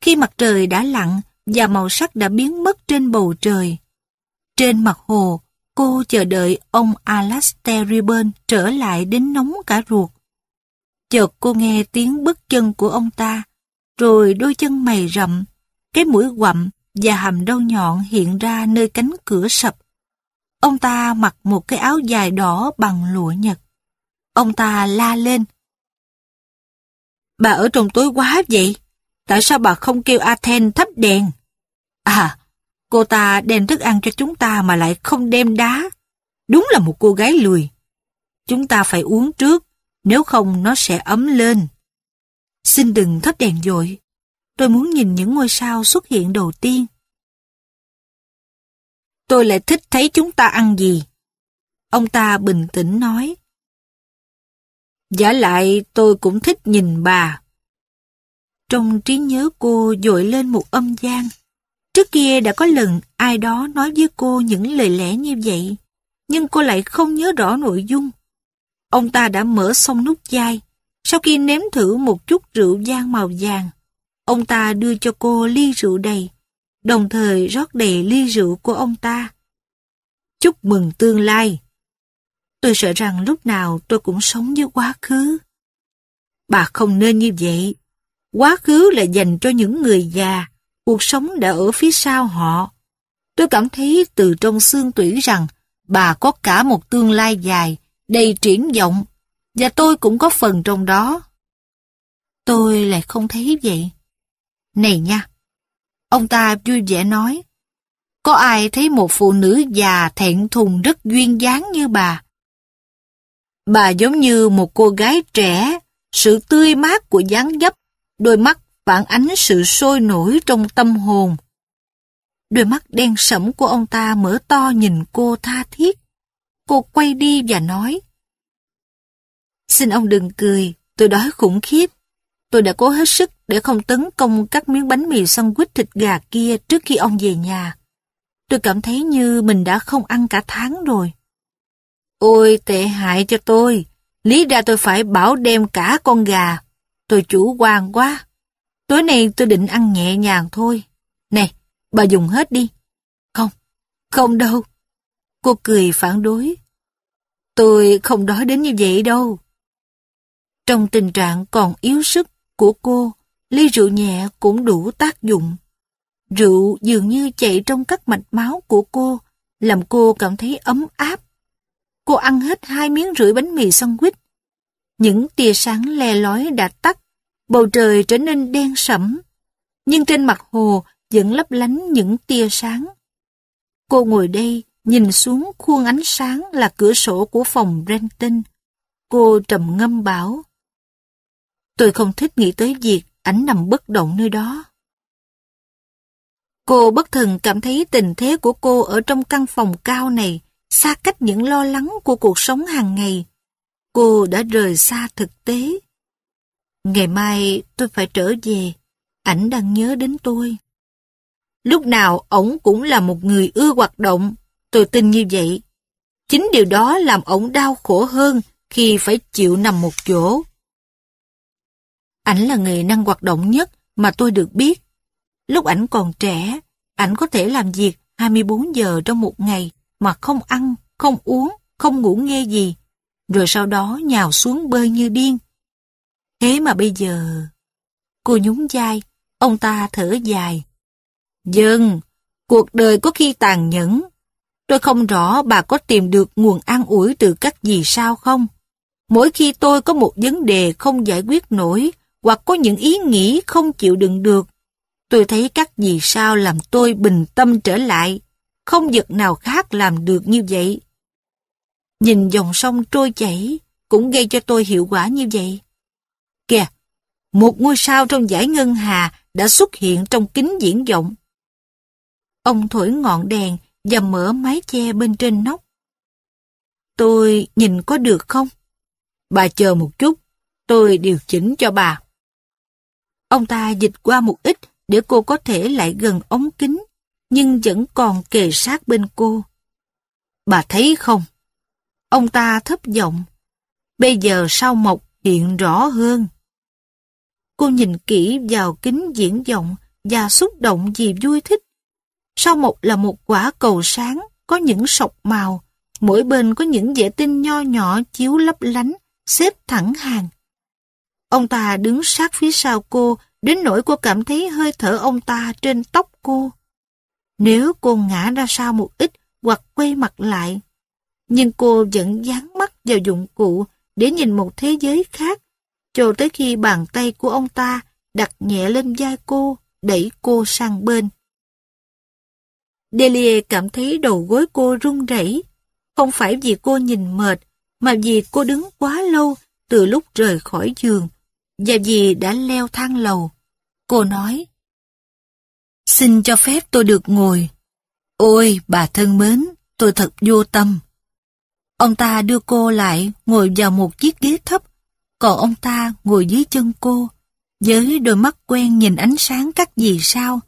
Khi mặt trời đã lặn và màu sắc đã biến mất trên bầu trời. Trên mặt hồ, cô chờ đợi ông Alastair Ribbon trở lại đến nóng cả ruột. Chợt cô nghe tiếng bước chân của ông ta, rồi đôi chân mày rậm, cái mũi quặm và hàm râu nhọn hiện ra nơi cánh cửa sập. Ông ta mặc một cái áo dài đỏ bằng lụa Nhật. Ông ta la lên. Bà ở trong tối quá vậy? Tại sao bà không kêu Athen thắp đèn? À, cô ta đem thức ăn cho chúng ta mà lại không đem đá. Đúng là một cô gái lười. Chúng ta phải uống trước, nếu không nó sẽ ấm lên. Xin đừng thắp đèn vội. Tôi muốn nhìn những ngôi sao xuất hiện đầu tiên. Tôi lại thích thấy chúng ta ăn gì. Ông ta bình tĩnh nói. Vả lại tôi cũng thích nhìn bà. Trong trí nhớ cô dội lên một âm gian. Trước kia đã có lần ai đó nói với cô những lời lẽ như vậy, nhưng cô lại không nhớ rõ nội dung. Ông ta đã mở xong nút chai. Sau khi nếm thử một chút rượu vang màu vàng, ông ta đưa cho cô ly rượu đầy, đồng thời rót đầy ly rượu của ông ta. Chúc mừng tương lai. Tôi sợ rằng lúc nào tôi cũng sống với quá khứ. Bà không nên như vậy. Quá khứ là dành cho những người già, cuộc sống đã ở phía sau họ. Tôi cảm thấy từ trong xương tủy rằng bà có cả một tương lai dài, đầy triển vọng, và tôi cũng có phần trong đó. Tôi lại không thấy vậy. Này nha, ông ta vui vẻ nói, có ai thấy một phụ nữ già thẹn thùng rất duyên dáng như bà? Bà giống như một cô gái trẻ, sự tươi mát của dáng dấp, đôi mắt phản ánh sự sôi nổi trong tâm hồn. Đôi mắt đen sẫm của ông ta mở to nhìn cô tha thiết. Cô quay đi và nói, xin ông đừng cười, tôi đói khủng khiếp. Tôi đã cố hết sức để không tấn công các miếng bánh mì sandwich thịt gà kia trước khi ông về nhà. Tôi cảm thấy như mình đã không ăn cả tháng rồi. Ôi tệ hại cho tôi, lý ra tôi phải bảo đem cả con gà. Tôi chủ quan quá. Tối nay tôi định ăn nhẹ nhàng thôi. Này, bà dùng hết đi. Không, không đâu. Cô cười phản đối. Tôi không đói đến như vậy đâu. Trong tình trạng còn yếu sức của cô, ly rượu nhẹ cũng đủ tác dụng. Rượu dường như chạy trong các mạch máu của cô, làm cô cảm thấy ấm áp. Cô ăn hết 2,5 miếng bánh mì sandwich. Những tia sáng le lói đã tắt, bầu trời trở nên đen sẫm, nhưng trên mặt hồ vẫn lấp lánh những tia sáng. Cô ngồi đây, nhìn xuống khuôn ánh sáng là cửa sổ của phòng Brenton. Cô trầm ngâm bảo, tôi không thích nghĩ tới việc ảnh nằm bất động nơi đó. Cô bất thần cảm thấy tình thế của cô ở trong căn phòng cao này, xa cách những lo lắng của cuộc sống hàng ngày. Cô đã rời xa thực tế. Ngày mai tôi phải trở về, ảnh đang nhớ đến tôi. Lúc nào ổng cũng là một người ưa hoạt động, tôi tin như vậy. Chính điều đó làm ổng đau khổ hơn khi phải chịu nằm một chỗ. Ảnh là người năng hoạt động nhất mà tôi được biết. Lúc ảnh còn trẻ, ảnh có thể làm việc 24 giờ trong một ngày mà không ăn, không uống, không ngủ nghe gì, rồi sau đó nhào xuống bơi như điên. Thế mà bây giờ... Cô nhún vai, ông ta thở dài. Dân, cuộc đời có khi tàn nhẫn. Tôi không rõ bà có tìm được nguồn an ủi từ các dì sao không? Mỗi khi tôi có một vấn đề không giải quyết nổi, hoặc có những ý nghĩ không chịu đựng được, tôi thấy các dì sao làm tôi bình tâm trở lại. Không vật nào khác làm được như vậy. Nhìn dòng sông trôi chảy cũng gây cho tôi hiệu quả như vậy. Kìa, một ngôi sao trong dải ngân hà đã xuất hiện trong kính viễn vọng. Ông thổi ngọn đèn và mở mái che bên trên nóc. Tôi nhìn có được không? Bà chờ một chút, tôi điều chỉnh cho bà. Ông ta dịch qua một ít để cô có thể lại gần ống kính, nhưng vẫn còn kề sát bên cô. Bà thấy không? Ông ta thấp giọng. Bây giờ sao mộc hiện rõ hơn. Cô nhìn kỹ vào kính viễn vọng và xúc động vì vui thích. Sao mộc là một quả cầu sáng, có những sọc màu, mỗi bên có những vệ tinh nho nhỏ chiếu lấp lánh, xếp thẳng hàng. Ông ta đứng sát phía sau cô, đến nỗi cô cảm thấy hơi thở ông ta trên tóc cô. Nếu cô ngã ra sau một ít hoặc quay mặt lại, nhưng cô vẫn dán mắt vào dụng cụ để nhìn một thế giới khác, cho tới khi bàn tay của ông ta đặt nhẹ lên vai cô, đẩy cô sang bên. Delia cảm thấy đầu gối cô run rẩy, không phải vì cô nhìn mệt, mà vì cô đứng quá lâu từ lúc rời khỏi giường, và vì đã leo thang lầu. Cô nói, xin cho phép tôi được ngồi. Ôi, bà thân mến, tôi thật vô tâm. Ông ta đưa cô lại, ngồi vào một chiếc ghế thấp, còn ông ta ngồi dưới chân cô, với đôi mắt quen nhìn ánh sáng các vì sao.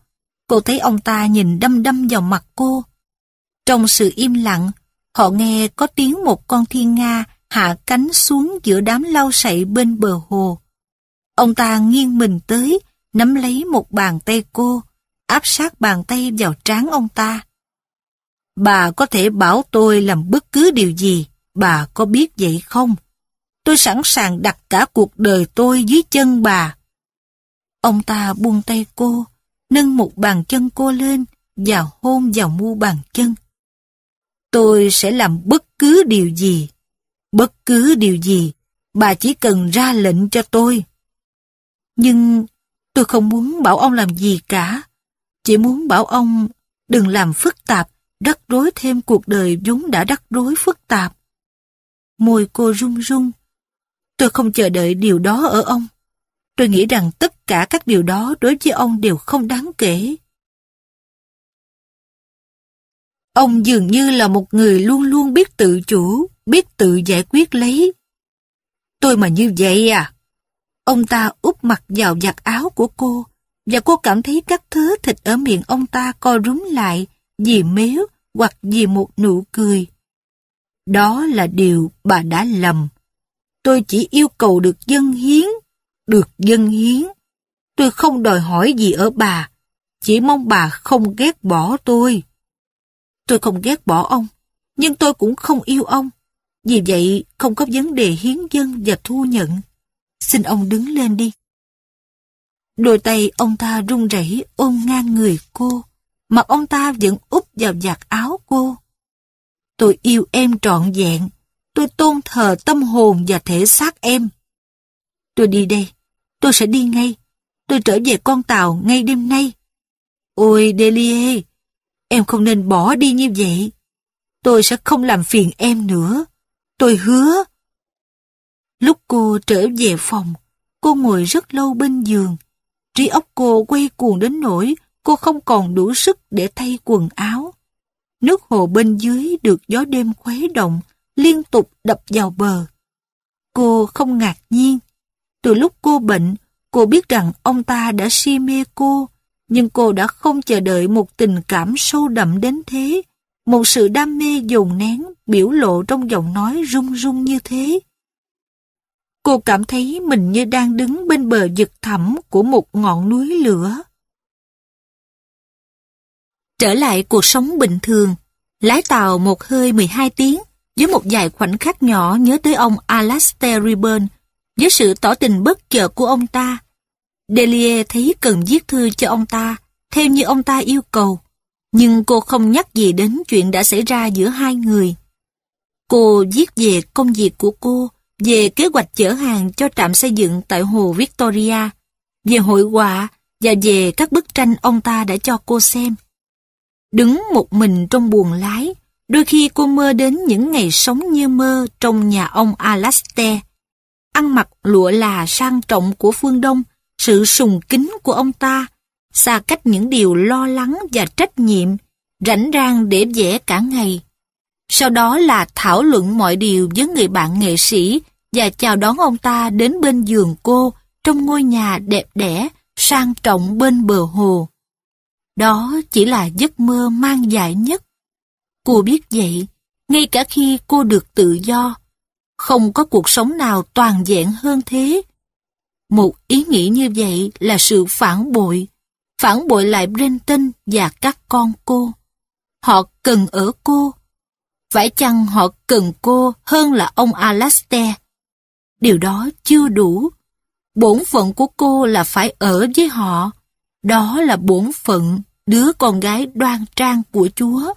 Cô thấy ông ta nhìn đăm đăm vào mặt cô. Trong sự im lặng, họ nghe có tiếng một con thiên nga hạ cánh xuống giữa đám lau sậy bên bờ hồ. Ông ta nghiêng mình tới, nắm lấy một bàn tay cô, áp sát bàn tay vào trán ông ta. Bà có thể bảo tôi làm bất cứ điều gì, bà có biết vậy không? Tôi sẵn sàng đặt cả cuộc đời tôi dưới chân bà. Ông ta buông tay cô, nâng một bàn chân cô lên và hôn vào mu bàn chân. Tôi sẽ làm bất cứ điều gì, bà chỉ cần ra lệnh cho tôi. Nhưng tôi không muốn bảo ông làm gì cả, chỉ muốn bảo ông đừng làm phức tạp, rắc rối thêm cuộc đời vốn đã rắc rối phức tạp. Môi cô run run. Tôi không chờ đợi điều đó ở ông. Tôi nghĩ rằng tất cả các điều đó đối với ông đều không đáng kể. Ông dường như là một người luôn luôn biết tự chủ, biết tự giải quyết lấy. Tôi mà như vậy à? Ông ta úp mặt vào vạt áo của cô, và cô cảm thấy các thớ thịt ở miệng ông ta co rúm lại vì mếu hoặc vì một nụ cười. Đó là điều bà đã lầm. Tôi chỉ yêu cầu được dâng hiến. Tôi không đòi hỏi gì ở bà, chỉ mong bà không ghét bỏ tôi. Tôi không ghét bỏ ông, nhưng tôi cũng không yêu ông. Vì vậy không có vấn đề hiến dâng và thu nhận. Xin ông đứng lên đi. Đôi tay ông ta run rẩy ôm ngang người cô, mặt ông ta vẫn úp vào vạt áo cô. Tôi yêu em trọn vẹn, tôi tôn thờ tâm hồn và thể xác em. Tôi đi đây, tôi sẽ đi ngay, tôi trở về con tàu ngay đêm nay. Ôi Delia, em không nên bỏ đi như vậy. Tôi sẽ không làm phiền em nữa, tôi hứa. Lúc cô trở về phòng, cô ngồi rất lâu bên giường. Trí óc cô quay cuồng đến nỗi cô không còn đủ sức để thay quần áo. Nước hồ bên dưới được gió đêm khuấy động, liên tục đập vào bờ. Cô không ngạc nhiên. Từ lúc cô bệnh, cô biết rằng ông ta đã si mê cô, nhưng cô đã không chờ đợi một tình cảm sâu đậm đến thế, một sự đam mê dồn nén biểu lộ trong giọng nói run run như thế. Cô cảm thấy mình như đang đứng bên bờ vực thẳm của một ngọn núi lửa. Trở lại cuộc sống bình thường, lái tàu một hơi 12 tiếng, với một vài khoảnh khắc nhỏ nhớ tới ông Alastair Ribbon, với sự tỏ tình bất chợt của ông ta. Delia thấy cần viết thư cho ông ta, theo như ông ta yêu cầu, nhưng cô không nhắc gì đến chuyện đã xảy ra giữa hai người. Cô viết về công việc của cô, về kế hoạch chở hàng cho trạm xây dựng tại hồ Victoria, về hội họa và về các bức tranh ông ta đã cho cô xem. Đứng một mình trong buồng lái, đôi khi cô mơ đến những ngày sống như mơ trong nhà ông Alastair. Ăn mặc lụa là sang trọng của phương Đông, sự sùng kính của ông ta, xa cách những điều lo lắng và trách nhiệm, rảnh rang để vẽ cả ngày. Sau đó là thảo luận mọi điều với người bạn nghệ sĩ và chào đón ông ta đến bên giường cô trong ngôi nhà đẹp đẽ, sang trọng bên bờ hồ. Đó chỉ là giấc mơ man dại nhất. Cô biết vậy, ngay cả khi cô được tự do, không có cuộc sống nào toàn vẹn hơn thế. Một ý nghĩ như vậy là sự phản bội lại Brenton và các con cô. Họ cần ở cô. Phải chăng họ cần cô hơn là ông Alastair? Điều đó chưa đủ. Bổn phận của cô là phải ở với họ. Đó là bổn phận đứa con gái đoan trang của Chúa.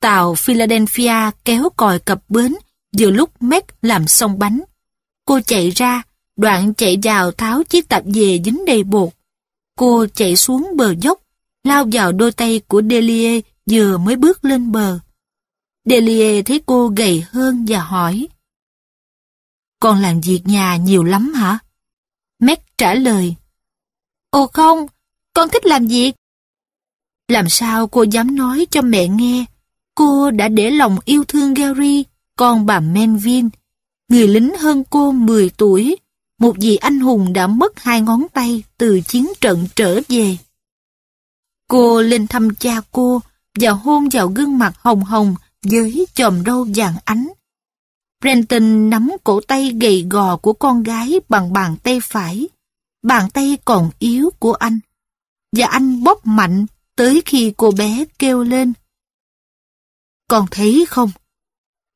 Tàu Philadelphia kéo còi cập bến vừa lúc Meg làm xong bánh. Cô chạy ra, đoạn chạy vào tháo chiếc tạp dề dính đầy bột. Cô chạy xuống bờ dốc, lao vào đôi tay của Delia vừa mới bước lên bờ. Delia thấy cô gầy hơn và hỏi: "Con làm việc nhà nhiều lắm hả?" Meg trả lời: "Ồ không, con thích làm việc." Làm sao cô dám nói cho mẹ nghe? Cô đã để lòng yêu thương Gary, con bà Melvin, người lính hơn cô 10 tuổi, một vị anh hùng đã mất 2 ngón tay từ chiến trận trở về. Cô lên thăm cha cô và hôn vào gương mặt hồng hồng với chòm râu vàng ánh. Brenton nắm cổ tay gầy gò của con gái bằng bàn tay phải, bàn tay còn yếu của anh, và anh bóp mạnh tới khi cô bé kêu lên. "Con thấy không?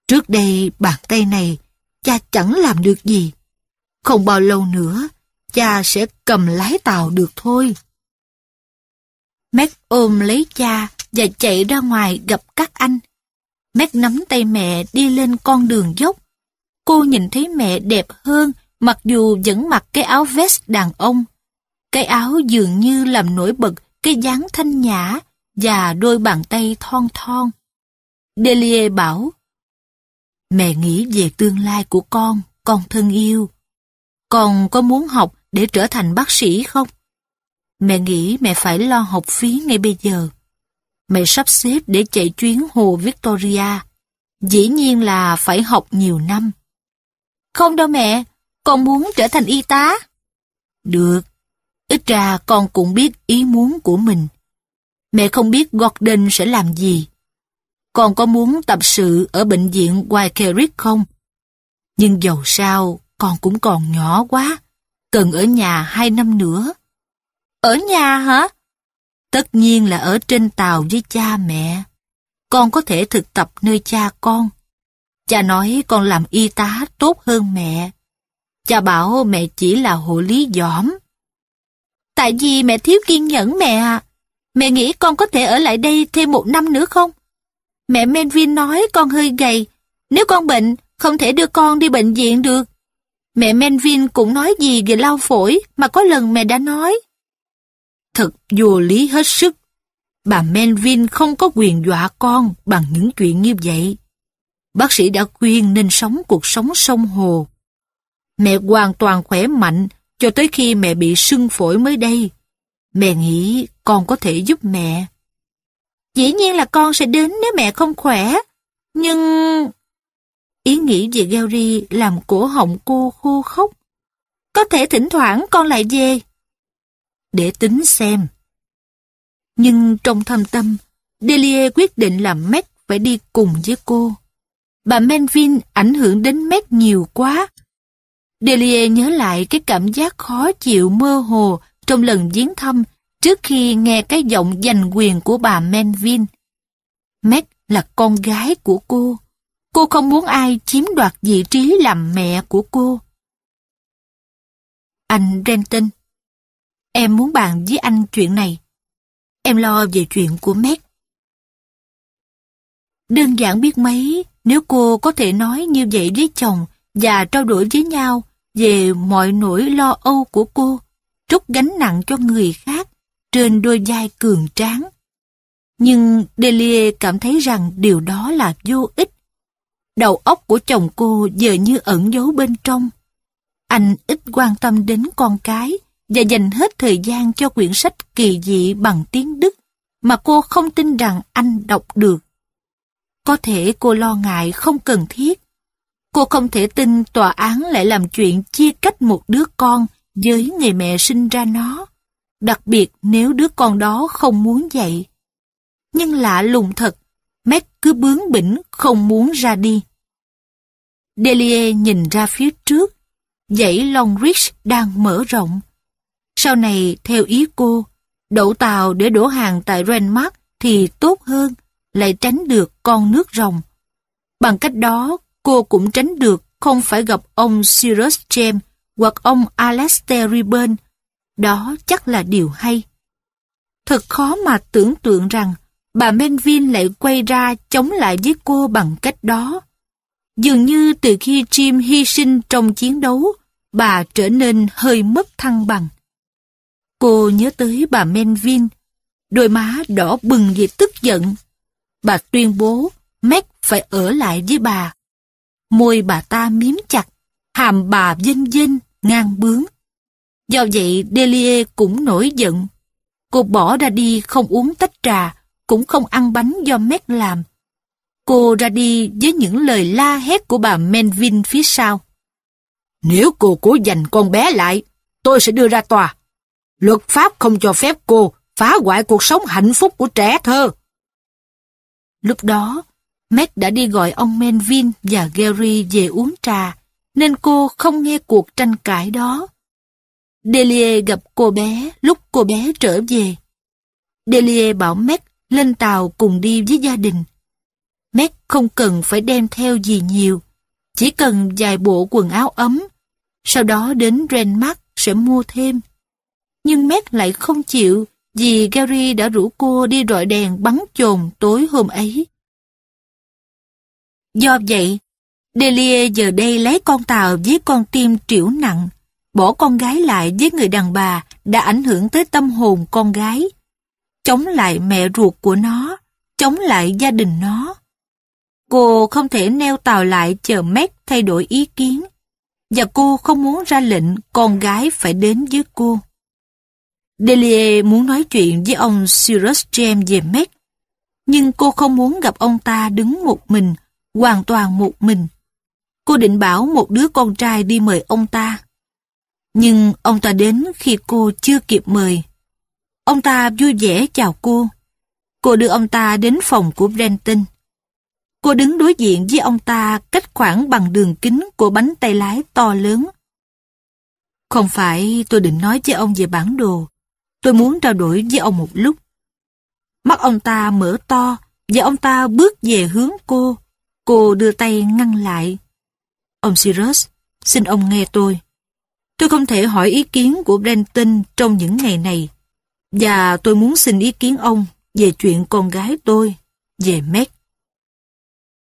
Trước đây bàn tay này, cha chẳng làm được gì. Không bao lâu nữa, cha sẽ cầm lái tàu được thôi." Meg ôm lấy cha và chạy ra ngoài gặp các anh. Meg nắm tay mẹ đi lên con đường dốc. Cô nhìn thấy mẹ đẹp hơn mặc dù vẫn mặc cái áo vest đàn ông. Cái áo dường như làm nổi bật cái dáng thanh nhã và đôi bàn tay thon thon. Delia bảo: "Mẹ nghĩ về tương lai của con thân yêu. Con có muốn học để trở thành bác sĩ không? Mẹ nghĩ mẹ phải lo học phí ngay bây giờ. Mẹ sắp xếp để chạy chuyến hồ Victoria. Dĩ nhiên là phải học nhiều năm." "Không đâu mẹ, con muốn trở thành y tá." "Được, ít ra con cũng biết ý muốn của mình. Mẹ không biết Gordon sẽ làm gì. Con có muốn tập sự ở bệnh viện Wycliffe không? Nhưng dầu sao con cũng còn nhỏ quá, cần ở nhà 2 năm nữa. Ở nhà hả? Tất nhiên là ở trên tàu với cha mẹ. Con có thể thực tập nơi cha con. Cha nói con làm y tá tốt hơn mẹ. Cha bảo mẹ chỉ là hộ lý dỏm. Tại vì mẹ thiếu kiên nhẫn mẹ à. Mẹ nghĩ con có thể ở lại đây thêm 1 năm nữa không? Mẹ Melvin nói con hơi gầy. Nếu con bệnh, không thể đưa con đi bệnh viện được. Mẹ Melvin cũng nói gì về lao phổi mà có lần mẹ đã nói. Thật vô lý hết sức. Bà Melvin không có quyền dọa con bằng những chuyện như vậy. Bác sĩ đã khuyên nên sống cuộc sống sông hồ. Mẹ hoàn toàn khỏe mạnh cho tới khi mẹ bị sưng phổi mới đây. Mẹ nghĩ con có thể giúp mẹ. Dĩ nhiên là con sẽ đến nếu mẹ không khỏe. Nhưng... Ý nghĩ về Gary làm cổ họng cô khô khốc. Có thể thỉnh thoảng con lại về. Để tính xem. Nhưng trong thâm tâm, Delia quyết định là Meg phải đi cùng với cô. Bà Melvin ảnh hưởng đến Meg nhiều quá. Delia nhớ lại cái cảm giác khó chịu mơ hồ trong lần viếng thăm trước khi nghe cái giọng giành quyền của bà Melvin. Meg là con gái của cô. Cô không muốn ai chiếm đoạt vị trí làm mẹ của cô. Anh Brenton, em muốn bàn với anh chuyện này. Em lo về chuyện của Meg. Đơn giản biết mấy nếu cô có thể nói như vậy với chồng và trao đổi với nhau về mọi nỗi lo âu của cô, trút gánh nặng cho người khác trên đôi vai cường tráng. Nhưng Delia cảm thấy rằng điều đó là vô ích. Đầu óc của chồng cô giờ như ẩn giấu bên trong. Anh ít quan tâm đến con cái và dành hết thời gian cho quyển sách kỳ dị bằng tiếng Đức mà cô không tin rằng anh đọc được. Có thể cô lo ngại không cần thiết. Cô không thể tin tòa án lại làm chuyện chia cách một đứa con với người mẹ sinh ra nó, đặc biệt nếu đứa con đó không muốn vậy. Nhưng lạ lùng thật, Meg cứ bướng bỉnh không muốn ra đi. Delia nhìn ra phía trước, dãy Longreach đang mở rộng. Sau này, theo ý cô, đậu tàu để đổ hàng tại Renmark thì tốt hơn, lại tránh được con nước rồng. Bằng cách đó, cô cũng tránh được không phải gặp ông Cyrus James hoặc ông Alastair Ribbon. Đó chắc là điều hay. Thật khó mà tưởng tượng rằng bà Melvin lại quay ra chống lại với cô bằng cách đó. Dường như từ khi Jim hy sinh trong chiến đấu, bà trở nên hơi mất thăng bằng. Cô nhớ tới bà Melvin, đôi má đỏ bừng vì tức giận. Bà tuyên bố Meg phải ở lại với bà. Môi bà ta miếm chặt, hàm bà vênh vênh, ngang bướng. Do vậy Delia cũng nổi giận. Cô bỏ ra đi không uống tách trà, cũng không ăn bánh do Meg làm. Cô ra đi với những lời la hét của bà Melvin phía sau. Nếu cô cố giành con bé lại, tôi sẽ đưa ra tòa. Luật pháp không cho phép cô phá hoại cuộc sống hạnh phúc của trẻ thơ. Lúc đó, Meg đã đi gọi ông Melvin và Gary về uống trà, nên cô không nghe cuộc tranh cãi đó. Delia gặp cô bé lúc cô bé trở về. Delia bảo Meg lên tàu cùng đi với gia đình. Meg không cần phải đem theo gì nhiều, chỉ cần vài bộ quần áo ấm, sau đó đến Renmark sẽ mua thêm. Nhưng Meg lại không chịu vì Gary đã rủ cô đi rọi đèn bắn chồn tối hôm ấy. Do vậy, Delia giờ đây lấy con tàu với con tim trĩu nặng, bỏ con gái lại với người đàn bà đã ảnh hưởng tới tâm hồn con gái, chống lại mẹ ruột của nó, chống lại gia đình nó. Cô không thể neo tàu lại chờ Meg thay đổi ý kiến, và cô không muốn ra lệnh con gái phải đến với cô. Delia muốn nói chuyện với ông Cyrus James về Meg, nhưng cô không muốn gặp ông ta đứng một mình, hoàn toàn một mình. Cô định bảo một đứa con trai đi mời ông ta. Nhưng ông ta đến khi cô chưa kịp mời. Ông ta vui vẻ chào cô. Cô đưa ông ta đến phòng của Brenton. Cô đứng đối diện với ông ta cách khoảng bằng đường kính của bánh tay lái to lớn. Không phải tôi định nói với ông về bản đồ. Tôi muốn trao đổi với ông một lúc. Mắt ông ta mở to và ông ta bước về hướng cô. Cô đưa tay ngăn lại. Ông Cyrus, xin ông nghe tôi. Tôi không thể hỏi ý kiến của Brenton trong những ngày này. Và tôi muốn xin ý kiến ông về chuyện con gái tôi, về Meg.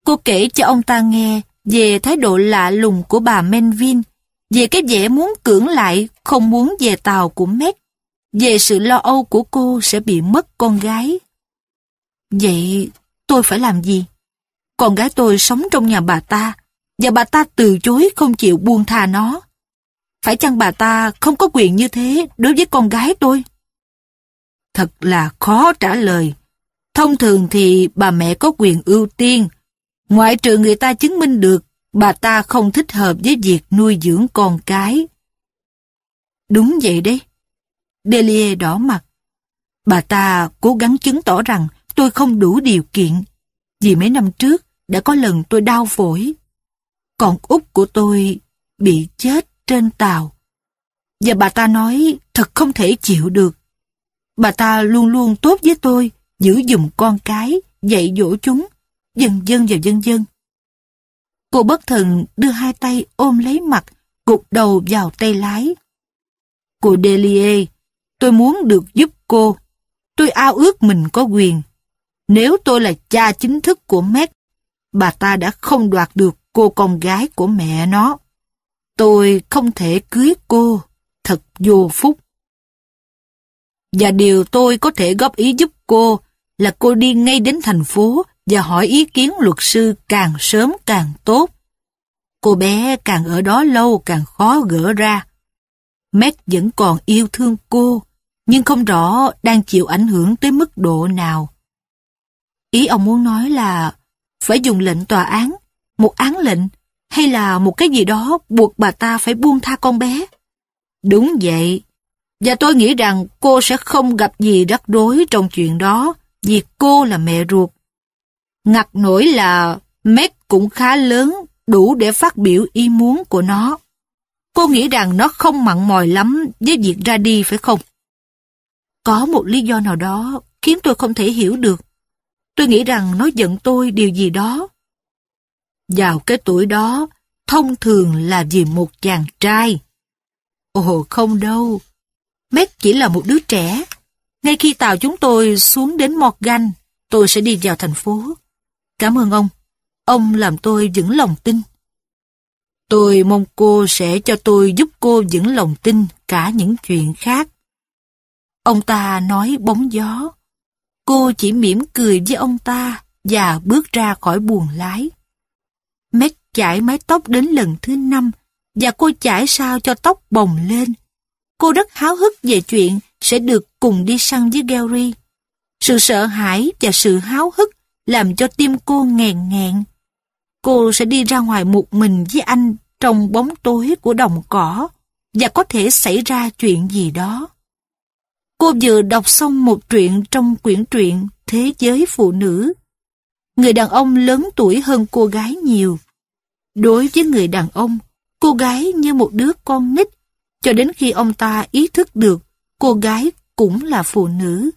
Cô kể cho ông ta nghe về thái độ lạ lùng của bà Melvin, về cái vẻ muốn cưỡng lại không muốn về tàu của Meg, về sự lo âu của cô sẽ bị mất con gái. Vậy tôi phải làm gì? Con gái tôi sống trong nhà bà ta, và bà ta từ chối không chịu buông tha nó. Phải chăng bà ta không có quyền như thế đối với con gái tôi? Thật là khó trả lời. Thông thường thì bà mẹ có quyền ưu tiên, ngoại trừ người ta chứng minh được bà ta không thích hợp với việc nuôi dưỡng con cái. Đúng vậy đấy. Delia đỏ mặt. Bà ta cố gắng chứng tỏ rằng tôi không đủ điều kiện, vì mấy năm trước đã có lần tôi đau phổi. Con út của tôi bị chết trên tàu. Và bà ta nói thật không thể chịu được. Bà ta luôn luôn tốt với tôi, giữ giùm con cái, dạy dỗ chúng, vân vân và vân vân. Cô bất thần đưa hai tay ôm lấy mặt, gục đầu vào tay lái. Cô Delia, tôi muốn được giúp cô. Tôi ao ước mình có quyền. Nếu tôi là cha chính thức của Meg, bà ta đã không đoạt được cô con gái của mẹ nó. Tôi không thể cưới cô, thật vô phúc. Và điều tôi có thể góp ý giúp cô là cô đi ngay đến thành phố và hỏi ý kiến luật sư càng sớm càng tốt. Cô bé càng ở đó lâu càng khó gỡ ra. Meg vẫn còn yêu thương cô, nhưng không rõ đang chịu ảnh hưởng tới mức độ nào. Ý ông muốn nói là phải dùng lệnh tòa án, một án lệnh, hay là một cái gì đó buộc bà ta phải buông tha con bé? Đúng vậy. Và tôi nghĩ rằng cô sẽ không gặp gì rắc rối trong chuyện đó vì cô là mẹ ruột. Ngặt nổi là Meg cũng khá lớn, đủ để phát biểu ý muốn của nó. Cô nghĩ rằng nó không mặn mòi lắm với việc ra đi phải không? Có một lý do nào đó khiến tôi không thể hiểu được. Tôi nghĩ rằng nó giận tôi điều gì đó. Vào cái tuổi đó, thông thường là vì một chàng trai. Ồ không đâu. Meg chỉ là một đứa trẻ. Ngay khi tàu chúng tôi xuống đến Morgan, tôi sẽ đi vào thành phố. Cảm ơn ông. Ông làm tôi vững lòng tin. Tôi mong cô sẽ cho tôi giúp cô vững lòng tin cả những chuyện khác. Ông ta nói bóng gió. Cô chỉ mỉm cười với ông ta và bước ra khỏi buồng lái. Meg chải mái tóc đến lần thứ 5 và cô chải sao cho tóc bồng lên. Cô rất háo hức về chuyện sẽ được cùng đi săn với Gary. Sự sợ hãi và sự háo hức làm cho tim cô nghẹn nghẹn. Cô sẽ đi ra ngoài một mình với anh trong bóng tối của đồng cỏ và có thể xảy ra chuyện gì đó. Cô vừa đọc xong một truyện trong quyển truyện Thế giới phụ nữ. Người đàn ông lớn tuổi hơn cô gái nhiều. Đối với người đàn ông, cô gái như một đứa con nít, cho đến khi ông ta ý thức được cô gái cũng là phụ nữ.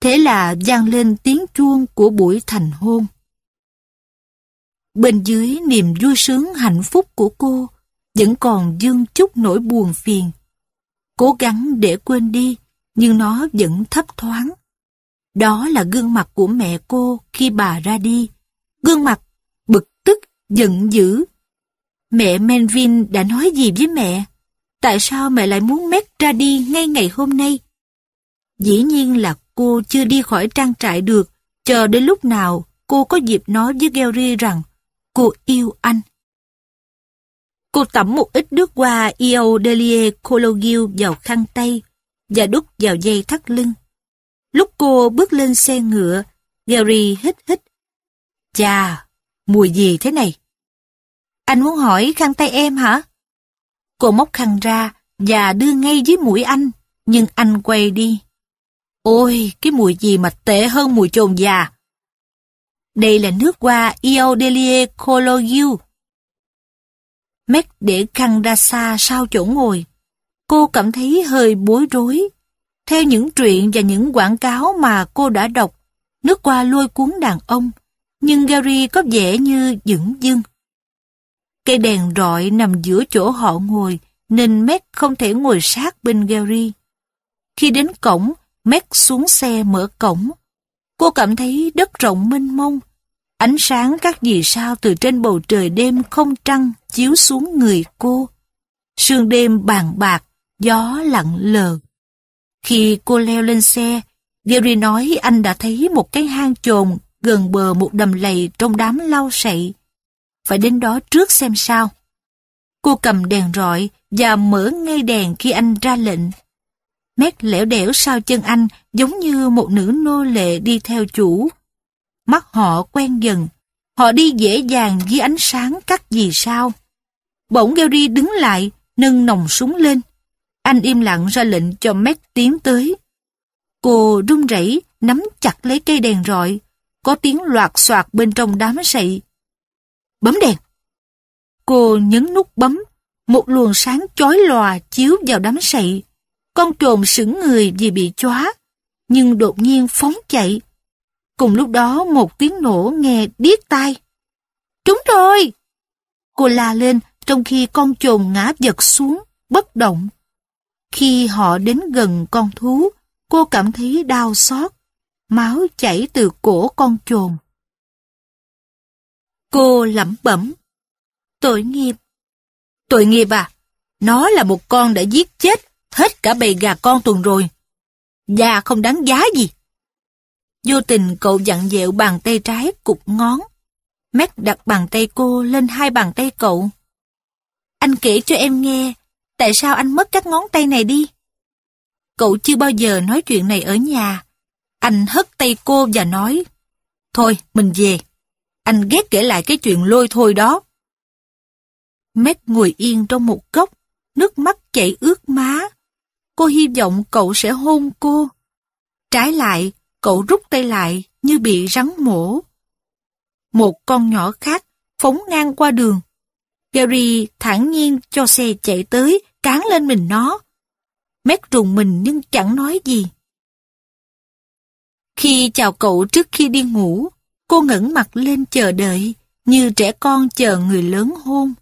Thế là vang lên tiếng chuông của buổi thành hôn. Bên dưới niềm vui sướng hạnh phúc của cô vẫn còn vương chút nỗi buồn phiền. Cố gắng để quên đi, nhưng nó vẫn thấp thoáng. Đó là gương mặt của mẹ cô khi bà ra đi. Gương mặt bực tức, giận dữ. Mẹ Melvin đã nói gì với mẹ? Tại sao mẹ lại muốn Meg ra đi ngay ngày hôm nay? Dĩ nhiên là cô chưa đi khỏi trang trại được, chờ đến lúc nào cô có dịp nói với Gary rằng cô yêu anh. Cô tẩm một ít nước hoa Iodelier Cologne vào khăn tay và đút vào dây thắt lưng. Lúc cô bước lên xe ngựa, Gary hít. Chà, mùi gì thế này? Anh muốn hỏi khăn tay em hả? Cô móc khăn ra và đưa ngay dưới mũi anh, nhưng anh quay đi. Ôi, cái mùi gì mà tệ hơn mùi chồn già. Đây là nước hoa Iodelier Cologne. Meg để khăn ra xa sau chỗ ngồi cô cảm thấy hơi bối rối. Theo những truyện và những quảng cáo mà cô đã đọc, nước qua lôi cuốn đàn ông, nhưng Gary có vẻ như dửng dưng. Cây đèn rọi nằm giữa chỗ họ ngồi, nên Meg không thể ngồi sát bên Gary. Khi đến cổng, Meg xuống xe mở cổng. Cô cảm thấy đất rộng mênh mông. Ánh sáng các vì sao từ trên bầu trời đêm không trăng chiếu xuống người cô. Sương đêm bàn bạc, gió lặng lờ. Khi cô leo lên xe, Gary nói anh đã thấy một cái hang chồn gần bờ một đầm lầy trong đám lau sậy. Phải đến đó trước xem sao. Cô cầm đèn rọi và mở ngay đèn khi anh ra lệnh. Meg lẻo đẻo sau chân anh giống như một nữ nô lệ đi theo chủ. Mắt họ quen dần, họ đi dễ dàng dưới ánh sáng các vì sao. Bỗng Gary đứng lại, nâng nòng súng lên. Anh im lặng ra lệnh cho Meg tiến tới. Cô run rẩy nắm chặt lấy cây đèn rọi, có tiếng loạt xoạt bên trong đám sậy. Bấm đèn. Cô nhấn nút bấm, một luồng sáng chói lòa chiếu vào đám sậy. Con chồn sững người vì bị chóa, nhưng đột nhiên phóng chạy. Cùng lúc đó một tiếng nổ nghe điếc tai. Trúng rồi! Cô la lên trong khi con chồn ngã vật xuống, bất động. Khi họ đến gần con thú, cô cảm thấy đau xót. Máu chảy từ cổ con chồn. Cô lẩm bẩm. Tội nghiệp. Tội nghiệp à? Nó là một con đã giết chết hết cả bầy gà con tuần rồi. Và không đáng giá gì. Vô tình cậu vặn vẹo bàn tay trái cục ngón. Meg đặt bàn tay cô lên hai bàn tay cậu. Anh kể cho em nghe, tại sao anh mất các ngón tay này đi? Cậu chưa bao giờ nói chuyện này ở nhà. Anh hất tay cô và nói, thôi, mình về. Anh ghét kể lại cái chuyện lôi thôi đó. Meg ngồi yên trong một góc, nước mắt chảy ướt má. Cô hy vọng cậu sẽ hôn cô. Trái lại, cậu rút tay lại như bị rắn mổ. Một con nhỏ khác phóng ngang qua đường. Gary thản nhiên cho xe chạy tới, cán lên mình nó. Meg rùng mình nhưng chẳng nói gì. Khi chào cậu trước khi đi ngủ, cô ngẩng mặt lên chờ đợi, như trẻ con chờ người lớn hôn.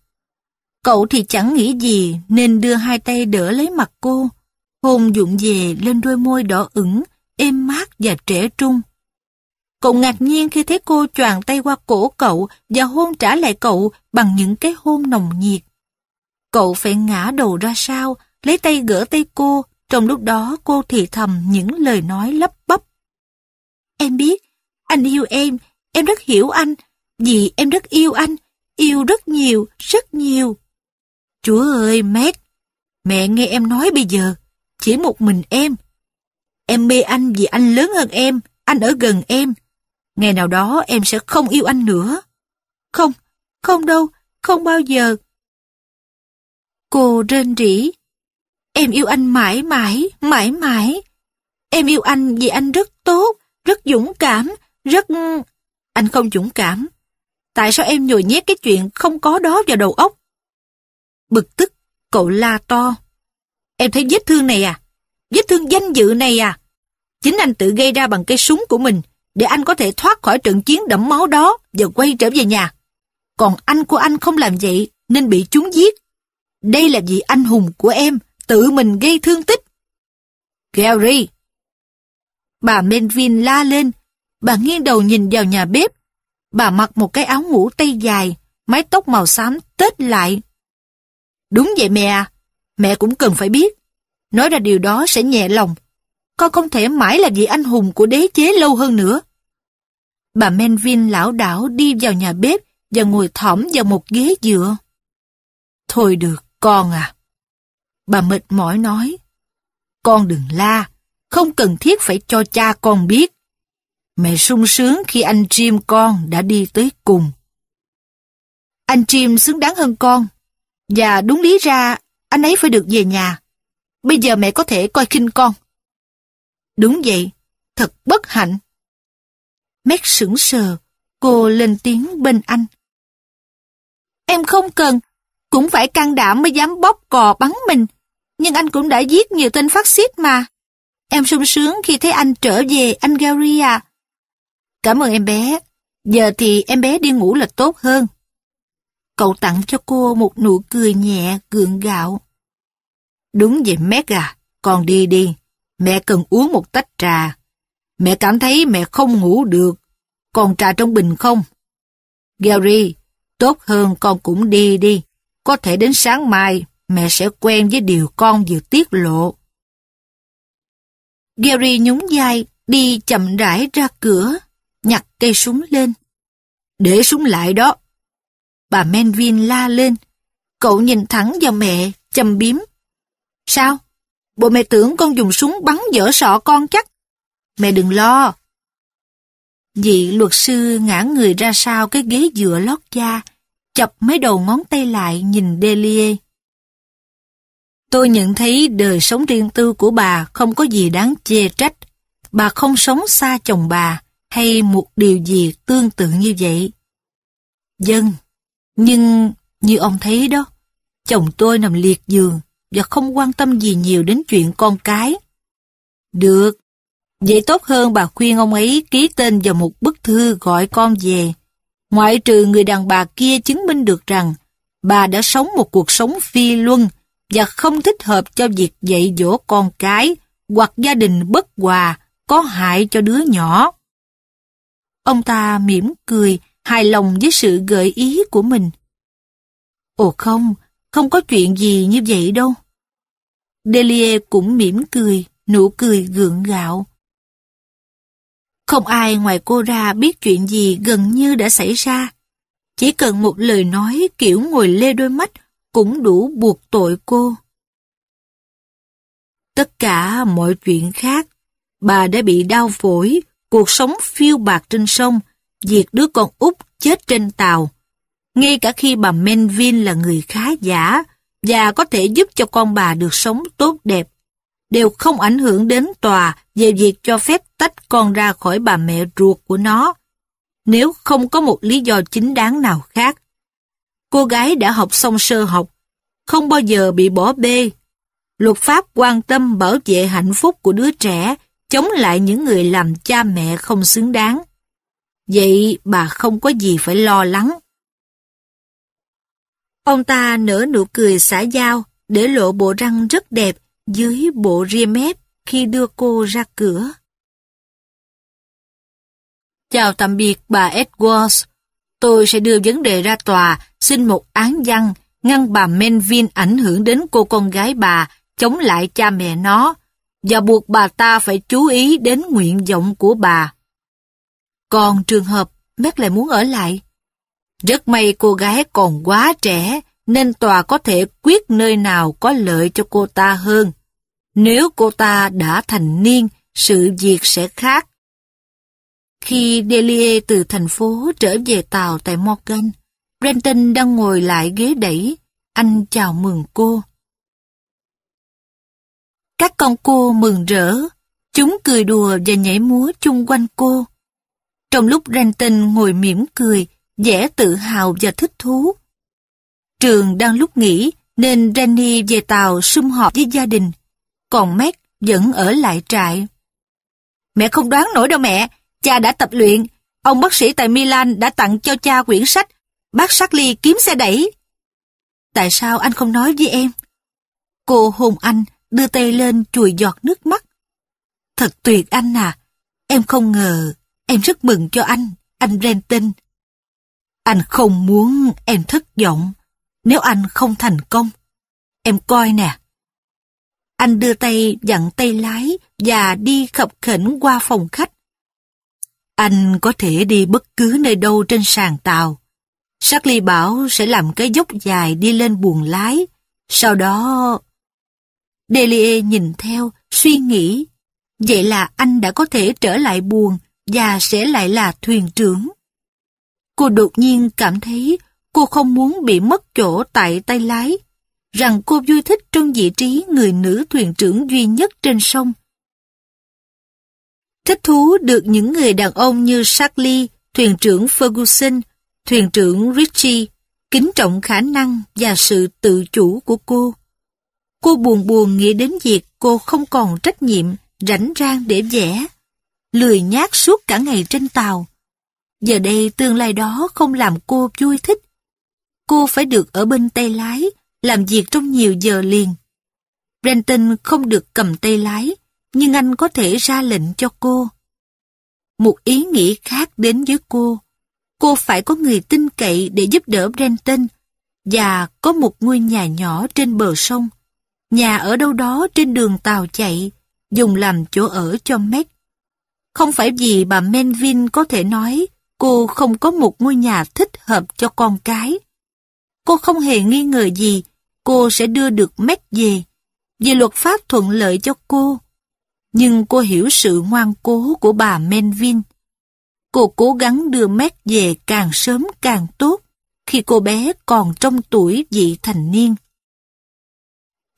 Cậu thì chẳng nghĩ gì nên đưa hai tay đỡ lấy mặt cô, hôn vụng về lên đôi môi đỏ ửng, êm mát và trẻ trung. Cậu ngạc nhiên khi thấy cô choàng tay qua cổ cậu và hôn trả lại cậu bằng những cái hôn nồng nhiệt. Cậu phải ngã đầu ra sau, lấy tay gỡ tay cô, trong lúc đó cô thì thầm những lời nói lấp bấp. Em biết, anh yêu em rất hiểu anh, vì em rất yêu anh, yêu rất nhiều, rất nhiều. Chúa ơi, Meg, mẹ nghe em nói bây giờ, chỉ một mình em. Em mê anh vì anh lớn hơn em, anh ở gần em. Ngày nào đó em sẽ không yêu anh nữa. Không, không đâu, không bao giờ. Cô rên rỉ. Em yêu anh mãi mãi, mãi mãi. Em yêu anh vì anh rất tốt, rất dũng cảm, rất... Anh không dũng cảm. Tại sao em nhồi nhét cái chuyện không có đó vào đầu óc? Bực tức, cậu la to. Em thấy vết thương này à? Vết thương danh dự này à? Chính anh tự gây ra bằng cây súng của mình để anh có thể thoát khỏi trận chiến đẫm máu đó và quay trở về nhà. Còn anh của anh không làm vậy nên bị chúng giết. Đây là vị anh hùng của em tự mình gây thương tích. Gary! Bà Melvin la lên. Bà nghiêng đầu nhìn vào nhà bếp. Bà mặc một cái áo ngủ tay dài, mái tóc màu xám tết lại. Đúng vậy mẹ à, mẹ cũng cần phải biết. Nói ra điều đó sẽ nhẹ lòng. Con không thể mãi là vị anh hùng của đế chế lâu hơn nữa. Bà Melvin lảo đảo đi vào nhà bếp và ngồi thõm vào một ghế dựa. Thôi được con à. Bà mệt mỏi nói. Con đừng la, không cần thiết phải cho cha con biết. Mẹ sung sướng khi anh Jim con đã đi tới cùng. Anh Jim xứng đáng hơn con. Và đúng lý ra, anh ấy phải được về nhà. Bây giờ mẹ có thể coi khinh con. Đúng vậy, thật bất hạnh. Meg sững sờ, cô lên tiếng bên anh. Em không cần, cũng phải can đảm mới dám bóp cò bắn mình. nhưng anh cũng đã giết nhiều tên phát xít mà. Em sung sướng khi thấy anh trở về, anh Gary à. Cảm ơn em bé. Giờ thì em bé đi ngủ là tốt hơn. Cậu tặng cho cô một nụ cười nhẹ, gượng gạo. Đúng vậy Meg à, con đi đi. Mẹ cần uống một tách trà. Mẹ cảm thấy mẹ không ngủ được. Còn trà trong bình không? Gary, tốt hơn con cũng đi đi. Có thể đến sáng mai mẹ sẽ quen với điều con vừa tiết lộ. Gary nhún vai, đi chậm rãi ra cửa, nhặt cây súng lên. Để súng lại đó. Bà Melvin la lên. Cậu nhìn thẳng vào mẹ, châm biếm. Sao? Bộ mẹ tưởng con dùng súng bắn dở sọ con chắc. Mẹ đừng lo. Vị luật sư ngã người ra sau cái ghế dựa lót da, chập mấy đầu ngón tay lại nhìn Delia. Tôi nhận thấy đời sống riêng tư của bà không có gì đáng chê trách. Bà không sống xa chồng bà hay một điều gì tương tự như vậy. Vâng, nhưng như ông thấy đó, chồng tôi nằm liệt giường và không quan tâm gì nhiều đến chuyện con cái. Được, vậy tốt hơn bà khuyên ông ấy ký tên vào một bức thư gọi con về. Ngoại trừ người đàn bà kia chứng minh được rằng bà đã sống một cuộc sống phi luân và không thích hợp cho việc dạy dỗ con cái hoặc gia đình bất hòa có hại cho đứa nhỏ. Ông ta mỉm cười, hài lòng với sự gợi ý của mình. Ồ không, không có chuyện gì như vậy đâu. Delia cũng mỉm cười, nụ cười gượng gạo. Không ai ngoài cô ra biết chuyện gì gần như đã xảy ra. Chỉ cần một lời nói kiểu ngồi lê đôi mắt cũng đủ buộc tội cô. Tất cả mọi chuyện khác, bà đã bị đau phổi, cuộc sống phiêu bạt trên sông, việc đứa con út chết trên tàu. Ngay cả khi bà Melvin là người khá giả và có thể giúp cho con bà được sống tốt đẹp, đều không ảnh hưởng đến tòa về việc cho phép tách con ra khỏi bà mẹ ruột của nó, nếu không có một lý do chính đáng nào khác. Cô gái đã học xong sơ học, không bao giờ bị bỏ bê. Luật pháp quan tâm bảo vệ hạnh phúc của đứa trẻ, chống lại những người làm cha mẹ không xứng đáng. Vậy bà không có gì phải lo lắng. Ông ta nở nụ cười xã giao, để lộ bộ răng rất đẹp dưới bộ ria mép khi đưa cô ra cửa. Chào tạm biệt bà Edwards. Tôi sẽ đưa vấn đề ra tòa, xin một án văn ngăn bà Melvin ảnh hưởng đến cô con gái bà, chống lại cha mẹ nó, và buộc bà ta phải chú ý đến nguyện vọng của bà. Còn trường hợp Meg lại muốn ở lại. Rất may cô gái còn quá trẻ, nên tòa có thể quyết nơi nào có lợi cho cô ta hơn. Nếu cô ta đã thành niên, sự việc sẽ khác. Khi Delia từ thành phố trở về tàu tại Morgan, Brenton đang ngồi lại ghế đẩy. Anh chào mừng cô. Các con cô mừng rỡ. Chúng cười đùa và nhảy múa chung quanh cô. Trong lúc Brenton ngồi mỉm cười, vẻ tự hào và thích thú. Trường đang lúc nghỉ, nên Rennie về tàu sum họp với gia đình. Còn Meg vẫn ở lại trại. Mẹ không đoán nổi đâu mẹ. Cha đã tập luyện. Ông bác sĩ tại Milan đã tặng cho cha quyển sách Bác Shackley kiếm xe đẩy. Tại sao anh không nói với em? Cô hôn anh, đưa tay lên chùi giọt nước mắt. Thật tuyệt anh à. Em không ngờ. Em rất mừng cho anh Brenton. Anh không muốn em thất vọng nếu anh không thành công. Em coi nè. Anh đưa tay dặn tay lái và đi khập khểnh qua phòng khách. Anh có thể đi bất cứ nơi đâu trên sàn tàu. Shackley bảo sẽ làm cái dốc dài đi lên buồng lái. Sau đó... Delia nhìn theo, suy nghĩ. Vậy là anh đã có thể trở lại buồng và sẽ lại là thuyền trưởng. Cô đột nhiên cảm thấy cô không muốn bị mất chỗ tại tay lái, rằng cô vui thích trong vị trí người nữ thuyền trưởng duy nhất trên sông. Thích thú được những người đàn ông như Shackley, thuyền trưởng Ferguson, thuyền trưởng Ritchie, kính trọng khả năng và sự tự chủ của cô. Cô buồn buồn nghĩ đến việc cô không còn trách nhiệm, rảnh rang để vẽ, lười nhác suốt cả ngày trên tàu. Giờ đây tương lai đó không làm cô vui thích. Cô phải được ở bên tay lái, làm việc trong nhiều giờ liền. Brenton không được cầm tay lái, nhưng anh có thể ra lệnh cho cô. Một ý nghĩ khác đến với cô. Cô phải có người tin cậy để giúp đỡ Brenton, và có một ngôi nhà nhỏ trên bờ sông, nhà ở đâu đó trên đường tàu chạy, dùng làm chỗ ở cho Meg. Không phải vì bà Melvin có thể nói cô không có một ngôi nhà thích hợp cho con cái. Cô không hề nghi ngờ gì cô sẽ đưa được Meg về, vì luật pháp thuận lợi cho cô. Nhưng cô hiểu sự ngoan cố của bà Melvin. Cô cố gắng đưa Meg về càng sớm càng tốt, khi cô bé còn trong tuổi vị thành niên.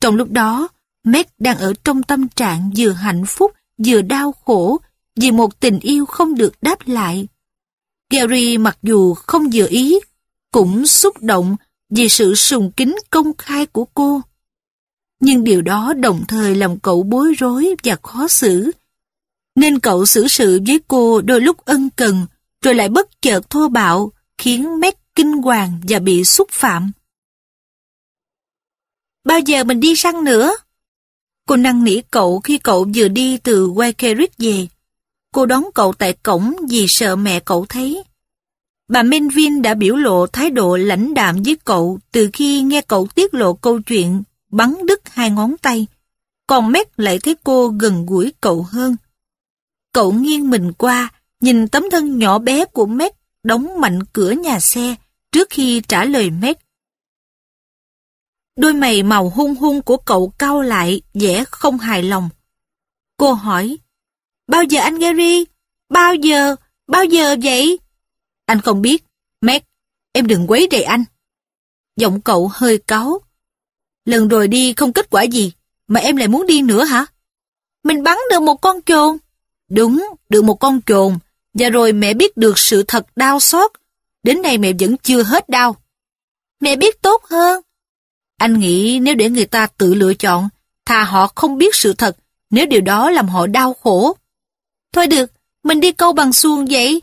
Trong lúc đó, Meg đang ở trong tâm trạng vừa hạnh phúc vừa đau khổ vì một tình yêu không được đáp lại. Gary mặc dù không vừa ý, cũng xúc động vì sự sùng kính công khai của cô. Nhưng điều đó đồng thời làm cậu bối rối và khó xử. Nên cậu xử sự với cô đôi lúc ân cần, rồi lại bất chợt thô bạo, khiến Meg kinh hoàng và bị xúc phạm. Bao giờ mình đi săn nữa? Cô năn nỉ cậu khi cậu vừa đi từ Waikerick về. Cô đón cậu tại cổng vì sợ mẹ cậu thấy. Bà Melvin đã biểu lộ thái độ lãnh đạm với cậu từ khi nghe cậu tiết lộ câu chuyện bắn đứt hai ngón tay, còn Meg lại thấy cô gần gũi cậu hơn. Cậu nghiêng mình qua, nhìn tấm thân nhỏ bé của Meg đóng mạnh cửa nhà xe trước khi trả lời Meg. Đôi mày màu hung hung của cậu cau lại, vẻ không hài lòng. Cô hỏi, bao giờ anh Gary? Bao giờ vậy? Anh không biết. Meg, em đừng quấy rầy anh. Giọng cậu hơi cáu. Lần rồi đi không kết quả gì, mà em lại muốn đi nữa hả? Mình bắn được một con chồn. Đúng, được một con chồn. Và rồi mẹ biết được sự thật đau xót. Đến nay mẹ vẫn chưa hết đau. Mẹ biết tốt hơn. Anh nghĩ nếu để người ta tự lựa chọn, thà họ không biết sự thật, nếu điều đó làm họ đau khổ. Thôi được, mình đi câu bằng xuồng vậy.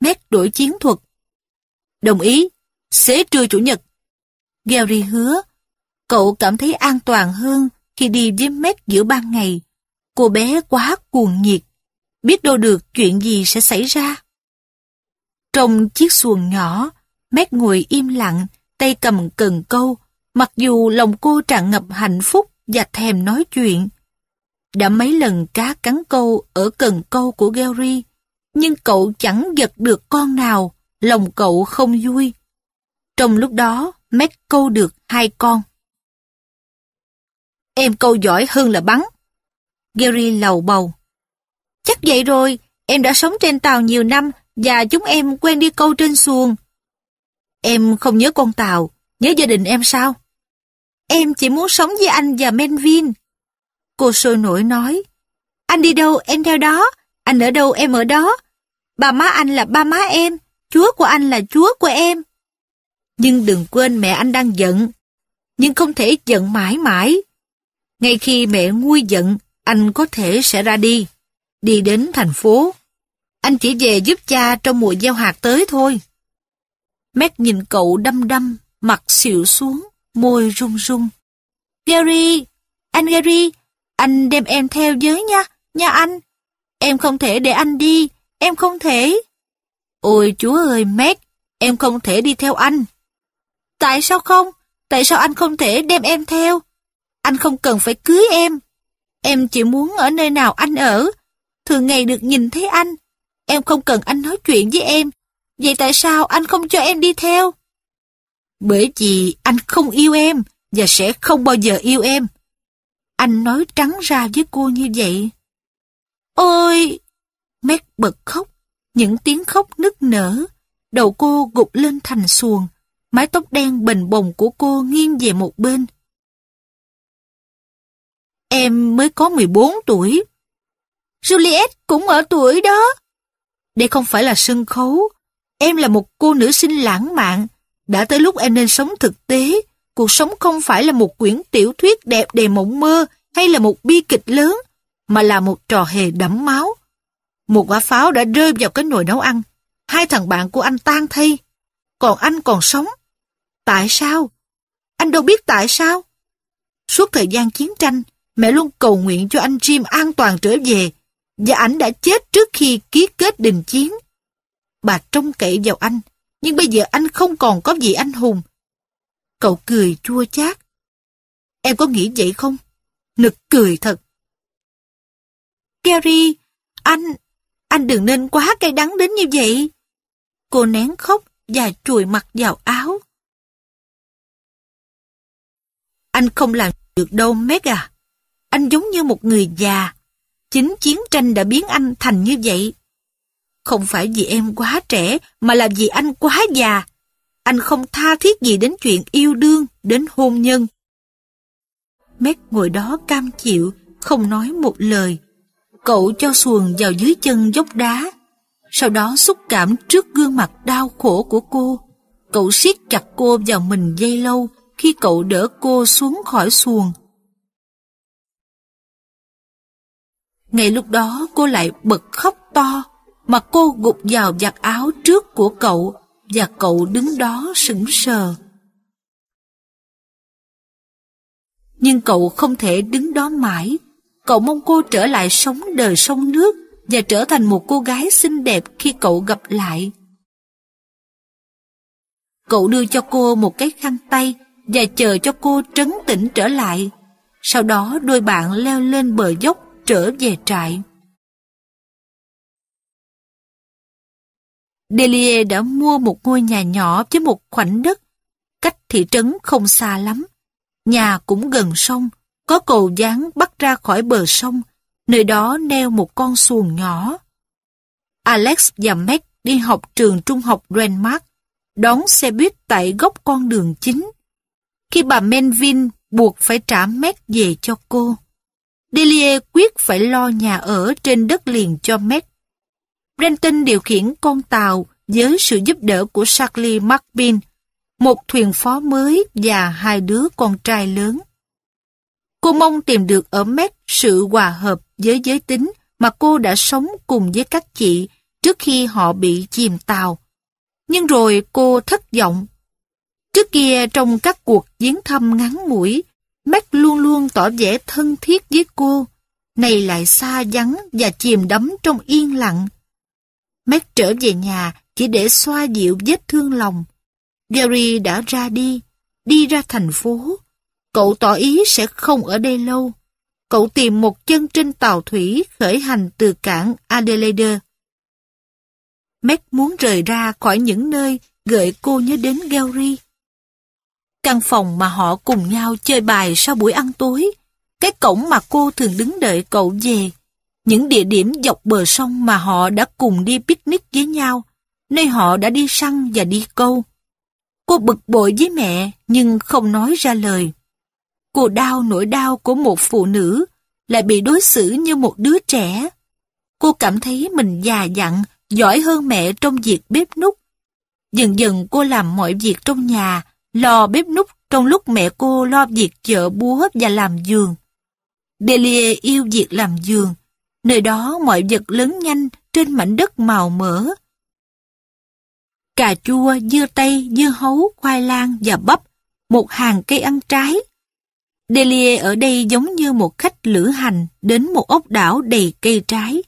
Meg đổi chiến thuật. Đồng ý, xế trưa Chủ nhật. Gary hứa. Cậu cảm thấy an toàn hơn khi đi với Meg giữa ban ngày. Cô bé quá cuồng nhiệt. Biết đâu được chuyện gì sẽ xảy ra. Trong chiếc xuồng nhỏ, Meg ngồi im lặng, tay cầm cần câu, mặc dù lòng cô tràn ngập hạnh phúc và thèm nói chuyện. Đã mấy lần cá cắn câu ở cần câu của Gary, nhưng cậu chẳng giật được con nào, lòng cậu không vui. Trong lúc đó, Meg câu được 2 con. Em câu giỏi hơn là bắn. Gary lầu bầu. Chắc vậy rồi, em đã sống trên tàu nhiều năm và chúng em quen đi câu trên xuồng. Em không nhớ con tàu, nhớ gia đình em sao? Em chỉ muốn sống với anh và Melvin. Cô sôi nổi nói, anh đi đâu em theo đó, anh ở đâu em ở đó. Bà má anh là ba má em, chúa của anh là chúa của em. Nhưng đừng quên mẹ anh đang giận, nhưng không thể giận mãi mãi. Ngay khi mẹ nguôi giận, anh có thể sẽ ra đi, đi đến thành phố. Anh chỉ về giúp cha trong mùa gieo hạt tới thôi. Meg nhìn cậu đăm đăm, mặt xịu xuống, môi run run. Gary, anh Gary, anh đem em theo với nha, nha anh. Em không thể để anh đi, em không thể. Ôi Chúa ơi Meg, em không thể đi theo anh. Tại sao không? Tại sao anh không thể đem em theo? Anh không cần phải cưới em. Em chỉ muốn ở nơi nào anh ở, thường ngày được nhìn thấy anh. Em không cần anh nói chuyện với em. Vậy tại sao anh không cho em đi theo? Bởi vì anh không yêu em và sẽ không bao giờ yêu em. Anh nói trắng ra với cô như vậy. Ôi! Meg bật khóc, những tiếng khóc nức nở. Đầu cô gục lên thành xuồng, mái tóc đen bềnh bồng của cô nghiêng về một bên. Em mới có 14 tuổi. Juliet cũng ở tuổi đó. Đây không phải là sân khấu. Em là một cô nữ sinh lãng mạn. Đã tới lúc em nên sống thực tế, Cuộc sống không phải là một quyển tiểu thuyết đẹp đầy mộng mơ hay là một bi kịch lớn, mà là một trò hề đẫm máu. Một quả pháo đã rơi vào cái nồi nấu ăn. Hai thằng bạn của anh tan thây. Còn anh còn sống. Tại sao? Anh đâu biết tại sao. Suốt thời gian chiến tranh, mẹ luôn cầu nguyện cho anh Jim an toàn trở về, và ảnh đã chết trước khi ký kết đình chiến. Bà trông cậy vào anh, nhưng bây giờ anh không còn có gì anh hùng. Cậu cười chua chát. Em có nghĩ vậy không? Nực cười thật. Gary, anh đừng nên quá cay đắng đến như vậy. Cô nén khóc và chùi mặt vào áo. Anh không làm được đâu, Meg à. Anh giống như một người già. Chính chiến tranh đã biến anh thành như vậy. Không phải vì em quá trẻ, mà là vì anh quá già. Anh không tha thiết gì đến chuyện yêu đương, đến hôn nhân. Meg ngồi đó cam chịu, không nói một lời. Cậu cho xuồng vào dưới chân dốc đá. Sau đó xúc cảm trước gương mặt đau khổ của cô. Cậu siết chặt cô vào mình dây lâu khi cậu đỡ cô xuống khỏi xuồng. Ngay lúc đó cô lại bật khóc to, mà cô gục vào vạt áo trước của cậu, và cậu đứng đó sững sờ. Nhưng cậu không thể đứng đó mãi. Cậu mong cô trở lại sống đời sông nước và trở thành một cô gái xinh đẹp khi cậu gặp lại. Cậu đưa cho cô một cái khăn tay và chờ cho cô trấn tĩnh trở lại. Sau đó đôi bạn leo lên bờ dốc trở về trại. Delia đã mua một ngôi nhà nhỏ với một khoảnh đất, cách thị trấn không xa lắm. Nhà cũng gần sông, có cầu ván bắc ra khỏi bờ sông, nơi đó neo một con xuồng nhỏ. Alex và Meg đi học trường trung học Renmark, đón xe buýt tại góc con đường chính. Khi bà Melvin buộc phải trả Meg về cho cô, Delia quyết phải lo nhà ở trên đất liền cho Meg. Brenton điều khiển con tàu với sự giúp đỡ của Charlie McBean, một thuyền phó mới và hai đứa con trai lớn. Cô mong tìm được ở Meg sự hòa hợp với giới tính mà cô đã sống cùng với các chị trước khi họ bị chìm tàu. Nhưng rồi cô thất vọng. Trước kia trong các cuộc viếng thăm ngắn ngủi, Meg luôn luôn tỏ vẻ thân thiết với cô, nay lại xa vắng và chìm đắm trong yên lặng. Meg trở về nhà chỉ để xoa dịu vết thương lòng. Gary đã ra đi, đi ra thành phố. Cậu tỏ ý sẽ không ở đây lâu. Cậu tìm một chân trên tàu thủy khởi hành từ cảng Adelaide. Meg muốn rời ra khỏi những nơi gợi cô nhớ đến Gary. Căn phòng mà họ cùng nhau chơi bài sau buổi ăn tối, cái cổng mà cô thường đứng đợi cậu về, những địa điểm dọc bờ sông mà họ đã cùng đi picnic với nhau, nơi họ đã đi săn và đi câu. Cô bực bội với mẹ nhưng không nói ra lời. Cô đau nỗi đau của một phụ nữ, lại bị đối xử như một đứa trẻ. Cô cảm thấy mình già dặn, giỏi hơn mẹ trong việc bếp núc. Dần dần cô làm mọi việc trong nhà, lo bếp núc trong lúc mẹ cô lo việc chợ búa và làm giường. Delia yêu việc làm giường, nơi đó mọi vật lớn nhanh trên mảnh đất màu mỡ. Cà chua, dưa tây, dưa hấu, khoai lang và bắp, một hàng cây ăn trái. Delia ở đây giống như một khách lữ hành đến một ốc đảo đầy cây trái,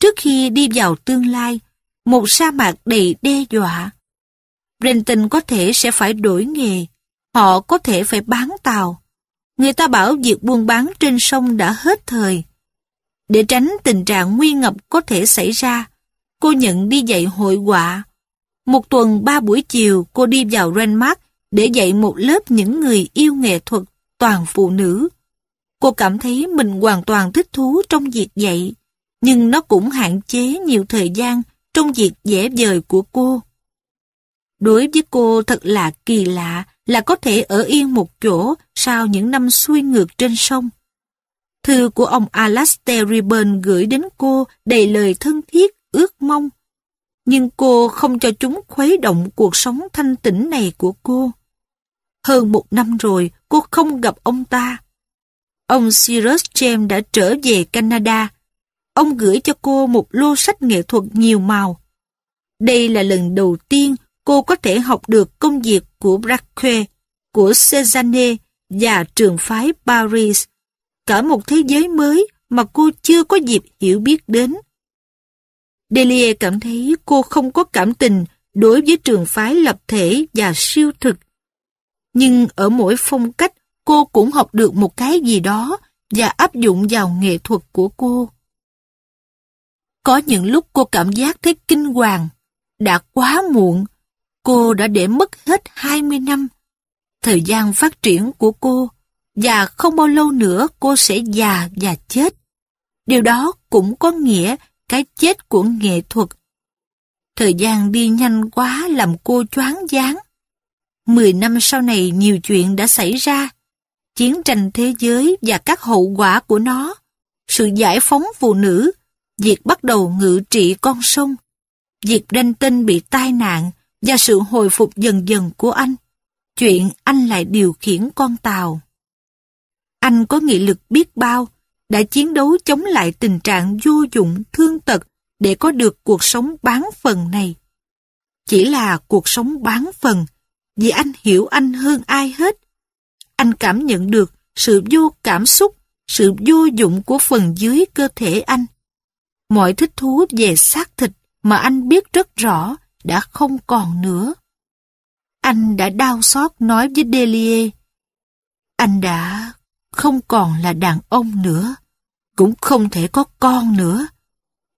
trước khi đi vào tương lai, một sa mạc đầy đe dọa. Brenton có thể sẽ phải đổi nghề, họ có thể phải bán tàu. Người ta bảo việc buôn bán trên sông đã hết thời. Để tránh tình trạng nguy ngập có thể xảy ra, cô nhận đi dạy hội họa. Một tuần 3 buổi chiều cô đi vào Renmark để dạy một lớp những người yêu nghệ thuật toàn phụ nữ. Cô cảm thấy mình hoàn toàn thích thú trong việc dạy, nhưng nó cũng hạn chế nhiều thời gian trong việc vẽ vời của cô. Đối với cô thật là kỳ lạ là có thể ở yên một chỗ sau những năm xuôi ngược trên sông. Thư của ông Alastair Ribbon gửi đến cô đầy lời thân thiết, ước mong. Nhưng cô không cho chúng khuấy động cuộc sống thanh tĩnh này của cô. Hơn một năm rồi, cô không gặp ông ta. Ông Cyrus James đã trở về Canada. Ông gửi cho cô một lô sách nghệ thuật nhiều màu. Đây là lần đầu tiên cô có thể học được công việc của Braque, của Cézanne và trường phái Paris. Cả một thế giới mới mà cô chưa có dịp hiểu biết đến. Delia cảm thấy cô không có cảm tình đối với trường phái lập thể và siêu thực. Nhưng ở mỗi phong cách, cô cũng học được một cái gì đó và áp dụng vào nghệ thuật của cô. Có những lúc cô cảm giác thấy kinh hoàng. Đã quá muộn, cô đã để mất hết 20 năm. Thời gian phát triển của cô, và không bao lâu nữa cô sẽ già và chết. Điều đó cũng có nghĩa cái chết của nghệ thuật. Thời gian đi nhanh quá làm cô choáng váng. 10 năm sau này nhiều chuyện đã xảy ra. Chiến tranh thế giới và các hậu quả của nó, sự giải phóng phụ nữ, việc bắt đầu ngự trị con sông, việc Brenton bị tai nạn và sự hồi phục dần dần của anh. Chuyện anh lại điều khiển con tàu. Anh có nghị lực biết bao, đã chiến đấu chống lại tình trạng vô dụng, thương tật để có được cuộc sống bán phần này. Chỉ là cuộc sống bán phần, vì anh hiểu anh hơn ai hết. Anh cảm nhận được sự vô cảm xúc, sự vô dụng của phần dưới cơ thể anh. Mọi thích thú về xác thịt mà anh biết rất rõ đã không còn nữa. Anh đã đau xót nói với Delia, anh đã không còn là đàn ông nữa, cũng không thể có con nữa.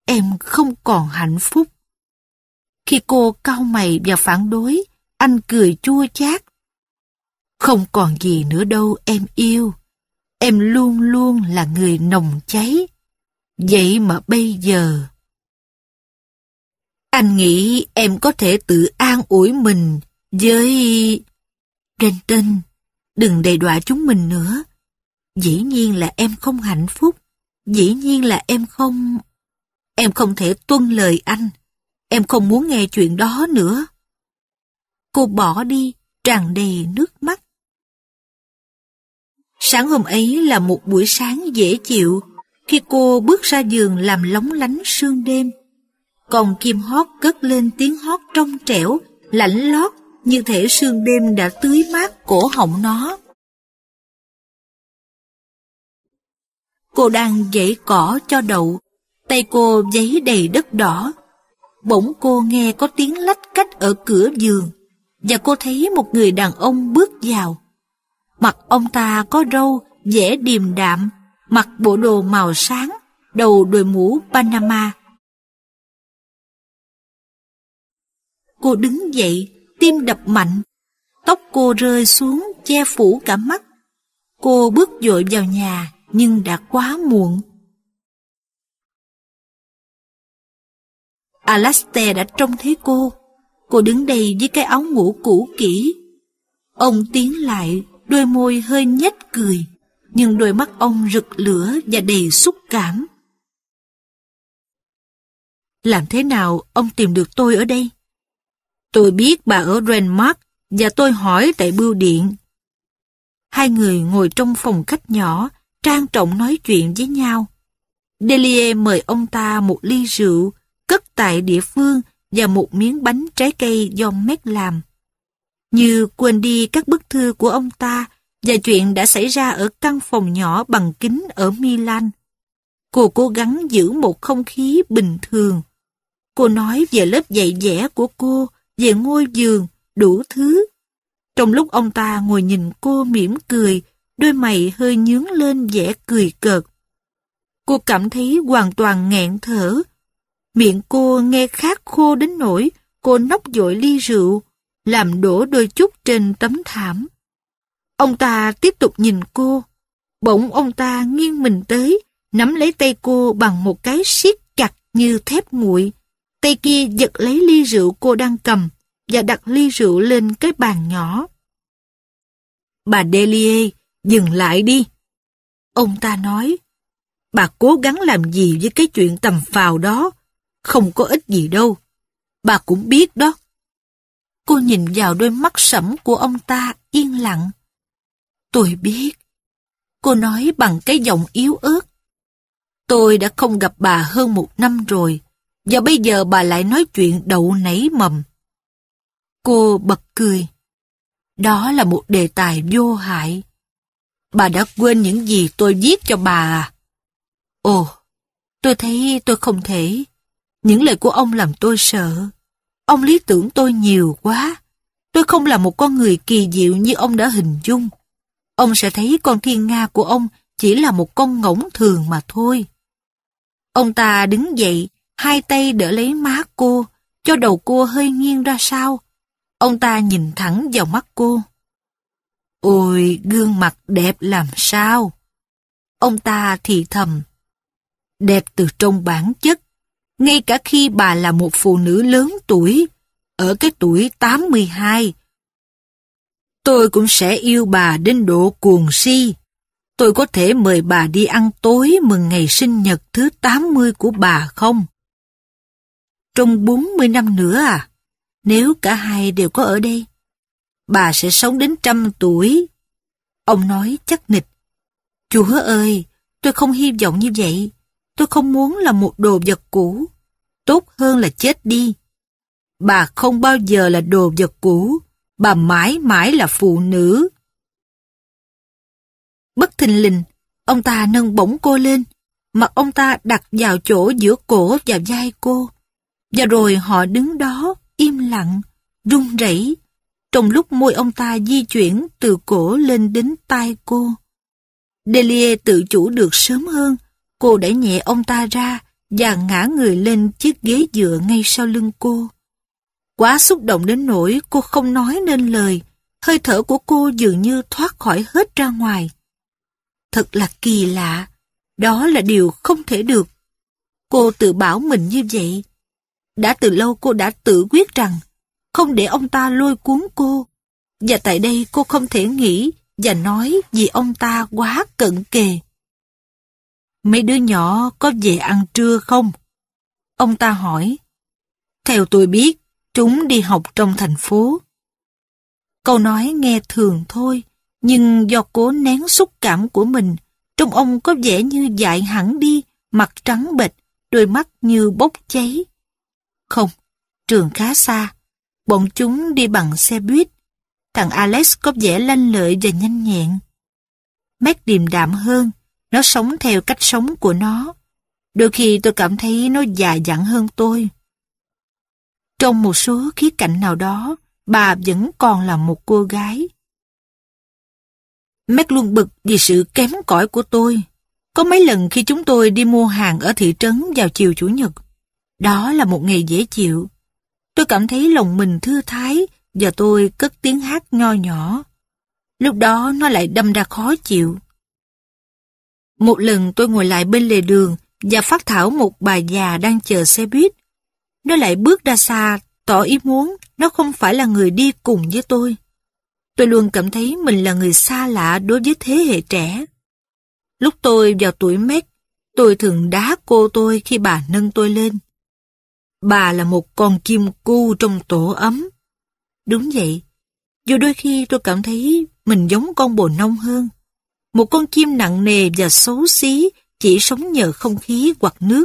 Em không còn hạnh phúc. Khi cô cau mày và phản đối, anh cười chua chát. Không còn gì nữa đâu em yêu. Em luôn luôn là người nồng cháy. Vậy mà bây giờ... Anh nghĩ em có thể tự an ủi mình với... Brenton, đừng đầy đọa chúng mình nữa. Dĩ nhiên là em không hạnh phúc. Dĩ nhiên là em không... Em không thể tuân lời anh. Em không muốn nghe chuyện đó nữa. Cô bỏ đi, tràn đầy nước mắt. Sáng hôm ấy là một buổi sáng dễ chịu, khi cô bước ra giường làm lóng lánh sương đêm. Còn kim hót cất lên tiếng hót trong trẻo, lạnh lót, như thể sương đêm đã tưới mát cổ họng nó. Cô đang giãy cỏ cho đậu, tay cô giấy đầy đất đỏ. Bỗng cô nghe có tiếng lách cách ở cửa giường, và cô thấy một người đàn ông bước vào. Mặt ông ta có râu, vẻ điềm đạm, mặc bộ đồ màu sáng, đầu đội mũ Panama. Cô đứng dậy, tim đập mạnh, tóc cô rơi xuống che phủ cả mắt. Cô bước vội vào nhà, nhưng đã quá muộn. Alastair đã trông thấy cô. Cô đứng đây với cái áo ngủ cũ kỹ. Ông tiến lại, đôi môi hơi nhếch cười, nhưng đôi mắt ông rực lửa và đầy xúc cảm. Làm thế nào ông tìm được tôi ở đây? Tôi biết bà ở Renmark và tôi hỏi tại bưu điện. Hai người ngồi trong phòng khách nhỏ, trang trọng nói chuyện với nhau. Delia mời ông ta một ly rượu, cất tại địa phương, và một miếng bánh trái cây do Meg làm. Như quên đi các bức thư của ông ta và chuyện đã xảy ra ở căn phòng nhỏ bằng kính ở Milan. Cô cố gắng giữ một không khí bình thường. Cô nói về lớp dạy vẽ của cô, về ngôi giường, đủ thứ. Trong lúc ông ta ngồi nhìn cô mỉm cười, đôi mày hơi nhướng lên vẻ cười cợt. Cô cảm thấy hoàn toàn nghẹn thở. Miệng cô nghe khát khô đến nỗi cô nốc vội ly rượu, làm đổ đôi chút trên tấm thảm. Ông ta tiếp tục nhìn cô. Bỗng ông ta nghiêng mình tới, nắm lấy tay cô bằng một cái siết chặt như thép nguội. Tay kia giật lấy ly rượu cô đang cầm và đặt ly rượu lên cái bàn nhỏ. Bà Delia, dừng lại đi. Ông ta nói, bà cố gắng làm gì với cái chuyện tầm phào đó? Không có ích gì đâu. Bà cũng biết đó. Cô nhìn vào đôi mắt sẫm của ông ta yên lặng. Tôi biết, cô nói bằng cái giọng yếu ớt. Tôi đã không gặp bà hơn 1 năm rồi, và bây giờ bà lại nói chuyện đậu nảy mầm. Cô bật cười. Đó là một đề tài vô hại. Bà đã quên những gì tôi viết cho bà à? Ồ, tôi thấy tôi không thể. Những lời của ông làm tôi sợ. Ông lý tưởng tôi nhiều quá. Tôi không là một con người kỳ diệu như ông đã hình dung. Ông sẽ thấy con thiên nga của ông chỉ là một con ngỗng thường mà thôi. Ông ta đứng dậy, 2 tay đỡ lấy má cô, cho đầu cô hơi nghiêng ra sau. Ông ta nhìn thẳng vào mắt cô. Ôi, gương mặt đẹp làm sao? Ông ta thì thầm. Đẹp từ trong bản chất, ngay cả khi bà là một phụ nữ lớn tuổi, ở cái tuổi 82. Tôi cũng sẽ yêu bà đến độ cuồng si. Tôi có thể mời bà đi ăn tối mừng ngày sinh nhật thứ 80 của bà không? Trong 40 năm nữa à? Nếu cả hai đều có ở đây, bà sẽ sống đến 100 tuổi. Ông nói chắc nịch. Chúa ơi, tôi không hy vọng như vậy. Tôi không muốn là một đồ vật cũ. Tốt hơn là chết đi. Bà không bao giờ là đồ vật cũ. Bà mãi mãi là phụ nữ. Bất thình lình, ông ta nâng bổng cô lên. Mặt ông ta đặt vào chỗ giữa cổ và vai cô. Và rồi họ đứng đó, im lặng, run rẩy, trong lúc môi ông ta di chuyển từ cổ lên đến tai cô. Delia tự chủ được sớm hơn. Cô đẩy nhẹ ông ta ra và ngã người lên chiếc ghế dựa ngay sau lưng cô. Quá xúc động đến nỗi cô không nói nên lời. Hơi thở của cô dường như thoát khỏi hết ra ngoài. Thật là kỳ lạ. Đó là điều không thể được. Cô tự bảo mình như vậy. Đã từ lâu cô đã tự quyết rằng không để ông ta lôi cuốn cô. Và tại đây cô không thể nghĩ và nói vì ông ta quá cận kề. Mấy đứa nhỏ có về ăn trưa không? Ông ta hỏi. Theo tôi biết, chúng đi học trong thành phố. Câu nói nghe thường thôi, nhưng do cố nén xúc cảm của mình, trông ông có vẻ như dại hẳn đi, mặt trắng bệch, đôi mắt như bốc cháy. Không, trường khá xa. Bọn chúng đi bằng xe buýt. Thằng Alex có vẻ lanh lợi và nhanh nhẹn. Meg điềm đạm hơn. Nó sống theo cách sống của nó. Đôi khi tôi cảm thấy nó già dặn hơn tôi. Trong một số khía cạnh nào đó, bà vẫn còn là một cô gái. Meg luôn bực vì sự kém cỏi của tôi. Có mấy lần khi chúng tôi đi mua hàng ở thị trấn vào chiều Chủ nhật. Đó là một ngày dễ chịu. Tôi cảm thấy lòng mình thư thái và tôi cất tiếng hát nho nhỏ. Lúc đó nó lại đâm ra khó chịu. Một lần tôi ngồi lại bên lề đường và phát thảo một bà già đang chờ xe buýt. Nó lại bước ra xa, tỏ ý muốn nó không phải là người đi cùng với tôi. Tôi luôn cảm thấy mình là người xa lạ đối với thế hệ trẻ. Lúc tôi vào tuổi Meg, tôi thường đá cô tôi khi bà nâng tôi lên. Bà là một con chim cu trong tổ ấm. Đúng vậy, dù đôi khi tôi cảm thấy mình giống con bồ nông hơn. Một con chim nặng nề và xấu xí chỉ sống nhờ không khí hoặc nước.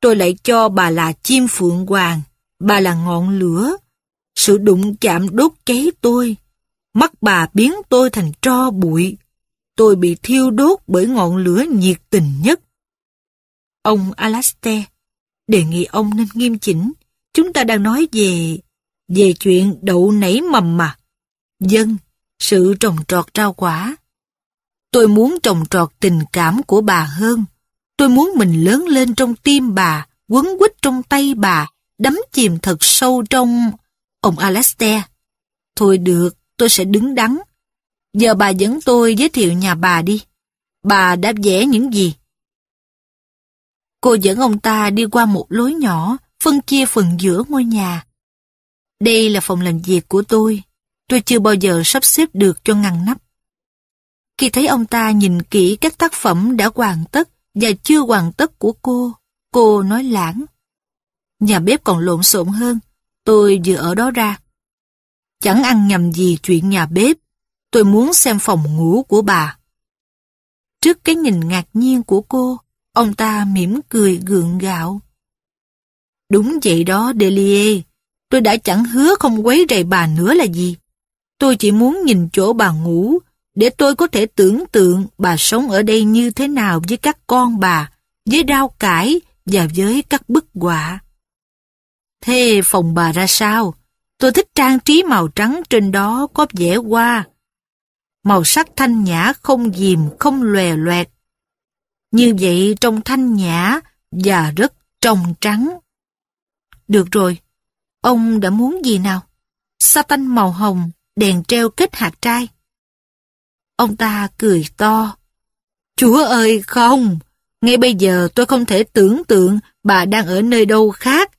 Tôi lại cho bà là chim phượng hoàng, bà là ngọn lửa. Sự đụng chạm đốt cháy tôi, mắt bà biến tôi thành tro bụi. Tôi bị thiêu đốt bởi ngọn lửa nhiệt tình nhất. Ông Alastair, đề nghị ông nên nghiêm chỉnh. Chúng ta đang nói về chuyện đậu nảy mầm mà. Vâng, sự trồng trọt rau quả. Tôi muốn trồng trọt tình cảm của bà hơn. Tôi muốn mình lớn lên trong tim bà, quấn quýt trong tay bà, đắm chìm thật sâu trong... Ông Alastair. Thôi được, tôi sẽ đứng đắn. Giờ bà dẫn tôi giới thiệu nhà bà đi. Bà đã vẽ những gì? Cô dẫn ông ta đi qua một lối nhỏ, phân chia phần giữa ngôi nhà. Đây là phòng làm việc của tôi. Tôi chưa bao giờ sắp xếp được cho ngăn nắp. Khi thấy ông ta nhìn kỹ các tác phẩm đã hoàn tất và chưa hoàn tất của cô nói lảng. Nhà bếp còn lộn xộn hơn, tôi vừa ở đó ra. chẳng ăn nhầm gì chuyện nhà bếp. Tôi muốn xem phòng ngủ của bà. Trước cái nhìn ngạc nhiên của cô, ông ta mỉm cười gượng gạo. Đúng vậy đó, Delia. Tôi đã chẳng hứa không quấy rầy bà nữa là gì. Tôi chỉ muốn nhìn chỗ bà ngủ, để tôi có thể tưởng tượng bà sống ở đây như thế nào với các con bà, với rau cải và với các bức họa. Thế phòng bà ra sao? Tôi thích trang trí màu trắng trên đó có vẽ hoa. Màu sắc thanh nhã không dìm, không lòe loẹt. Như vậy trông thanh nhã và rất trong trắng. Được rồi, ông đã muốn gì nào? Satin màu hồng, đèn treo kết hạt trai. Ông ta cười to. Chúa ơi không, ngay bây giờ tôi không thể tưởng tượng bà đang ở nơi đâu khác.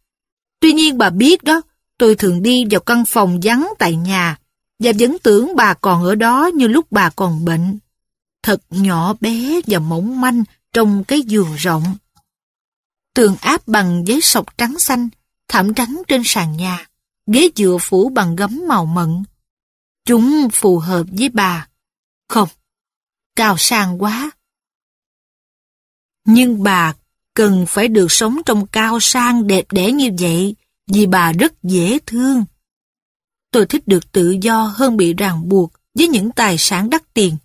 Tuy nhiên bà biết đó, tôi thường đi vào căn phòng vắng tại nhà và vẫn tưởng bà còn ở đó như lúc bà còn bệnh. Thật nhỏ bé và mỏng manh trong cái giường rộng. Tường áp bằng giấy sọc trắng xanh, thảm trắng trên sàn nhà, ghế dựa phủ bằng gấm màu mận. Chúng phù hợp với bà. Không, cao sang quá. Nhưng bà cần phải được sống trong cao sang đẹp đẽ như vậy, vì bà rất dễ thương. Tôi thích được tự do hơn bị ràng buộc với những tài sản đắt tiền.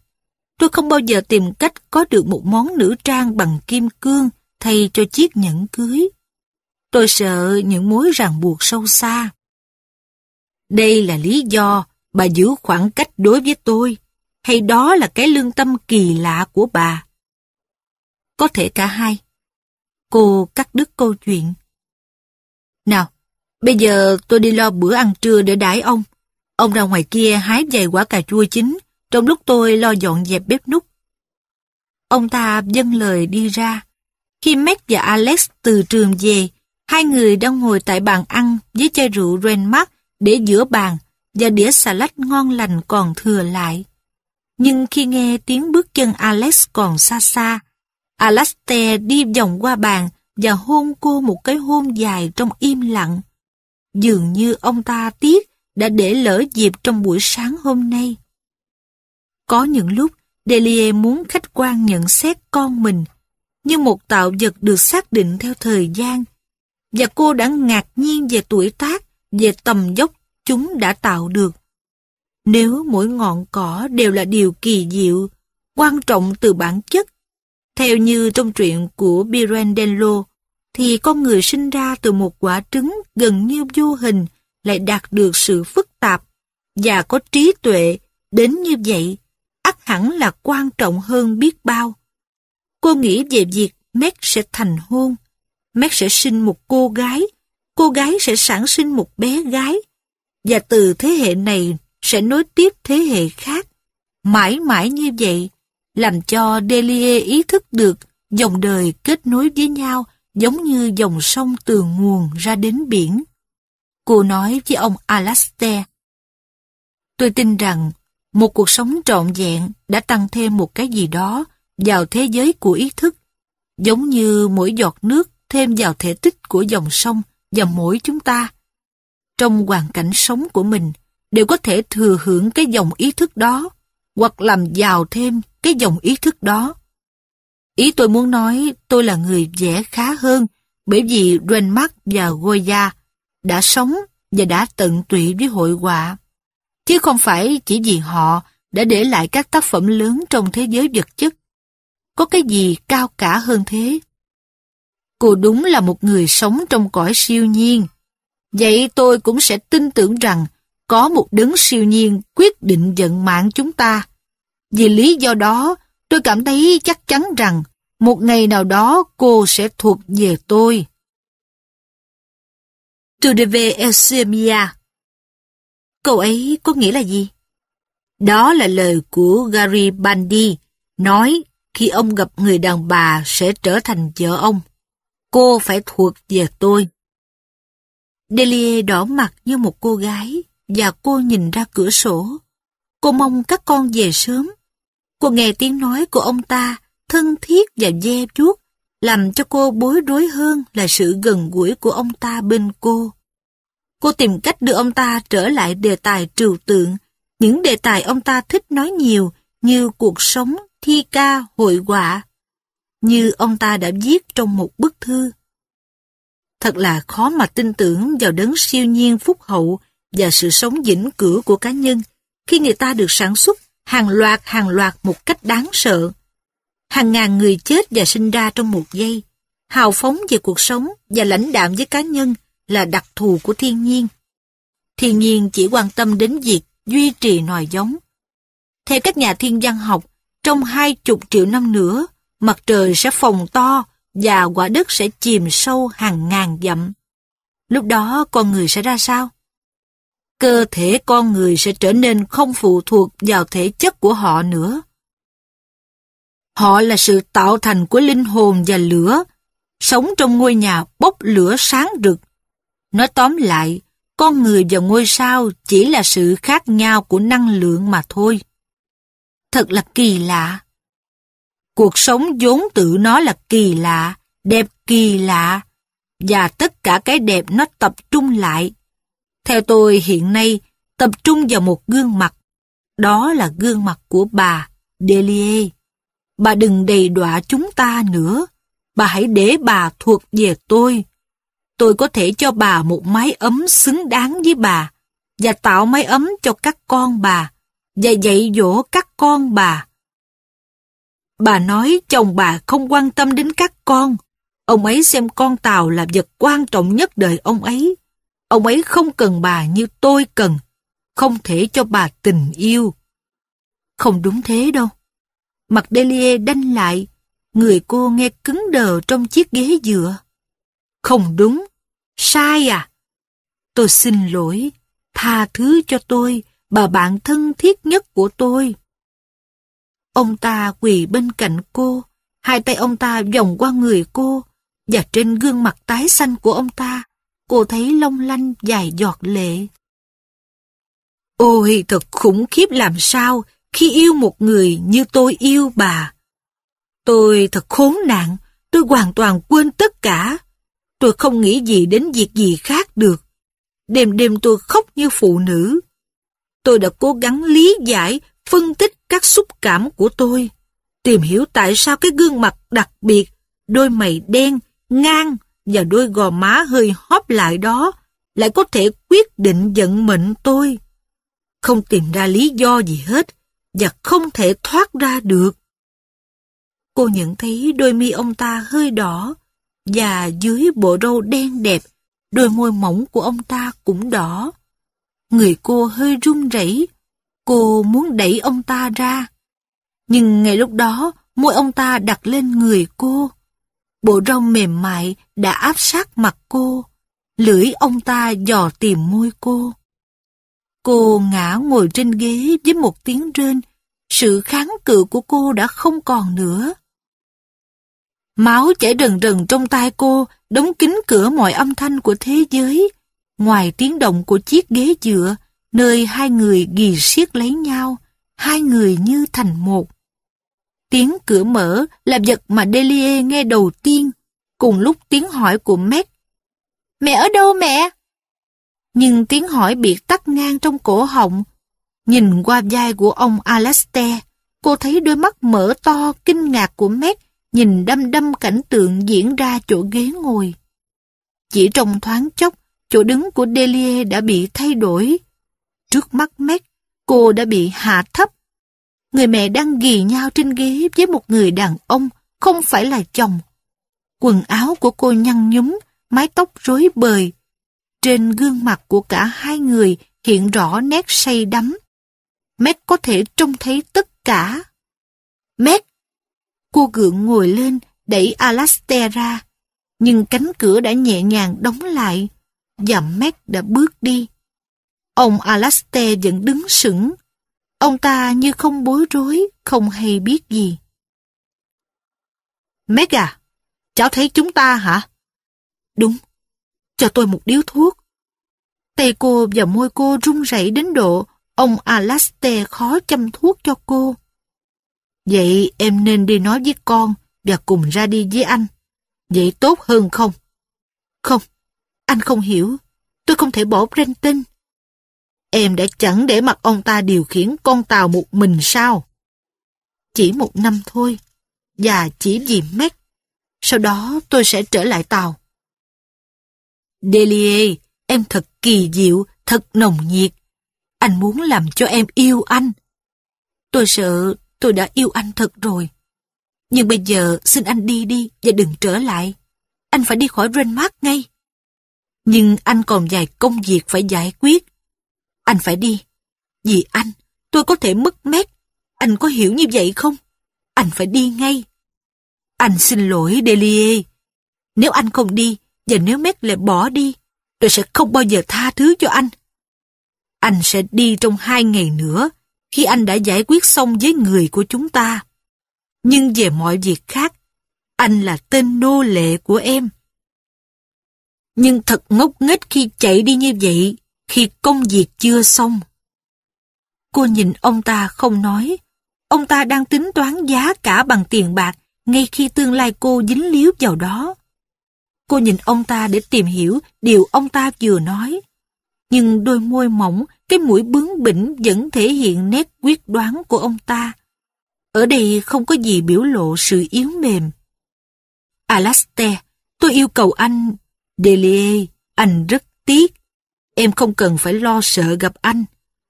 Tôi không bao giờ tìm cách có được một món nữ trang bằng kim cương thay cho chiếc nhẫn cưới. Tôi sợ những mối ràng buộc sâu xa. Đây là lý do bà giữ khoảng cách đối với tôi, hay đó là cái lương tâm kỳ lạ của bà? Có thể cả hai. Cô cắt đứt câu chuyện. Nào, bây giờ tôi đi lo bữa ăn trưa để đãi ông. Ông ra ngoài kia hái vài quả cà chua chín, trong lúc tôi lo dọn dẹp bếp núc. Ông ta vâng lời đi ra. Khi Meg và Alex từ trường về, hai người đang ngồi tại bàn ăn với chai rượu Renmark để giữa bàn và đĩa salad ngon lành còn thừa lại. Nhưng khi nghe tiếng bước chân Alex còn xa xa, Alastair đi vòng qua bàn và hôn cô một cái hôn dài trong im lặng. Dường như ông ta tiếc đã để lỡ dịp trong buổi sáng hôm nay. Có những lúc, Delia muốn khách quan nhận xét con mình, như một tạo vật được xác định theo thời gian, và cô đã ngạc nhiên về tuổi tác, về tầm dốc chúng đã tạo được. Nếu mỗi ngọn cỏ đều là điều kỳ diệu, quan trọng từ bản chất, theo như trong truyện của Pirandello, thì con người sinh ra từ một quả trứng gần như vô hình lại đạt được sự phức tạp và có trí tuệ đến như vậy, ắt hẳn là quan trọng hơn biết bao. Cô nghĩ về việc Meg sẽ thành hôn, Meg sẽ sinh một cô gái sẽ sản sinh một bé gái, và từ thế hệ này sẽ nối tiếp thế hệ khác, mãi mãi như vậy, làm cho Delia ý thức được dòng đời kết nối với nhau giống như dòng sông từ nguồn ra đến biển. Cô nói với ông Alastair, tôi tin rằng một cuộc sống trọn vẹn đã tăng thêm một cái gì đó vào thế giới của ý thức, giống như mỗi giọt nước thêm vào thể tích của dòng sông và mỗi chúng ta. Trong hoàn cảnh sống của mình, đều có thể thừa hưởng cái dòng ý thức đó, hoặc làm giàu thêm cái dòng ý thức đó. Ý tôi muốn nói tôi là người vẽ khá hơn, bởi vì Renmark và Goya đã sống và đã tận tụy với hội họa, chứ không phải chỉ vì họ đã để lại các tác phẩm lớn trong thế giới vật chất. Có cái gì cao cả hơn thế? Cô đúng là một người sống trong cõi siêu nhiên. Vậy tôi cũng sẽ tin tưởng rằng có một đấng siêu nhiên quyết định vận mạng chúng ta. Vì lý do đó, tôi cảm thấy chắc chắn rằng một ngày nào đó cô sẽ thuộc về tôi. Tu devais être mia. Câu ấy có nghĩa là gì? Đó là lời của Gary Bandy nói khi ông gặp người đàn bà sẽ trở thành vợ ông. Cô phải thuộc về tôi. Delia đỏ mặt như một cô gái và cô nhìn ra cửa sổ. Cô mong các con về sớm. Cô nghe tiếng nói của ông ta thân thiết và ve vuốt, làm cho cô bối rối hơn là sự gần gũi của ông ta bên cô. Cô tìm cách đưa ông ta trở lại đề tài trừu tượng, những đề tài ông ta thích nói nhiều như cuộc sống, thi ca, hội họa, như ông ta đã viết trong một bức thư. Thật là khó mà tin tưởng vào đấng siêu nhiên phúc hậu và sự sống vĩnh cửu của cá nhân khi người ta được sản xuất hàng loạt một cách đáng sợ. Hàng ngàn người chết và sinh ra trong một giây. Hào phóng về cuộc sống và lãnh đạm với cá nhân là đặc thù của thiên nhiên. Thiên nhiên chỉ quan tâm đến việc duy trì nòi giống. Theo các nhà thiên văn học, trong 20 triệu năm nữa, mặt trời sẽ phồng to và quả đất sẽ chìm sâu hàng ngàn dặm. Lúc đó con người sẽ ra sao? Cơ thể con người sẽ trở nên không phụ thuộc vào thể chất của họ nữa. Họ là sự tạo thành của linh hồn và lửa, sống trong ngôi nhà bốc lửa sáng rực. Nói tóm lại, con người và ngôi sao chỉ là sự khác nhau của năng lượng mà thôi. Thật là kỳ lạ. Cuộc sống vốn tự nó là kỳ lạ, đẹp kỳ lạ, và tất cả cái đẹp nó tập trung lại. Theo tôi hiện nay, tập trung vào một gương mặt. Đó là gương mặt của bà, Delia. Bà đừng đầy đọa chúng ta nữa. Bà hãy để bà thuộc về tôi. Tôi có thể cho bà một mái ấm xứng đáng với bà, và tạo mái ấm cho các con bà, và dạy dỗ các con bà. Bà nói chồng bà không quan tâm đến các con. Ông ấy xem con tàu là vật quan trọng nhất đời ông ấy. Ông ấy không cần bà như tôi cần. Không thể cho bà tình yêu. Không đúng thế đâu. Mặt Delia đanh lại. Người cô nghe cứng đờ trong chiếc ghế dựa. Không đúng. Sai à? Tôi xin lỗi. Tha thứ cho tôi, bà bạn thân thiết nhất của tôi. Ông ta quỳ bên cạnh cô. Hai tay ông ta vòng qua người cô. Và trên gương mặt tái xanh của ông ta, cô thấy long lanh vài giọt lệ. Ôi, thật khủng khiếp làm sao khi yêu một người như tôi yêu bà. Tôi thật khốn nạn, tôi hoàn toàn quên tất cả. Tôi không nghĩ gì đến việc gì khác được. Đêm đêm tôi khóc như phụ nữ. Tôi đã cố gắng lý giải, phân tích các xúc cảm của tôi, tìm hiểu tại sao cái gương mặt đặc biệt, đôi mày đen, ngang, và đôi gò má hơi hóp lại đó lại có thể quyết định vận mệnh tôi. Không tìm ra lý do gì hết và không thể thoát ra được. Cô nhận thấy đôi mi ông ta hơi đỏ và dưới bộ râu đen đẹp, đôi môi mỏng của ông ta cũng đỏ. Người cô hơi run rẩy, cô muốn đẩy ông ta ra. Nhưng ngay lúc đó, môi ông ta đặt lên người cô. Bộ râu mềm mại đã áp sát mặt cô. Lưỡi ông ta dò tìm môi cô. Cô ngã ngồi trên ghế với một tiếng rên. Sự kháng cự của cô đã không còn nữa. Máu chảy rần rần trong tai cô, đóng kín cửa mọi âm thanh của thế giới, ngoài tiếng động của chiếc ghế dựa, nơi hai người ghì siết lấy nhau, hai người như thành một. Tiếng cửa mở là vật mà Delia nghe đầu tiên, cùng lúc tiếng hỏi của Meg. Mẹ ở đâu mẹ? Nhưng tiếng hỏi bị tắt ngang trong cổ họng. Nhìn qua vai của ông Alastair, cô thấy đôi mắt mở to kinh ngạc của Meg nhìn đăm đăm cảnh tượng diễn ra chỗ ghế ngồi. Chỉ trong thoáng chốc, chỗ đứng của Delia đã bị thay đổi. Trước mắt Meg, cô đã bị hạ thấp. Người mẹ đang ghì nhau trên ghế với một người đàn ông, không phải là chồng. Quần áo của cô nhăn nhúm, mái tóc rối bời. Trên gương mặt của cả hai người hiện rõ nét say đắm. Meg có thể trông thấy tất cả. Meg! Cô gượng ngồi lên, đẩy Alastair ra. Nhưng cánh cửa đã nhẹ nhàng đóng lại, và Meg đã bước đi. Ông Alastair vẫn đứng sững. Ông ta như không bối rối, không hay biết gì. Meg à, cháu thấy chúng ta hả? Đúng, cho tôi một điếu thuốc. Tay cô và môi cô run rẩy đến độ ông Alastair khó châm thuốc cho cô. Vậy em nên đi nói với con và cùng ra đi với anh. Vậy tốt hơn không? Không, anh không hiểu. Tôi không thể bỏ Brenton. Em đã chẳng để mặc ông ta điều khiển con tàu một mình sao? Chỉ một năm thôi, và chỉ vì Meg. Sau đó tôi sẽ trở lại tàu. Delia, em thật kỳ diệu, thật nồng nhiệt. Anh muốn làm cho em yêu anh. Tôi sợ tôi đã yêu anh thật rồi. Nhưng bây giờ xin anh đi đi và đừng trở lại. Anh phải đi khỏi Renmark ngay. Nhưng anh còn vài công việc phải giải quyết. Anh phải đi. Vì anh, tôi có thể mất Meg. Anh có hiểu như vậy không? Anh phải đi ngay. Anh xin lỗi Delia. Nếu anh không đi, và nếu Meg lại bỏ đi, tôi sẽ không bao giờ tha thứ cho anh. Anh sẽ đi trong 2 ngày nữa, khi anh đã giải quyết xong với người của chúng ta. Nhưng về mọi việc khác, anh là tên nô lệ của em. Nhưng thật ngốc nghếch khi chạy đi như vậy, khi công việc chưa xong. Cô nhìn ông ta không nói. Ông ta đang tính toán giá cả bằng tiền bạc ngay khi tương lai cô dính líu vào đó. Cô nhìn ông ta để tìm hiểu điều ông ta vừa nói. Nhưng đôi môi mỏng, cái mũi bướng bỉnh vẫn thể hiện nét quyết đoán của ông ta. Ở đây không có gì biểu lộ sự yếu mềm. Alastair, tôi yêu cầu anh... Delia, anh rất tiếc. Em không cần phải lo sợ gặp anh.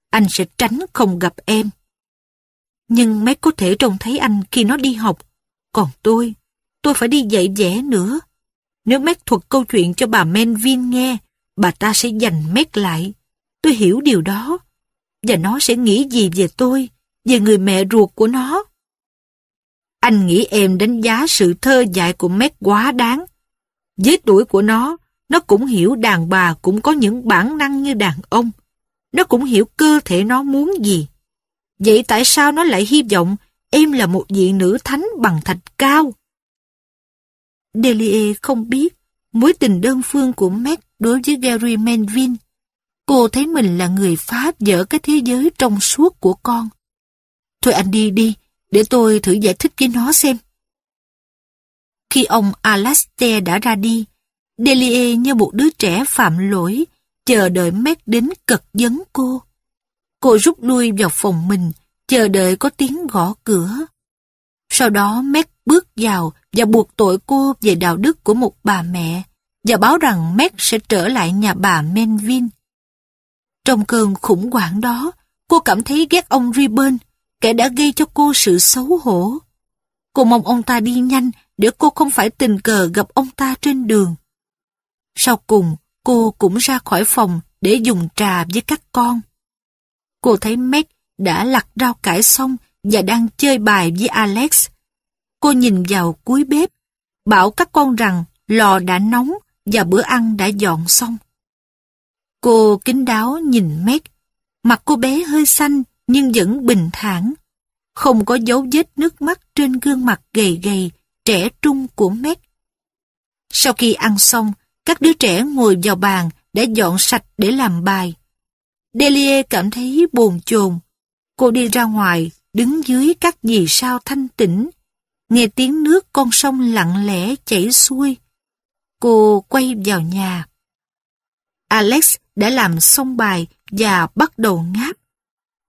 Anh sẽ tránh không gặp em. Nhưng Meg có thể trông thấy anh khi nó đi học. Còn tôi phải đi dạy vẽ nữa. Nếu Meg thuật câu chuyện cho bà Melvin nghe, bà ta sẽ giành Meg lại. Tôi hiểu điều đó. Và nó sẽ nghĩ gì về tôi, về người mẹ ruột của nó? Anh nghĩ em đánh giá sự thơ dại của Meg quá đáng. Với tuổi của nó cũng hiểu đàn bà cũng có những bản năng như đàn ông. Nó cũng hiểu cơ thể nó muốn gì. Vậy tại sao nó lại hy vọng em là một vị nữ thánh bằng thạch cao? Delia không biết mối tình đơn phương của Meg đối với Gary Melvin. Cô thấy mình là người phá vỡ cái thế giới trong suốt của con. Thôi anh đi đi, để tôi thử giải thích với nó xem. Khi ông Alastair đã ra đi, Delia như một đứa trẻ phạm lỗi, chờ đợi Meg đến cật vấn cô. Cô rút lui vào phòng mình, chờ đợi có tiếng gõ cửa. Sau đó Meg bước vào và buộc tội cô về đạo đức của một bà mẹ và báo rằng Meg sẽ trở lại nhà bà Melvin. Trong cơn khủng hoảng đó, cô cảm thấy ghét ông Ribbon, kẻ đã gây cho cô sự xấu hổ. Cô mong ông ta đi nhanh để cô không phải tình cờ gặp ông ta trên đường. Sau cùng, cô cũng ra khỏi phòng để dùng trà với các con. Cô thấy Meg đã lặt rau cải xong và đang chơi bài với Alex. Cô nhìn vào cuối bếp, bảo các con rằng lò đã nóng và bữa ăn đã dọn xong. Cô kín đáo nhìn Meg. Mặt cô bé hơi xanh nhưng vẫn bình thản. Không có dấu vết nước mắt trên gương mặt gầy gầy, trẻ trung của Meg. Sau khi ăn xong, các đứa trẻ ngồi vào bàn đã dọn sạch để làm bài. Delia cảm thấy bồn chồn. Cô đi ra ngoài, đứng dưới các vì sao thanh tĩnh, nghe tiếng nước con sông lặng lẽ chảy xuôi. Cô quay vào nhà. Alex đã làm xong bài và bắt đầu ngáp.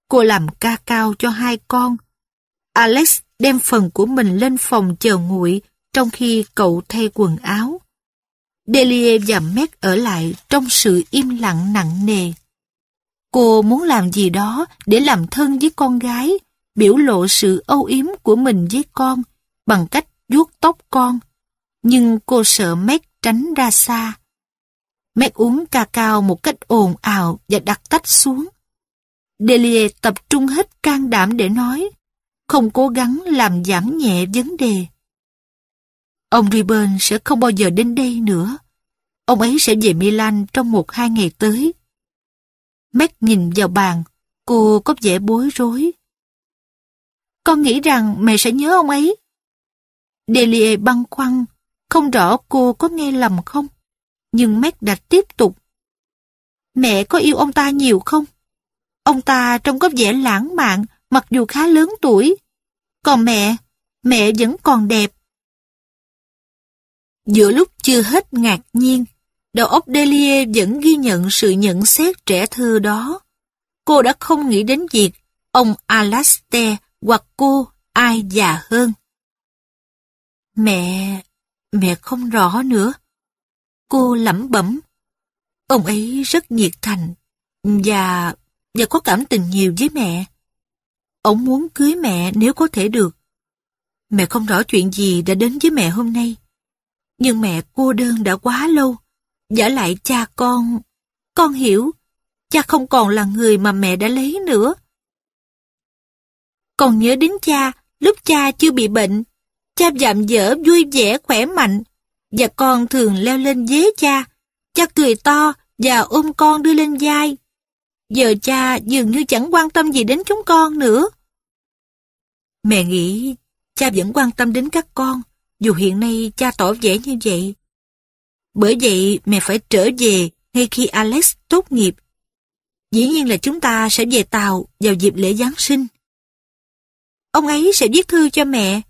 Cô làm ca cao cho 2 con. Alex đem phần của mình lên phòng chờ nguội trong khi cậu thay quần áo. Delia và Meg ở lại trong sự im lặng nặng nề. Cô muốn làm gì đó để làm thân với con gái, biểu lộ sự âu yếm của mình với con bằng cách vuốt tóc con. Nhưng cô sợ Meg tránh ra xa. Meg uống ca cao một cách ồn ào và đặt tách xuống. Delia tập trung hết can đảm để nói, không cố gắng làm giảm nhẹ vấn đề. Ông Reuben sẽ không bao giờ đến đây nữa. Ông ấy sẽ về Milan trong 1-2 ngày tới. Meg nhìn vào bàn, cô có vẻ bối rối. Con nghĩ rằng mẹ sẽ nhớ ông ấy. Delia băn khoăn, không rõ cô có nghe lầm không. Nhưng Meg đã tiếp tục. Mẹ có yêu ông ta nhiều không? Ông ta trông có vẻ lãng mạn mặc dù khá lớn tuổi. Còn mẹ vẫn còn đẹp. Giữa lúc chưa hết ngạc nhiên, đầu óc Delia vẫn ghi nhận sự nhận xét trẻ thơ đó. Cô đã không nghĩ đến việc ông Alastair hoặc cô ai già hơn. Mẹ không rõ nữa. Cô lẩm bẩm. Ông ấy rất nhiệt thành và có cảm tình nhiều với mẹ. Ông muốn cưới mẹ nếu có thể được. Mẹ không rõ chuyện gì đã đến với mẹ hôm nay. Nhưng mẹ cô đơn đã quá lâu. Vả lại cha con hiểu. Cha không còn là người mà mẹ đã lấy nữa. Còn nhớ đến cha, lúc cha chưa bị bệnh. Cha vạm vỡ vui vẻ khỏe mạnh. Và con thường leo lên vế cha. Cha cười to và ôm con đưa lên vai. Giờ cha dường như chẳng quan tâm gì đến chúng con nữa. Mẹ nghĩ cha vẫn quan tâm đến các con, dù hiện nay cha tỏ vẻ như vậy. Bởi vậy mẹ phải trở về ngay khi Alex tốt nghiệp. Dĩ nhiên là chúng ta sẽ về Tàu vào dịp lễ Giáng sinh. Ông ấy sẽ viết thư cho mẹ.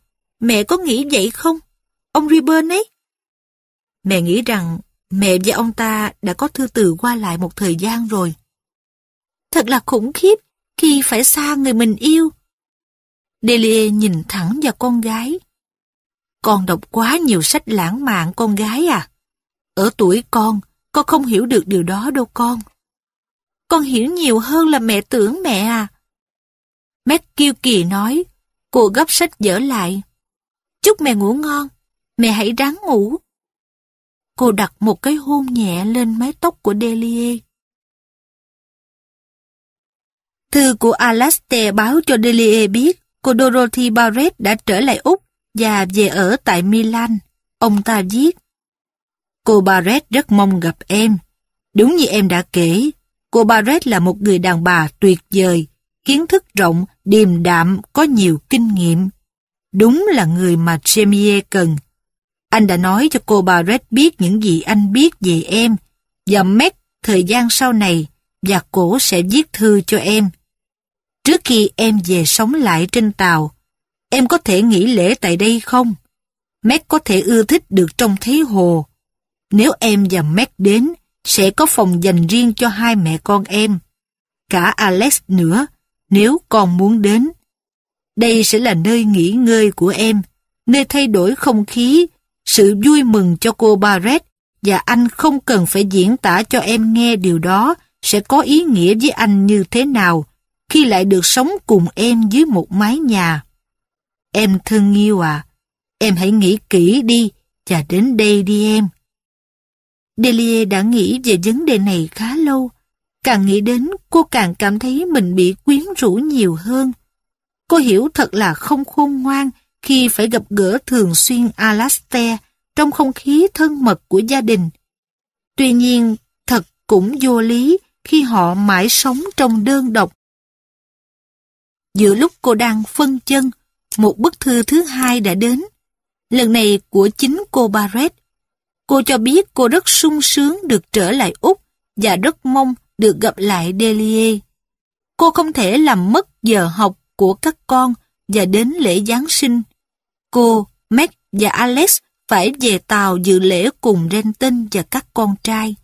Mẹ có nghĩ vậy không? Ông Ribbon ấy. Mẹ nghĩ rằng mẹ và ông ta đã có thư từ qua lại một thời gian rồi. Thật là khủng khiếp khi phải xa người mình yêu. Delia nhìn thẳng vào con gái. Con đọc quá nhiều sách lãng mạn con gái à. Ở tuổi con không hiểu được điều đó đâu con. Con hiểu nhiều hơn là mẹ tưởng mẹ à. Meg kiêu kỳ nói, cô gấp sách vở lại. Chúc mẹ ngủ ngon, mẹ hãy ráng ngủ. Cô đặt một cái hôn nhẹ lên mái tóc của Delia. Thư của Alastair báo cho Delia biết cô Dorothy Barrett đã trở lại Úc và về ở tại Milan. Ông ta viết, cô Barrett rất mong gặp em. Đúng như em đã kể, cô Barrett là một người đàn bà tuyệt vời, kiến thức rộng, điềm đạm, có nhiều kinh nghiệm. Đúng là người mà Jamie cần. Anh đã nói cho cô Barrett biết những gì anh biết về em, và Meg thời gian sau này, và cô sẽ viết thư cho em. Trước khi em về sống lại trên Tàu, em có thể nghỉ lễ tại đây không? Meg có thể ưa thích được trông thấy hồ. Nếu em và Meg đến, sẽ có phòng dành riêng cho hai mẹ con em. Cả Alex nữa, nếu con muốn đến. Đây sẽ là nơi nghỉ ngơi của em, nơi thay đổi không khí, sự vui mừng cho cô Barrett, và anh không cần phải diễn tả cho em nghe điều đó sẽ có ý nghĩa với anh như thế nào khi lại được sống cùng em dưới một mái nhà. Em thương yêu à, em hãy nghĩ kỹ đi và đến đây đi em. Delia đã nghĩ về vấn đề này khá lâu. Càng nghĩ đến, cô càng cảm thấy mình bị quyến rũ nhiều hơn. Cô hiểu thật là không khôn ngoan khi phải gặp gỡ thường xuyên Alastair trong không khí thân mật của gia đình. Tuy nhiên, thật cũng vô lý khi họ mãi sống trong đơn độc. Giữa lúc cô đang phân chân, một bức thư thứ hai đã đến. Lần này của chính cô Barrett. Cô cho biết cô rất sung sướng được trở lại Úc và rất mong được gặp lại Delia. Cô không thể làm mất giờ học của các con và đến lễ Giáng sinh. Cô, Meg và Alex phải về Tàu dự lễ cùng Brenton và các con trai.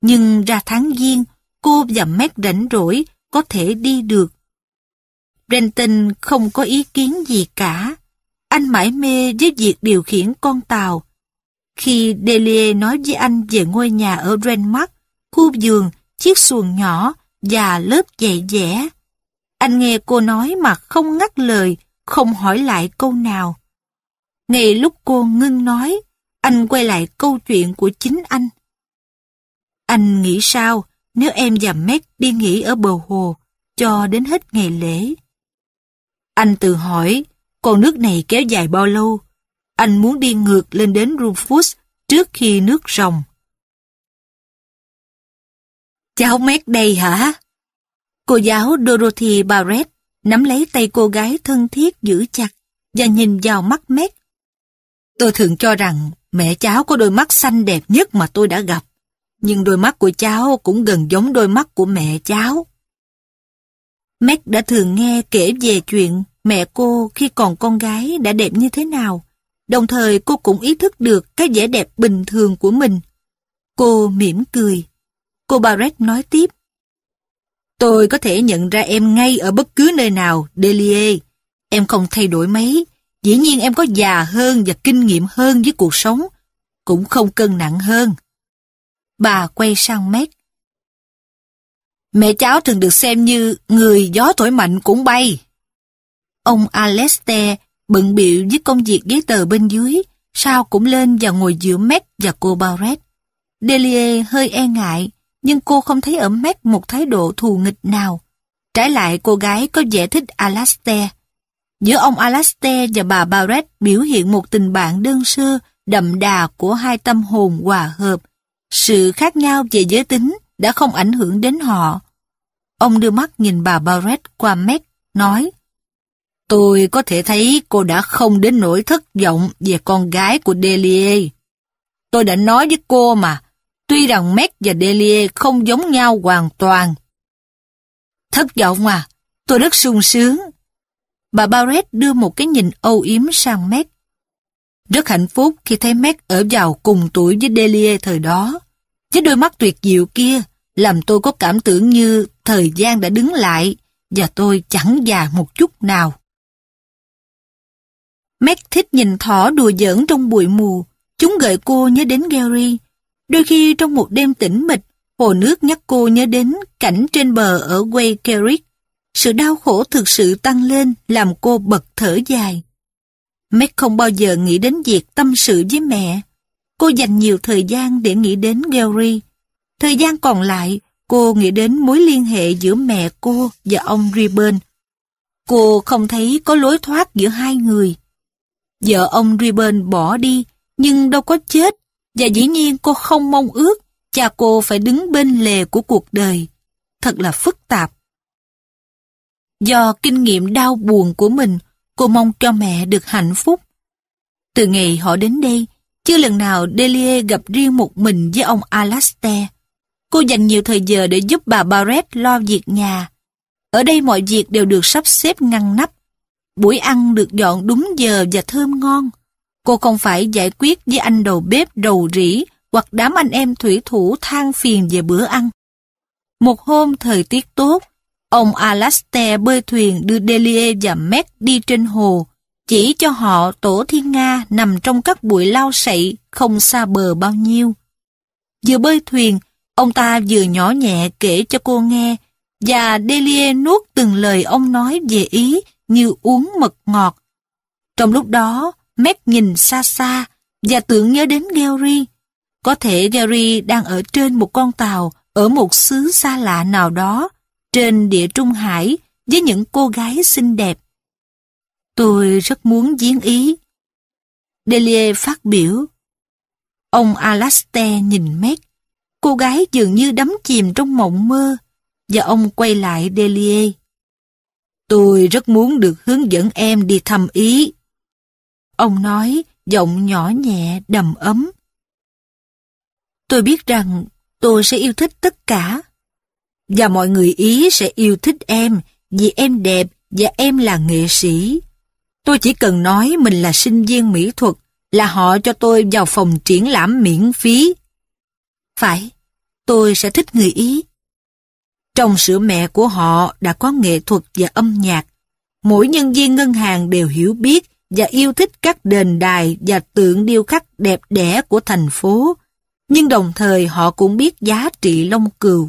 Nhưng ra tháng Giêng, cô và Meg rảnh rỗi có thể đi được. Brenton không có ý kiến gì cả. Anh mải mê với việc điều khiển con tàu. Khi Delia nói với anh về ngôi nhà ở Renmark, khu vườn, chiếc xuồng nhỏ và lớp dạy vẽ, anh nghe cô nói mà không ngắt lời, không hỏi lại câu nào. Ngay lúc cô ngưng nói, anh quay lại câu chuyện của chính anh. Anh nghĩ sao nếu em và Meg đi nghỉ ở bờ hồ cho đến hết ngày lễ? Anh tự hỏi, con nước này kéo dài bao lâu? Anh muốn đi ngược lên đến Rufus trước khi nước ròng. Cháu Meg đây hả? Cô giáo Dorothy Barrett nắm lấy tay cô gái thân thiết giữ chặt và nhìn vào mắt Meg. Tôi thường cho rằng mẹ cháu có đôi mắt xanh đẹp nhất mà tôi đã gặp, nhưng đôi mắt của cháu cũng gần giống đôi mắt của mẹ cháu. Meg đã thường nghe kể về chuyện mẹ cô khi còn con gái đã đẹp như thế nào, đồng thời cô cũng ý thức được cái vẻ đẹp bình thường của mình. Cô mỉm cười. Cô Barrett nói tiếp. Tôi có thể nhận ra em ngay ở bất cứ nơi nào, Delia. Em không thay đổi mấy. Dĩ nhiên em có già hơn và kinh nghiệm hơn với cuộc sống. Cũng không cân nặng hơn. Bà quay sang Meg. Mẹ cháu thường được xem như người gió thổi mạnh cũng bay. Ông Alastair bận bịu với công việc giấy tờ bên dưới, sao cũng lên và ngồi giữa Meg và cô Barrett. Delia hơi e ngại, nhưng cô không thấy ở Meg một thái độ thù nghịch nào. Trái lại, cô gái có vẻ thích Alastair. Giữa ông Alastair và bà Barrett biểu hiện một tình bạn đơn sơ, đậm đà của hai tâm hồn hòa hợp. Sự khác nhau về giới tính đã không ảnh hưởng đến họ. Ông đưa mắt nhìn bà Barrett qua Meg, nói: Tôi có thể thấy cô đã không đến nỗi thất vọng về con gái của Delia. Tôi đã nói với cô mà, tuy rằng Meg và Delia không giống nhau hoàn toàn. Thất vọng à, tôi rất sung sướng. Bà Barrett đưa một cái nhìn âu yếm sang Meg. Rất hạnh phúc khi thấy Meg ở vào cùng tuổi với Delia thời đó. Với đôi mắt tuyệt diệu kia, làm tôi có cảm tưởng như thời gian đã đứng lại và tôi chẳng già một chút nào. Meg thích nhìn thỏ đùa giỡn trong bụi mù. Chúng gợi cô nhớ đến Gary. Đôi khi trong một đêm tĩnh mịch, hồ nước nhắc cô nhớ đến cảnh trên bờ ở quê Carrick. Sự đau khổ thực sự tăng lên làm cô bật thở dài. Meg không bao giờ nghĩ đến việc tâm sự với mẹ. Cô dành nhiều thời gian để nghĩ đến Gary. Thời gian còn lại, cô nghĩ đến mối liên hệ giữa mẹ cô và ông Ribbon. Cô không thấy có lối thoát giữa hai người. Vợ ông Ribbon bỏ đi, nhưng đâu có chết, và dĩ nhiên cô không mong ước cha cô phải đứng bên lề của cuộc đời. Thật là phức tạp. Do kinh nghiệm đau buồn của mình, cô mong cho mẹ được hạnh phúc. Từ ngày họ đến đây, chưa lần nào Delia gặp riêng một mình với ông Alastair. Cô dành nhiều thời giờ để giúp bà Barrett lo việc nhà. Ở đây mọi việc đều được sắp xếp ngăn nắp. Buổi ăn được dọn đúng giờ và thơm ngon. Cô không phải giải quyết với anh đầu bếp đầu rỉ hoặc đám anh em thủy thủ than phiền về bữa ăn. Một hôm thời tiết tốt, ông Alastair bơi thuyền đưa Delia và Meg đi trên hồ, chỉ cho họ tổ thiên nga nằm trong các bụi lau sậy không xa bờ bao nhiêu. Vừa bơi thuyền, ông ta vừa nhỏ nhẹ kể cho cô nghe, và Delia nuốt từng lời ông nói về Ý như uống mật ngọt. Trong lúc đó, Meg nhìn xa xa và tưởng nhớ đến Gary. Có thể Gary đang ở trên một con tàu ở một xứ xa lạ nào đó, trên địa Trung Hải với những cô gái xinh đẹp. Tôi rất muốn viếng Ý, Delia phát biểu. Ông Alastair nhìn Meg. Cô gái dường như đắm chìm trong mộng mơ, và ông quay lại Delia. Tôi rất muốn được hướng dẫn em đi thăm Ý, ông nói, giọng nhỏ nhẹ, đầm ấm. Tôi biết rằng tôi sẽ yêu thích tất cả. Và mọi người Ý sẽ yêu thích em vì em đẹp và em là nghệ sĩ. Tôi chỉ cần nói mình là sinh viên mỹ thuật là họ cho tôi vào phòng triển lãm miễn phí. Phải, tôi sẽ thích người Ý. Trong sữa mẹ của họ đã có nghệ thuật và âm nhạc. Mỗi nhân viên ngân hàng đều hiểu biết và yêu thích các đền đài và tượng điêu khắc đẹp đẽ của thành phố, nhưng đồng thời họ cũng biết giá trị lông cừu.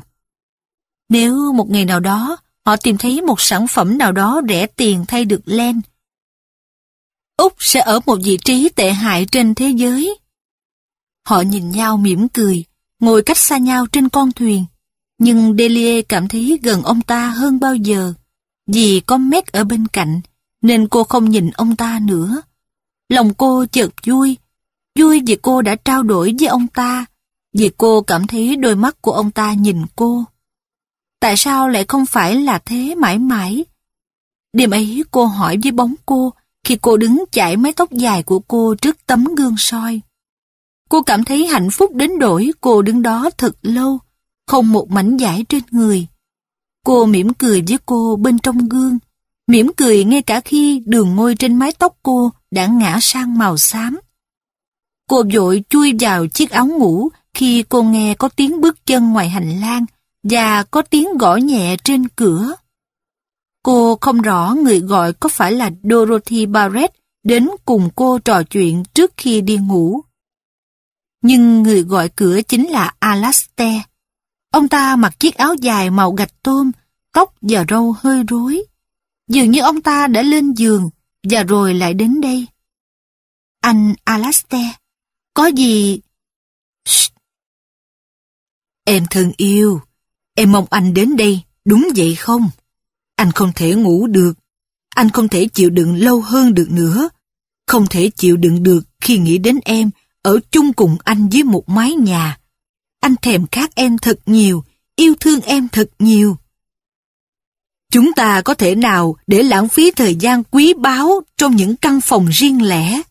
Nếu một ngày nào đó họ tìm thấy một sản phẩm nào đó rẻ tiền thay được len, Úc sẽ ở một vị trí tệ hại trên thế giới. Họ nhìn nhau mỉm cười, ngồi cách xa nhau trên con thuyền, nhưng Delia cảm thấy gần ông ta hơn bao giờ. Vì có Meg ở bên cạnh nên cô không nhìn ông ta nữa. Lòng cô chợt vui, vui vì cô đã trao đổi với ông ta, vì cô cảm thấy đôi mắt của ông ta nhìn cô. Tại sao lại không phải là thế mãi mãi? Đêm ấy cô hỏi với bóng cô khi cô đứng chải mái tóc dài của cô trước tấm gương soi. Cô cảm thấy hạnh phúc đến đổi cô đứng đó thật lâu, không một mảnh vải trên người. Cô mỉm cười với cô bên trong gương, mỉm cười ngay cả khi đường ngôi trên mái tóc cô đã ngã sang màu xám. Cô vội chui vào chiếc áo ngủ khi cô nghe có tiếng bước chân ngoài hành lang và có tiếng gõ nhẹ trên cửa. Cô không rõ người gọi có phải là Dorothy Barrett đến cùng cô trò chuyện trước khi đi ngủ. Nhưng người gọi cửa chính là Alastair. Ông ta mặc chiếc áo dài màu gạch tôm, tóc và râu hơi rối. Dường như ông ta đã lên giường và rồi lại đến đây. Anh Alastair, có gì... Shh. Em thân yêu, em mong anh đến đây, đúng vậy không? Anh không thể ngủ được, anh không thể chịu đựng lâu hơn được nữa, không thể chịu đựng được khi nghĩ đến em ở chung cùng anh dưới một mái nhà. Anh thèm khát em thật nhiều, yêu thương em thật nhiều. Chúng ta có thể nào để lãng phí thời gian quý báu trong những căn phòng riêng lẻ?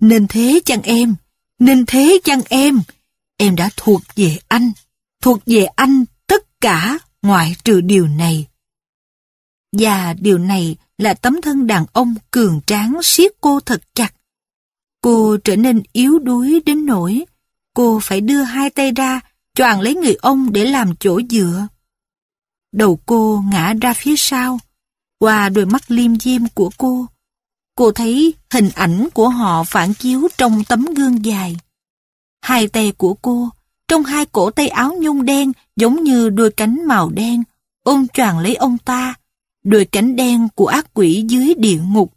Nên thế chăng em? Nên thế chăng em? Em đã thuộc về anh tất cả ngoại trừ điều này. Và điều này là tấm thân đàn ông cường tráng siết cô thật chặt. Cô trở nên yếu đuối đến nỗi cô phải đưa hai tay ra choàng lấy người ông để làm chỗ dựa. Đầu cô ngã ra phía sau. Qua đôi mắt liêm diêm của cô thấy hình ảnh của họ phản chiếu trong tấm gương dài. Hai tay của cô, trong hai cổ tay áo nhung đen giống như đôi cánh màu đen, ôm choàng lấy ông ta, đôi cánh đen của ác quỷ dưới địa ngục.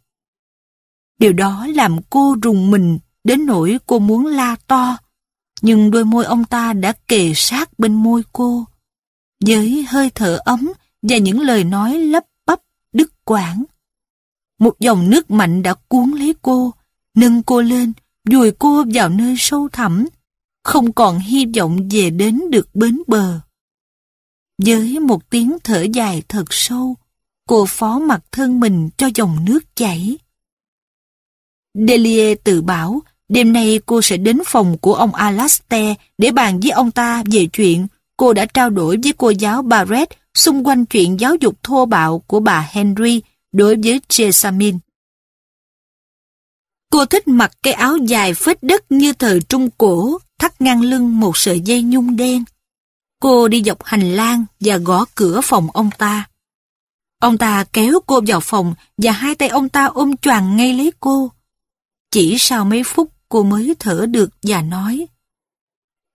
Điều đó làm cô rùng mình đến nỗi cô muốn la to, nhưng đôi môi ông ta đã kề sát bên môi cô, với hơi thở ấm và những lời nói lấp bấp đứt quãng. Một dòng nước mạnh đã cuốn lấy cô, nâng cô lên, dùi cô vào nơi sâu thẳm, không còn hy vọng về đến được bến bờ. Với một tiếng thở dài thật sâu, cô phó mặc thân mình cho dòng nước chảy. Delia tự bảo đêm nay cô sẽ đến phòng của ông Alastair để bàn với ông ta về chuyện cô đã trao đổi với cô giáo Barrett xung quanh chuyện giáo dục thô bạo của bà Henry đối với Jessamine. Cô thích mặc cái áo dài phết đất như thời Trung Cổ, thắt ngang lưng một sợi dây nhung đen. Cô đi dọc hành lang và gõ cửa phòng ông ta. Ông ta kéo cô vào phòng và hai tay ông ta ôm choàng ngay lấy cô. Chỉ sau mấy phút cô mới thở được và nói: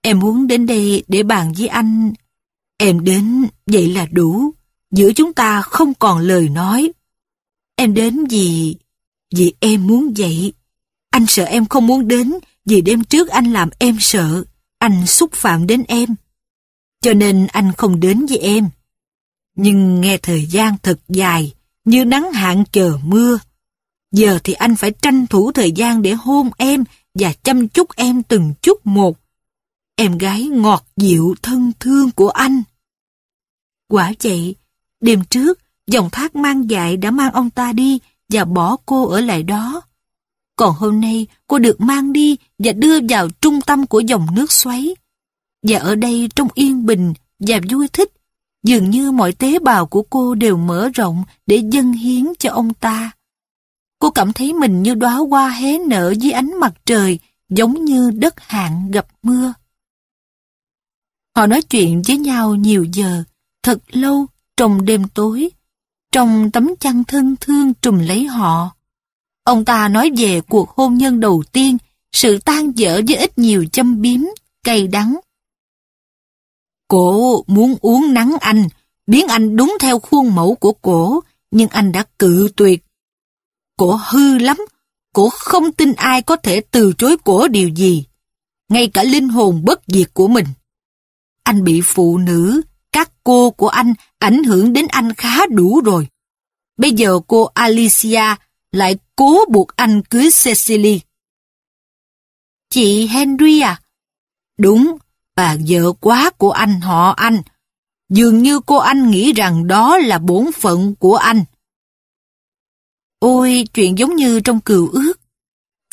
Em muốn đến đây để bàn với anh. Em đến vậy là đủ. Giữa chúng ta không còn lời nói. Em đến vì em muốn vậy. Anh sợ em không muốn đến vì đêm trước anh làm em sợ. Anh xúc phạm đến em. Cho nên anh không đến với em. Nhưng nghe thời gian thật dài, như nắng hạn chờ mưa. Giờ thì anh phải tranh thủ thời gian để hôn em và chăm chút em từng chút một. Em gái ngọt dịu thân thương của anh. Quả vậy, đêm trước, dòng thác mang dại đã mang ông ta đi và bỏ cô ở lại đó. Còn hôm nay, cô được mang đi và đưa vào trung tâm của dòng nước xoáy. Và ở đây trong yên bình và vui thích, dường như mọi tế bào của cô đều mở rộng để dâng hiến cho ông ta. Cô cảm thấy mình như đóa hoa hé nở dưới ánh mặt trời, giống như đất hạn gặp mưa. Họ nói chuyện với nhau nhiều giờ, thật lâu trong đêm tối, trong tấm chăn thân thương trùm lấy họ. Ông ta nói về cuộc hôn nhân đầu tiên, sự tan vỡ với ít nhiều châm biếm, cay đắng. Cổ muốn uốn nắn anh, biến anh đúng theo khuôn mẫu của cổ, nhưng anh đã cự tuyệt. Cổ hư lắm, cổ không tin ai có thể từ chối cổ điều gì, ngay cả linh hồn bất diệt của mình. Anh bị phụ nữ, các cô của anh ảnh hưởng đến anh khá đủ rồi. Bây giờ cô Alicia lại cố buộc anh cưới Cecily. Chị Henry à? Đúng, bà vợ quá của anh họ anh. Dường như cô anh nghĩ rằng đó là bổn phận của anh. Ôi, chuyện giống như trong Cừu Ước.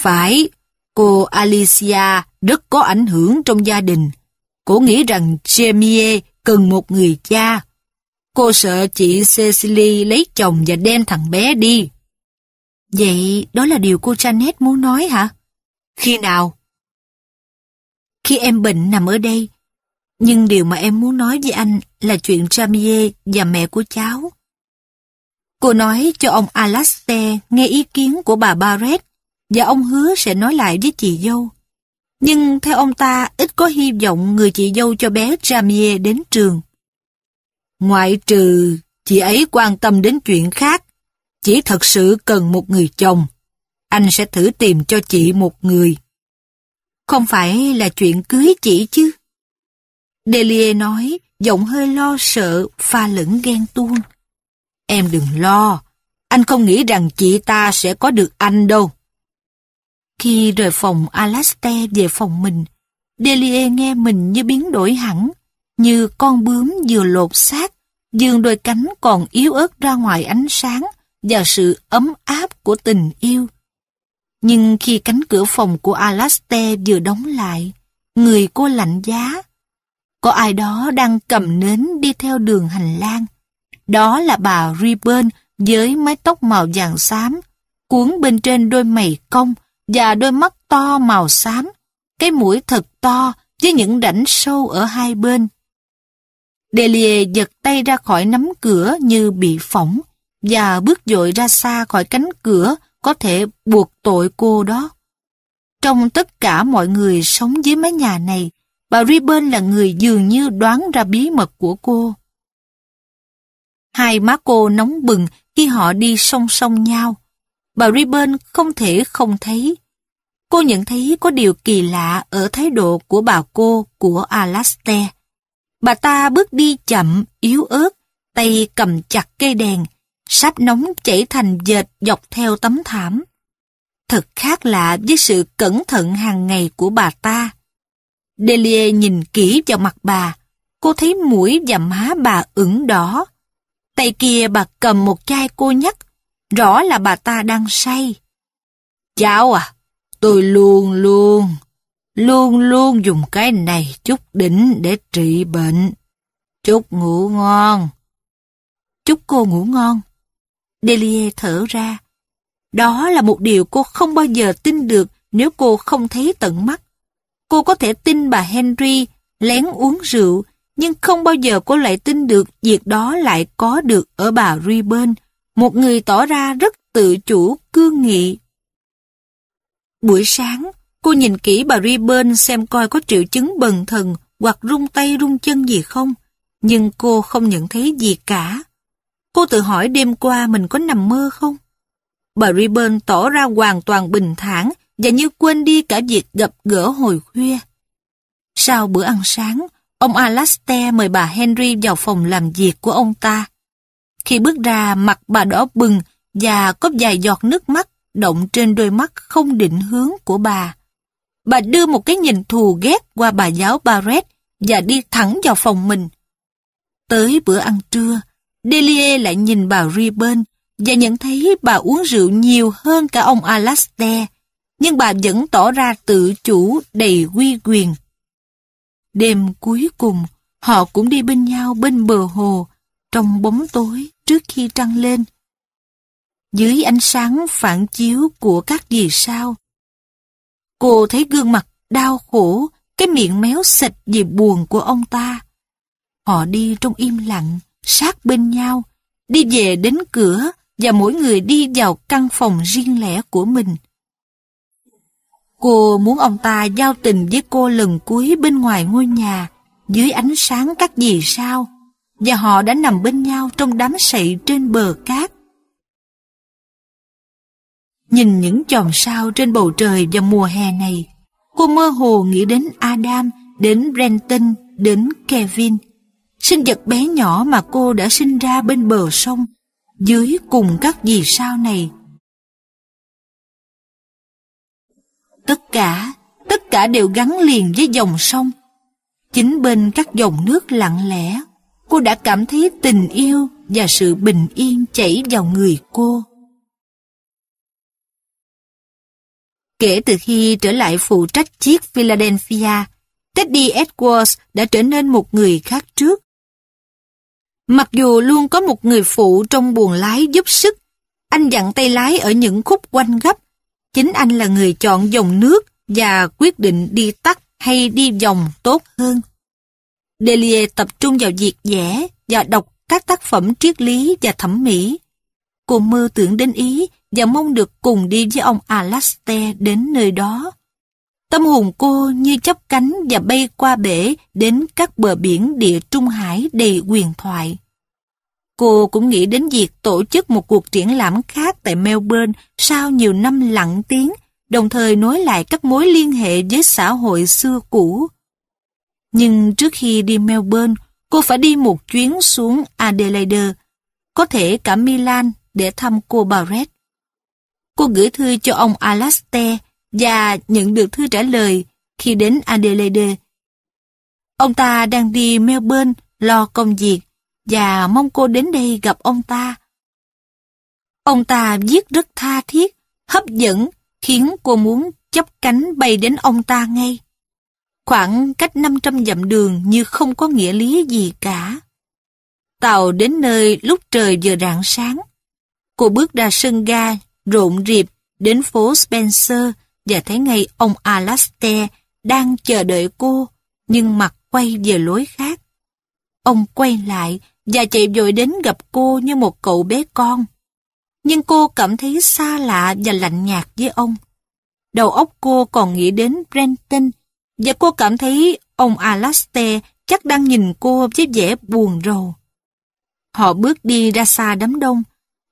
Phải, cô Alicia rất có ảnh hưởng trong gia đình. Cô nghĩ rằng Jamie cần một người cha. Cô sợ chị Cecily lấy chồng và đem thằng bé đi. Vậy đó là điều cô Janet muốn nói hả? Khi nào? khi em bệnh nằm ở đây. Nhưng điều mà em muốn nói với anh là chuyện Jamie và mẹ của cháu. Cô nói cho ông Alastair nghe ý kiến của bà Barrett và ông hứa sẽ nói lại với chị dâu. Nhưng theo ông ta ít có hy vọng người chị dâu cho bé Jamie đến trường. Ngoại trừ chị ấy quan tâm đến chuyện khác, chỉ thật sự cần một người chồng. Anh sẽ thử tìm cho chị một người. Không phải là chuyện cưới chị chứ? Delia nói, giọng hơi lo sợ, pha lẫn ghen tuông. Em đừng lo, anh không nghĩ rằng chị ta sẽ có được anh đâu. Khi rời phòng Alastair về phòng mình, Delia nghe mình như biến đổi hẳn, như con bướm vừa lột xác, giương đôi cánh còn yếu ớt ra ngoài ánh sáng và sự ấm áp của tình yêu. Nhưng khi cánh cửa phòng của Alastair vừa đóng lại, người cô lạnh giá. Có ai đó đang cầm nến đi theo đường hành lang. Đó là bà Reuben với mái tóc màu vàng xám, cuốn bên trên đôi mày cong và đôi mắt to màu xám, cái mũi thật to với những rãnh sâu ở hai bên. Delia giật tay ra khỏi nắm cửa như bị phỏng và bước vội ra xa khỏi cánh cửa có thể buộc tội cô đó. Trong tất cả mọi người sống dưới mái nhà này, bà Ribbon là người dường như đoán ra bí mật của cô. Hai má cô nóng bừng khi họ đi song song nhau. Bà Ribbon không thể không thấy. Cô nhận thấy có điều kỳ lạ ở thái độ của bà cô của Alastair. Bà ta bước đi chậm, yếu ớt, tay cầm chặt cây đèn, sáp nóng chảy thành dệt dọc theo tấm thảm. Thật khác lạ với sự cẩn thận hàng ngày của bà ta. Delia nhìn kỹ vào mặt bà, cô thấy mũi và má bà ửng đỏ. Tay kia bà cầm một chai cô nhắc, rõ là bà ta đang say. Cháu à, tôi luôn luôn dùng cái này chút đỉnh để trị bệnh. Chúc ngủ ngon. Chúc cô ngủ ngon. Delia thở ra. Đó là một điều cô không bao giờ tin được nếu cô không thấy tận mắt. Cô có thể tin bà Henry lén uống rượu, nhưng không bao giờ cô lại tin được việc đó lại có được ở bà Reuben, một người tỏ ra rất tự chủ, cương nghị. Buổi sáng, cô nhìn kỹ bà Reuben xem coi có triệu chứng bần thần hoặc run tay run chân gì không, nhưng cô không nhận thấy gì cả. Cô tự hỏi đêm qua mình có nằm mơ không? Bà Reuben tỏ ra hoàn toàn bình thản, và như quên đi cả việc gặp gỡ hồi khuya. Sau bữa ăn sáng, ông Alastair mời bà Henry vào phòng làm việc của ông ta. Khi bước ra, mặt bà đỏ bừng và có vài giọt nước mắt đọng trên đôi mắt không định hướng của bà. Bà đưa một cái nhìn thù ghét qua bà giáo Barrett và đi thẳng vào phòng mình. Tới bữa ăn trưa, Delia lại nhìn bà Reuben và nhận thấy bà uống rượu nhiều hơn cả ông Alastair. Nhưng bà vẫn tỏ ra tự chủ đầy uy quyền. Đêm cuối cùng, họ cũng đi bên nhau bên bờ hồ, trong bóng tối trước khi trăng lên. Dưới ánh sáng phản chiếu của các vì sao, cô thấy gương mặt đau khổ, cái miệng méo xệch vì buồn của ông ta. Họ đi trong im lặng, sát bên nhau, đi về đến cửa và mỗi người đi vào căn phòng riêng lẻ của mình. Cô muốn ông ta giao tình với cô lần cuối bên ngoài ngôi nhà, dưới ánh sáng các vì sao, và họ đã nằm bên nhau trong đám sậy trên bờ cát. Nhìn những chòm sao trên bầu trời vào mùa hè này, cô mơ hồ nghĩ đến Adam, đến Brenton, đến Kevin, sinh vật bé nhỏ mà cô đã sinh ra bên bờ sông, dưới cùng các vì sao này. Tất cả đều gắn liền với dòng sông. Chính bên các dòng nước lặng lẽ, cô đã cảm thấy tình yêu và sự bình yên chảy vào người cô. Kể từ khi trở lại phụ trách chiếc Philadelphia, Teddy Edwards đã trở nên một người khác trước. Mặc dù luôn có một người phụ trong buồng lái giúp sức, anh dặn tay lái ở những khúc quanh gấp. Chính anh là người chọn dòng nước và quyết định đi tắt hay đi vòng tốt hơn. Delia tập trung vào việc vẽ và đọc các tác phẩm triết lý và thẩm mỹ. Cô mơ tưởng đến Ý và mong được cùng đi với ông Alastair đến nơi đó. Tâm hồn cô như chắp cánh và bay qua bể đến các bờ biển Địa Trung Hải đầy huyền thoại. Cô cũng nghĩ đến việc tổ chức một cuộc triển lãm khác tại Melbourne sau nhiều năm lặng tiếng, đồng thời nối lại các mối liên hệ với xã hội xưa cũ. Nhưng trước khi đi Melbourne, cô phải đi một chuyến xuống Adelaide, có thể cả Milan, để thăm cô Barrett. Cô gửi thư cho ông Alastair và nhận được thư trả lời khi đến Adelaide. Ông ta đang đi Melbourne lo công việc và mong cô đến đây gặp ông ta. Ông ta viết rất tha thiết, hấp dẫn, khiến cô muốn chắp cánh bay đến ông ta ngay. Khoảng cách 500 dặm đường như không có nghĩa lý gì cả. Tàu đến nơi lúc trời vừa rạng sáng. Cô bước ra sân ga rộn rịp đến phố Spencer và thấy ngay ông Alastair đang chờ đợi cô, nhưng mặt quay về lối khác. Ông quay lại và chạy vội đến gặp cô như một cậu bé con. Nhưng cô cảm thấy xa lạ và lạnh nhạt với ông. Đầu óc cô còn nghĩ đến Brenton, và cô cảm thấy ông Alastair chắc đang nhìn cô với vẻ buồn rầu. Họ bước đi ra xa đám đông.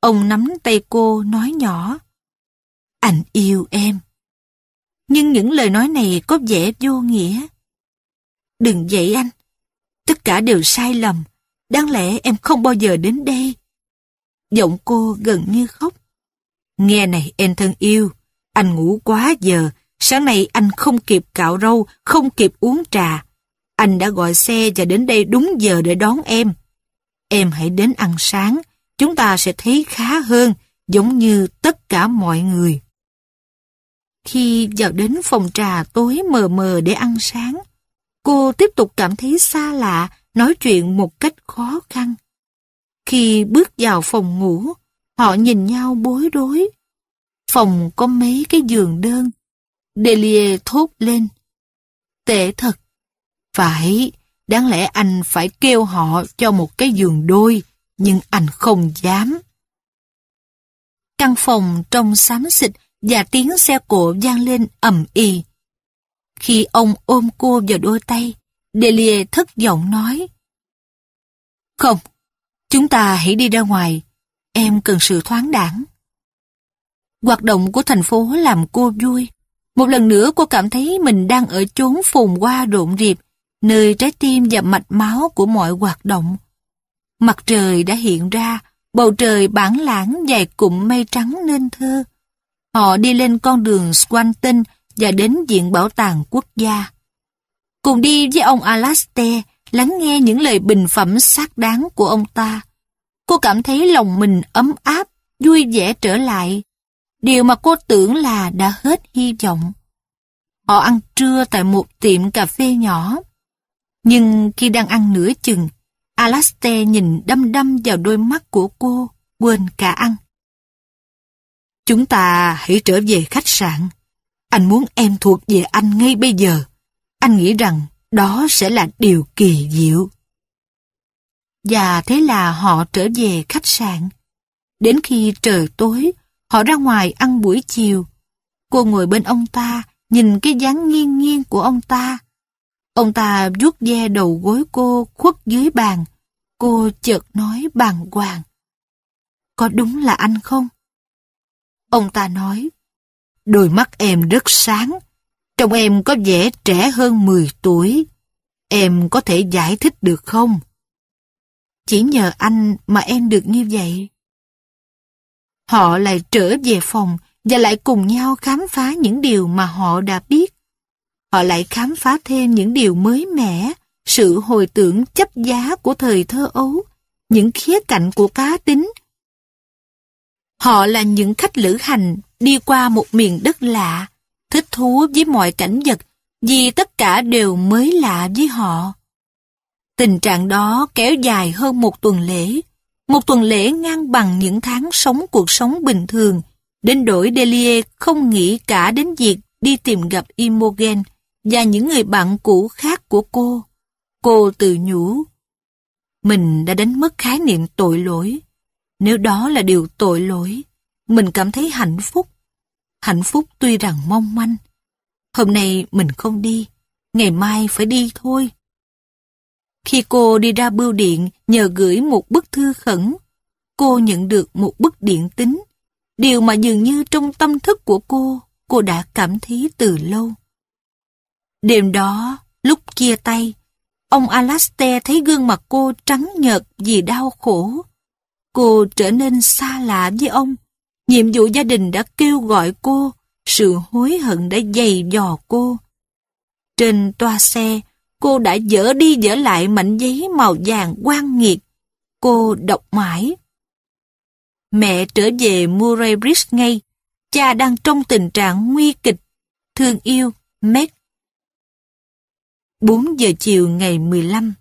Ông nắm tay cô nói nhỏ, "Anh yêu em." Nhưng những lời nói này có vẻ vô nghĩa. "Đừng vậy anh. Tất cả đều sai lầm. Đáng lẽ em không bao giờ đến đây." Giọng cô gần như khóc. "Nghe này em thân yêu, anh ngủ quá giờ. Sáng nay anh không kịp cạo râu, không kịp uống trà. Anh đã gọi xe và đến đây đúng giờ để đón em. Em hãy đến ăn sáng, chúng ta sẽ thấy khá hơn, giống như tất cả mọi người." Khi vào đến phòng trà tối mờ mờ để ăn sáng, cô tiếp tục cảm thấy xa lạ, nói chuyện một cách khó khăn. Khi bước vào phòng ngủ, họ nhìn nhau bối rối. Phòng có mấy cái giường đơn. Delia thốt lên, "Tệ thật." "Phải, đáng lẽ anh phải kêu họ cho một cái giường đôi, nhưng anh không dám." Căn phòng trông xám xịt và tiếng xe cộ vang lên ầm ì. Khi ông ôm cô vào đôi tay, Delia thất vọng nói, "Không, chúng ta hãy đi ra ngoài, em cần sự thoáng đãng." Hoạt động của thành phố làm cô vui. Một lần nữa cô cảm thấy mình đang ở chốn phồn hoa rộn rịp, nơi trái tim và mạch máu của mọi hoạt động. Mặt trời đã hiện ra, bầu trời bản lãng vài cụm mây trắng nên thơ. Họ đi lên con đường Swanton và đến Viện Bảo tàng Quốc gia. Cùng đi với ông Alastair, lắng nghe những lời bình phẩm xác đáng của ông ta. Cô cảm thấy lòng mình ấm áp, vui vẻ trở lại. Điều mà cô tưởng là đã hết hy vọng. Họ ăn trưa tại một tiệm cà phê nhỏ. Nhưng khi đang ăn nửa chừng, Alastair nhìn đăm đăm vào đôi mắt của cô, quên cả ăn. "Chúng ta hãy trở về khách sạn. Anh muốn em thuộc về anh ngay bây giờ. Anh nghĩ rằng đó sẽ là điều kỳ diệu." Và thế là họ trở về khách sạn. Đến khi trời tối, họ ra ngoài ăn buổi chiều. Cô ngồi bên ông ta, nhìn cái dáng nghiêng nghiêng của ông ta. Ông ta vuốt ve đầu gối cô khuất dưới bàn. Cô chợt nói bàng hoàng, "Có đúng là anh không?" Ông ta nói, "Đôi mắt em rất sáng. Trông em có vẻ trẻ hơn 10 tuổi. Em có thể giải thích được không? Chỉ nhờ anh mà em được như vậy." Họ lại trở về phòng và lại cùng nhau khám phá những điều mà họ đã biết. Họ lại khám phá thêm những điều mới mẻ, sự hồi tưởng chấp giá của thời thơ ấu, những khía cạnh của cá tính. Họ là những khách lữ hành đi qua một miền đất lạ, thích thú với mọi cảnh vật vì tất cả đều mới lạ với họ. Tình trạng đó kéo dài hơn một tuần lễ ngang bằng những tháng sống cuộc sống bình thường, đến đổi Delia không nghĩ cả đến việc đi tìm gặp Imogen và những người bạn cũ khác của cô. Cô tự nhủ, mình đã đánh mất khái niệm tội lỗi. Nếu đó là điều tội lỗi, mình cảm thấy hạnh phúc. Hạnh phúc tuy rằng mong manh. Hôm nay mình không đi, ngày mai phải đi thôi. Khi cô đi ra bưu điện nhờ gửi một bức thư khẩn, cô nhận được một bức điện tín. Điều mà dường như trong tâm thức của cô đã cảm thấy từ lâu. Đêm đó, lúc chia tay, ông Alastair thấy gương mặt cô trắng nhợt vì đau khổ. Cô trở nên xa lạ với ông. Nhiệm vụ gia đình đã kêu gọi cô, sự hối hận đã dày dò cô. Trên toa xe, cô đã dở đi dở lại mảnh giấy màu vàng oan nghiệt. Cô đọc mãi. Mẹ trở về Murray Bridge ngay. Cha đang trong tình trạng nguy kịch. Thương yêu, Meg. 4 giờ chiều ngày 15.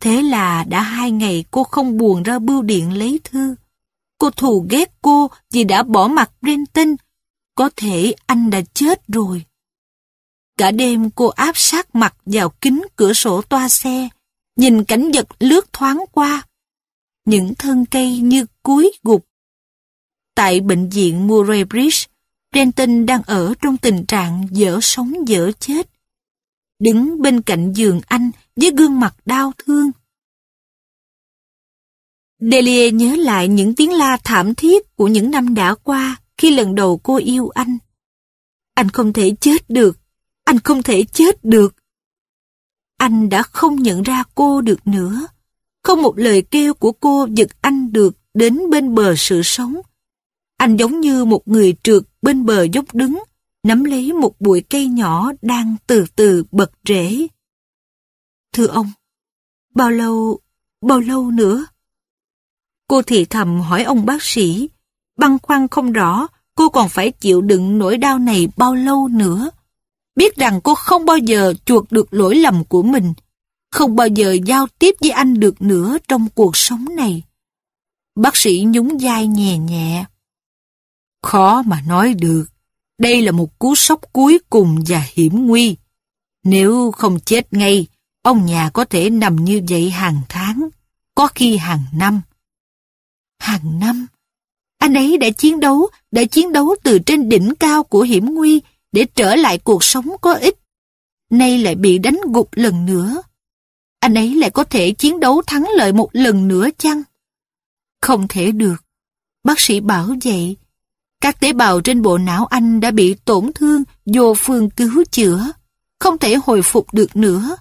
Thế là đã 2 ngày cô không buồn ra bưu điện lấy thư. Cô thù ghét cô vì đã bỏ mặc Brenton. Có thể anh đã chết rồi. Cả đêm cô áp sát mặt vào kính cửa sổ toa xe, nhìn cảnh vật lướt thoáng qua. Những thân cây như cúi gục. Tại bệnh viện Murray Bridge, Brenton đang ở trong tình trạng dở sống dở chết. Đứng bên cạnh giường anh với gương mặt đau thương. Delia nhớ lại những tiếng la thảm thiết của những năm đã qua khi lần đầu cô yêu anh. Anh không thể chết được. Anh không thể chết được. Anh đã không nhận ra cô được nữa. Không một lời kêu của cô giật anh được đến bên bờ sự sống. Anh giống như một người trượt bên bờ dốc đứng, nắm lấy một bụi cây nhỏ đang từ từ bật rễ. Thưa ông, bao lâu nữa? Cô thì thầm hỏi ông bác sĩ, băn khoăn không rõ cô còn phải chịu đựng nỗi đau này bao lâu nữa. Biết rằng cô không bao giờ chuộc được lỗi lầm của mình, không bao giờ giao tiếp với anh được nữa trong cuộc sống này. Bác sĩ nhún vai nhẹ nhẹ. Khó mà nói được, đây là một cú sốc cuối cùng và hiểm nguy. Nếu không chết ngay, ông nhà có thể nằm như vậy hàng tháng, có khi hàng năm. Hàng năm? Anh ấy đã chiến đấu từ trên đỉnh cao của hiểm nguy để trở lại cuộc sống có ích. Nay lại bị đánh gục lần nữa. Anh ấy lại có thể chiến đấu thắng lợi một lần nữa chăng? Không thể được. Bác sĩ bảo vậy. Các tế bào trên bộ não anh đã bị tổn thương vô phương cứu chữa, không thể hồi phục được nữa.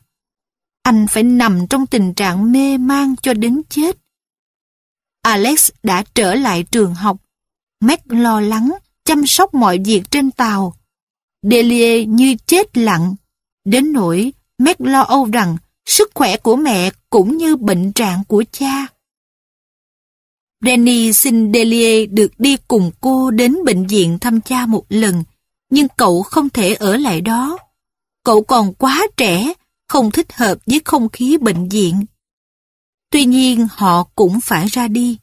Anh phải nằm trong tình trạng mê man cho đến chết. Alex đã trở lại trường học. Meg lo lắng, chăm sóc mọi việc trên tàu. Delia như chết lặng, đến nỗi Meg lo âu rằng sức khỏe của mẹ cũng như bệnh trạng của cha. Rennie xin Delia được đi cùng cô đến bệnh viện thăm cha một lần, nhưng cậu không thể ở lại đó. Cậu còn quá trẻ, không thích hợp với không khí bệnh viện. Tuy nhiên họ cũng phải ra đi.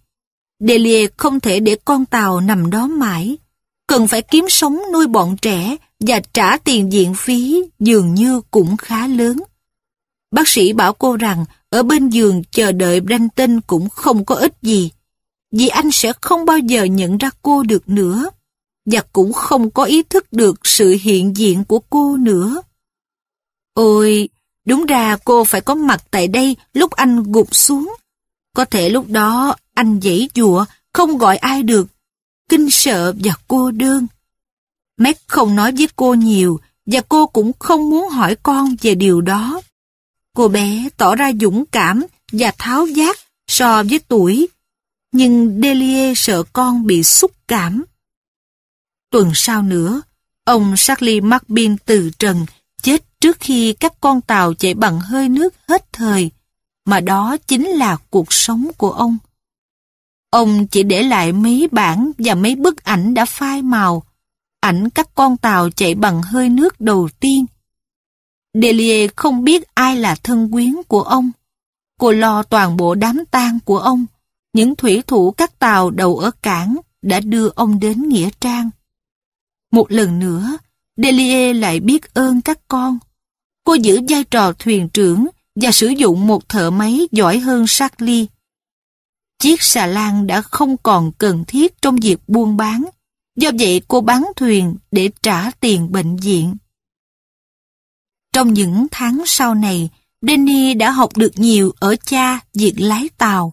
Delia không thể để con tàu nằm đó mãi, cần phải kiếm sống nuôi bọn trẻ và trả tiền viện phí dường như cũng khá lớn. Bác sĩ bảo cô rằng ở bên giường chờ đợi Brenton cũng không có ích gì, vì anh sẽ không bao giờ nhận ra cô được nữa, và cũng không có ý thức được sự hiện diện của cô nữa. Ôi, đúng ra cô phải có mặt tại đây lúc anh gục xuống. Có thể lúc đó anh giãy giụa, không gọi ai được, kinh sợ và cô đơn. Meg không nói với cô nhiều, và cô cũng không muốn hỏi con về điều đó. Cô bé tỏ ra dũng cảm và tháo vát so với tuổi, nhưng Delia sợ con bị xúc cảm. Tuần sau nữa, ông Charlie McBean từ trần, chết trước khi các con tàu chạy bằng hơi nước hết thời, mà đó chính là cuộc sống của ông. Ông chỉ để lại mấy bản và mấy bức ảnh đã phai màu, ảnh các con tàu chạy bằng hơi nước đầu tiên. Delia không biết ai là thân quyến của ông. Cô lo toàn bộ đám tang của ông. Những thủy thủ các tàu đầu ở cảng đã đưa ông đến nghĩa trang. Một lần nữa, Delia lại biết ơn các con. cô giữ vai trò thuyền trưởng và sử dụng một thợ máy giỏi hơn Shackley. Chiếc xà lan đã không còn cần thiết trong việc buôn bán, do vậy cô bán thuyền để trả tiền bệnh viện. Trong những tháng sau này, Danny đã học được nhiều ở cha việc lái tàu.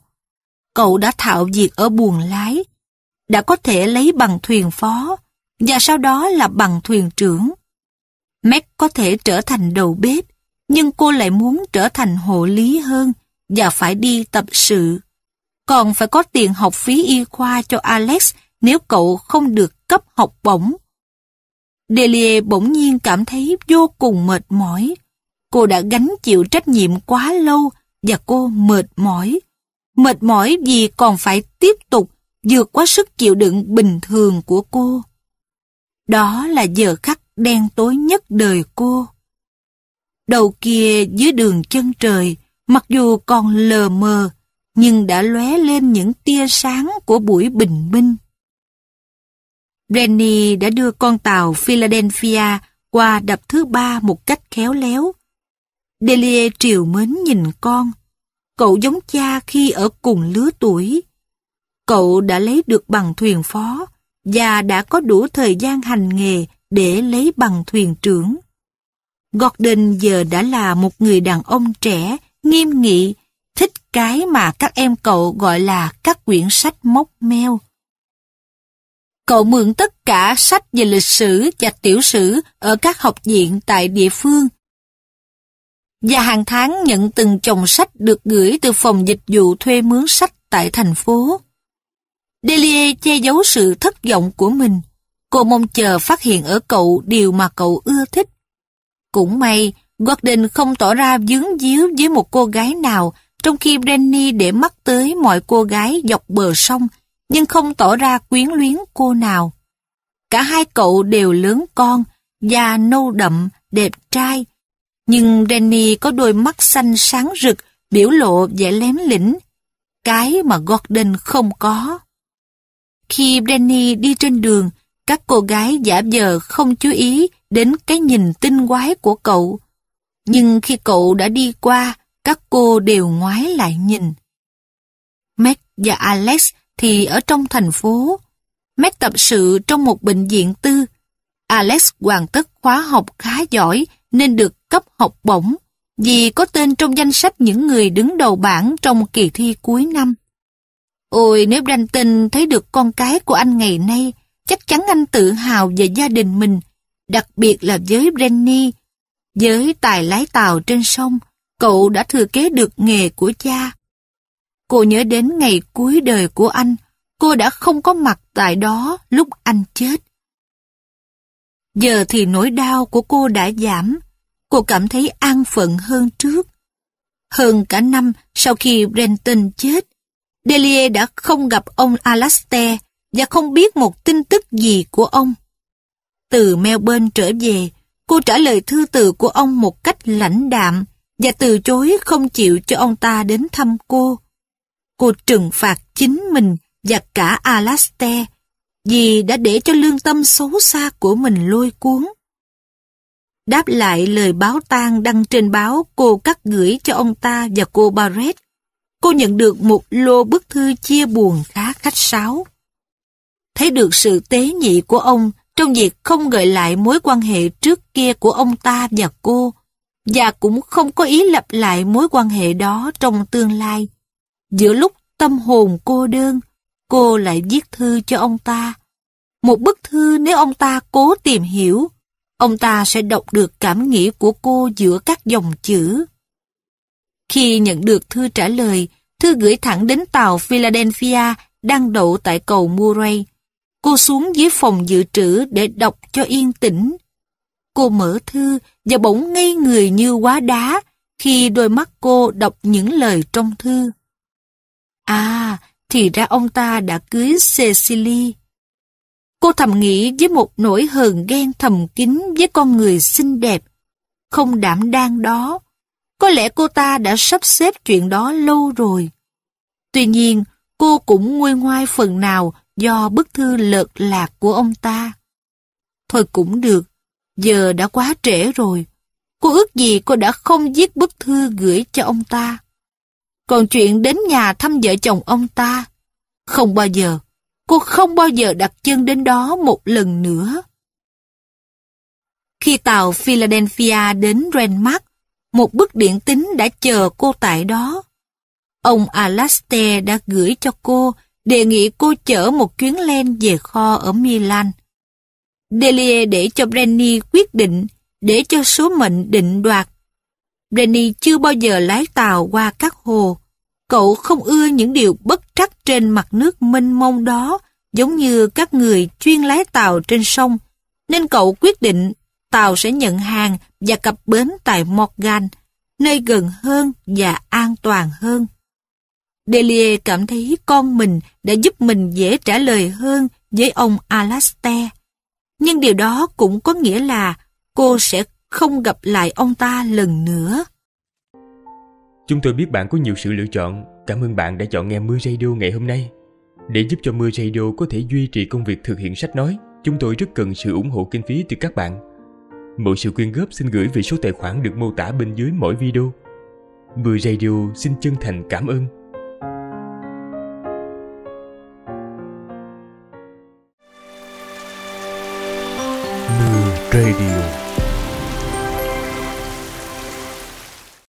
Cậu đã thạo việc ở buồng lái, đã có thể lấy bằng thuyền phó và sau đó là bằng thuyền trưởng. Meg có thể trở thành đầu bếp, nhưng cô lại muốn trở thành hộ lý hơn và phải đi tập sự. Còn phải có tiền học phí y khoa cho Alex nếu cậu không được cấp học bổng. Delia bỗng nhiên cảm thấy vô cùng mệt mỏi. Cô đã gánh chịu trách nhiệm quá lâu và cô mệt mỏi. Mệt mỏi vì còn phải tiếp tục vượt quá sức chịu đựng bình thường của cô. Đó là giờ khắc đen tối nhất đời cô. Đầu kia dưới đường chân trời, mặc dù còn lờ mờ, nhưng đã lóe lên những tia sáng của buổi bình minh. Rennie đã đưa con tàu Philadelphia qua đập thứ ba một cách khéo léo. Delia trìu mến nhìn con. Cậu giống cha khi ở cùng lứa tuổi. Cậu đã lấy được bằng thuyền phó và đã có đủ thời gian hành nghề để lấy bằng thuyền trưởng. Gordon giờ đã là một người đàn ông trẻ, nghiêm nghị, thích cái mà các em cậu gọi là các quyển sách móc meo. Cậu mượn tất cả sách về lịch sử và tiểu sử ở các học viện tại địa phương. Và hàng tháng nhận từng chồng sách được gửi từ phòng dịch vụ thuê mướn sách tại thành phố. Delia che giấu sự thất vọng của mình. Cô mong chờ phát hiện ở cậu điều mà cậu ưa thích. Cũng may, Gordon không tỏ ra vướng víu với một cô gái nào, trong khi Brenny để mắt tới mọi cô gái dọc bờ sông, nhưng không tỏ ra quyến luyến cô nào. Cả hai cậu đều lớn con, da nâu đậm, đẹp trai. Nhưng Brenny có đôi mắt xanh sáng rực, biểu lộ vẻ lém lĩnh, cái mà Gordon không có. Khi Brenny đi trên đường, các cô gái giả vờ không chú ý đến cái nhìn tinh quái của cậu. Nhưng khi cậu đã đi qua, các cô đều ngoái lại nhìn. Meg và Alex thì ở trong thành phố. Meg tập sự trong một bệnh viện tư. Alex hoàn tất khóa học khá giỏi nên được cấp học bổng vì có tên trong danh sách những người đứng đầu bảng trong kỳ thi cuối năm. Ôi, nếu Brenton thấy được con cái của anh ngày nay, chắc chắn anh tự hào về gia đình mình, đặc biệt là với Brenny. Với tài lái tàu trên sông, cậu đã thừa kế được nghề của cha. Cô nhớ đến ngày cuối đời của anh, cô đã không có mặt tại đó lúc anh chết. Giờ thì nỗi đau của cô đã giảm, cô cảm thấy an phận hơn trước. Hơn cả năm sau khi Brenton chết, Delia đã không gặp ông Alastair và không biết một tin tức gì của ông. Từ Melbourne trở về, cô trả lời thư từ của ông một cách lãnh đạm và từ chối không chịu cho ông ta đến thăm cô. Cô trừng phạt chính mình và cả Alastair vì đã để cho lương tâm xấu xa của mình lôi cuốn. Đáp lại lời báo tang đăng trên báo cô cắt gửi cho ông ta và cô Barrett, cô nhận được một lô bức thư chia buồn khá khách sáo. Thấy được sự tế nhị của ông trong việc không gợi lại mối quan hệ trước kia của ông ta và cô, và cũng không có ý lặp lại mối quan hệ đó trong tương lai. Giữa lúc tâm hồn cô đơn, cô lại viết thư cho ông ta. Một bức thư nếu ông ta cố tìm hiểu, ông ta sẽ đọc được cảm nghĩ của cô giữa các dòng chữ. Khi nhận được thư trả lời, thư gửi thẳng đến tàu Philadelphia đang đậu tại cầu Murray. Cô xuống dưới phòng dự trữ để đọc cho yên tĩnh. Cô mở thư và bỗng ngây người như hóa đá khi đôi mắt cô đọc những lời trong thư. À, thì ra ông ta đã cưới Cecily. Cô thầm nghĩ với một nỗi hờn ghen thầm kín với con người xinh đẹp, không đảm đang đó. Có lẽ cô ta đã sắp xếp chuyện đó lâu rồi. Tuy nhiên, cô cũng nguôi ngoai phần nào do bức thư lợt lạc của ông ta. Thôi cũng được, giờ đã quá trễ rồi. cô ước gì cô đã không viết bức thư gửi cho ông ta. Còn chuyện đến nhà thăm vợ chồng ông ta, không bao giờ, cô không bao giờ đặt chân đến đó một lần nữa. Khi tàu Philadelphia đến Renmark, một bức điện tín đã chờ cô tại đó. Ông Alastair đã gửi cho cô, đề nghị cô chở một chuyến len về kho ở Milan. Delia để cho Brenny quyết định, để cho số mệnh định đoạt. Brenny chưa bao giờ lái tàu qua các hồ. Cậu không ưa những điều bất trắc trên mặt nước mênh mông đó, giống như các người chuyên lái tàu trên sông, nên cậu quyết định tàu sẽ nhận hàng và cập bến tại Morgan, nơi gần hơn và an toàn hơn. Delia cảm thấy con mình đã giúp mình dễ trả lời hơn với ông Alastair. Nhưng điều đó cũng có nghĩa là cô sẽ không gặp lại ông ta lần nữa. Chúng tôi biết bạn có nhiều sự lựa chọn. Cảm ơn bạn đã chọn nghe Mưa Radio ngày hôm nay. Để giúp cho Mưa Radio có thể duy trì công việc thực hiện sách nói, chúng tôi rất cần sự ủng hộ kinh phí từ các bạn. Mọi sự quyên góp xin gửi về số tài khoản được mô tả bên dưới mỗi video. Mưa Radio xin chân thành cảm ơn. Mưa Radio.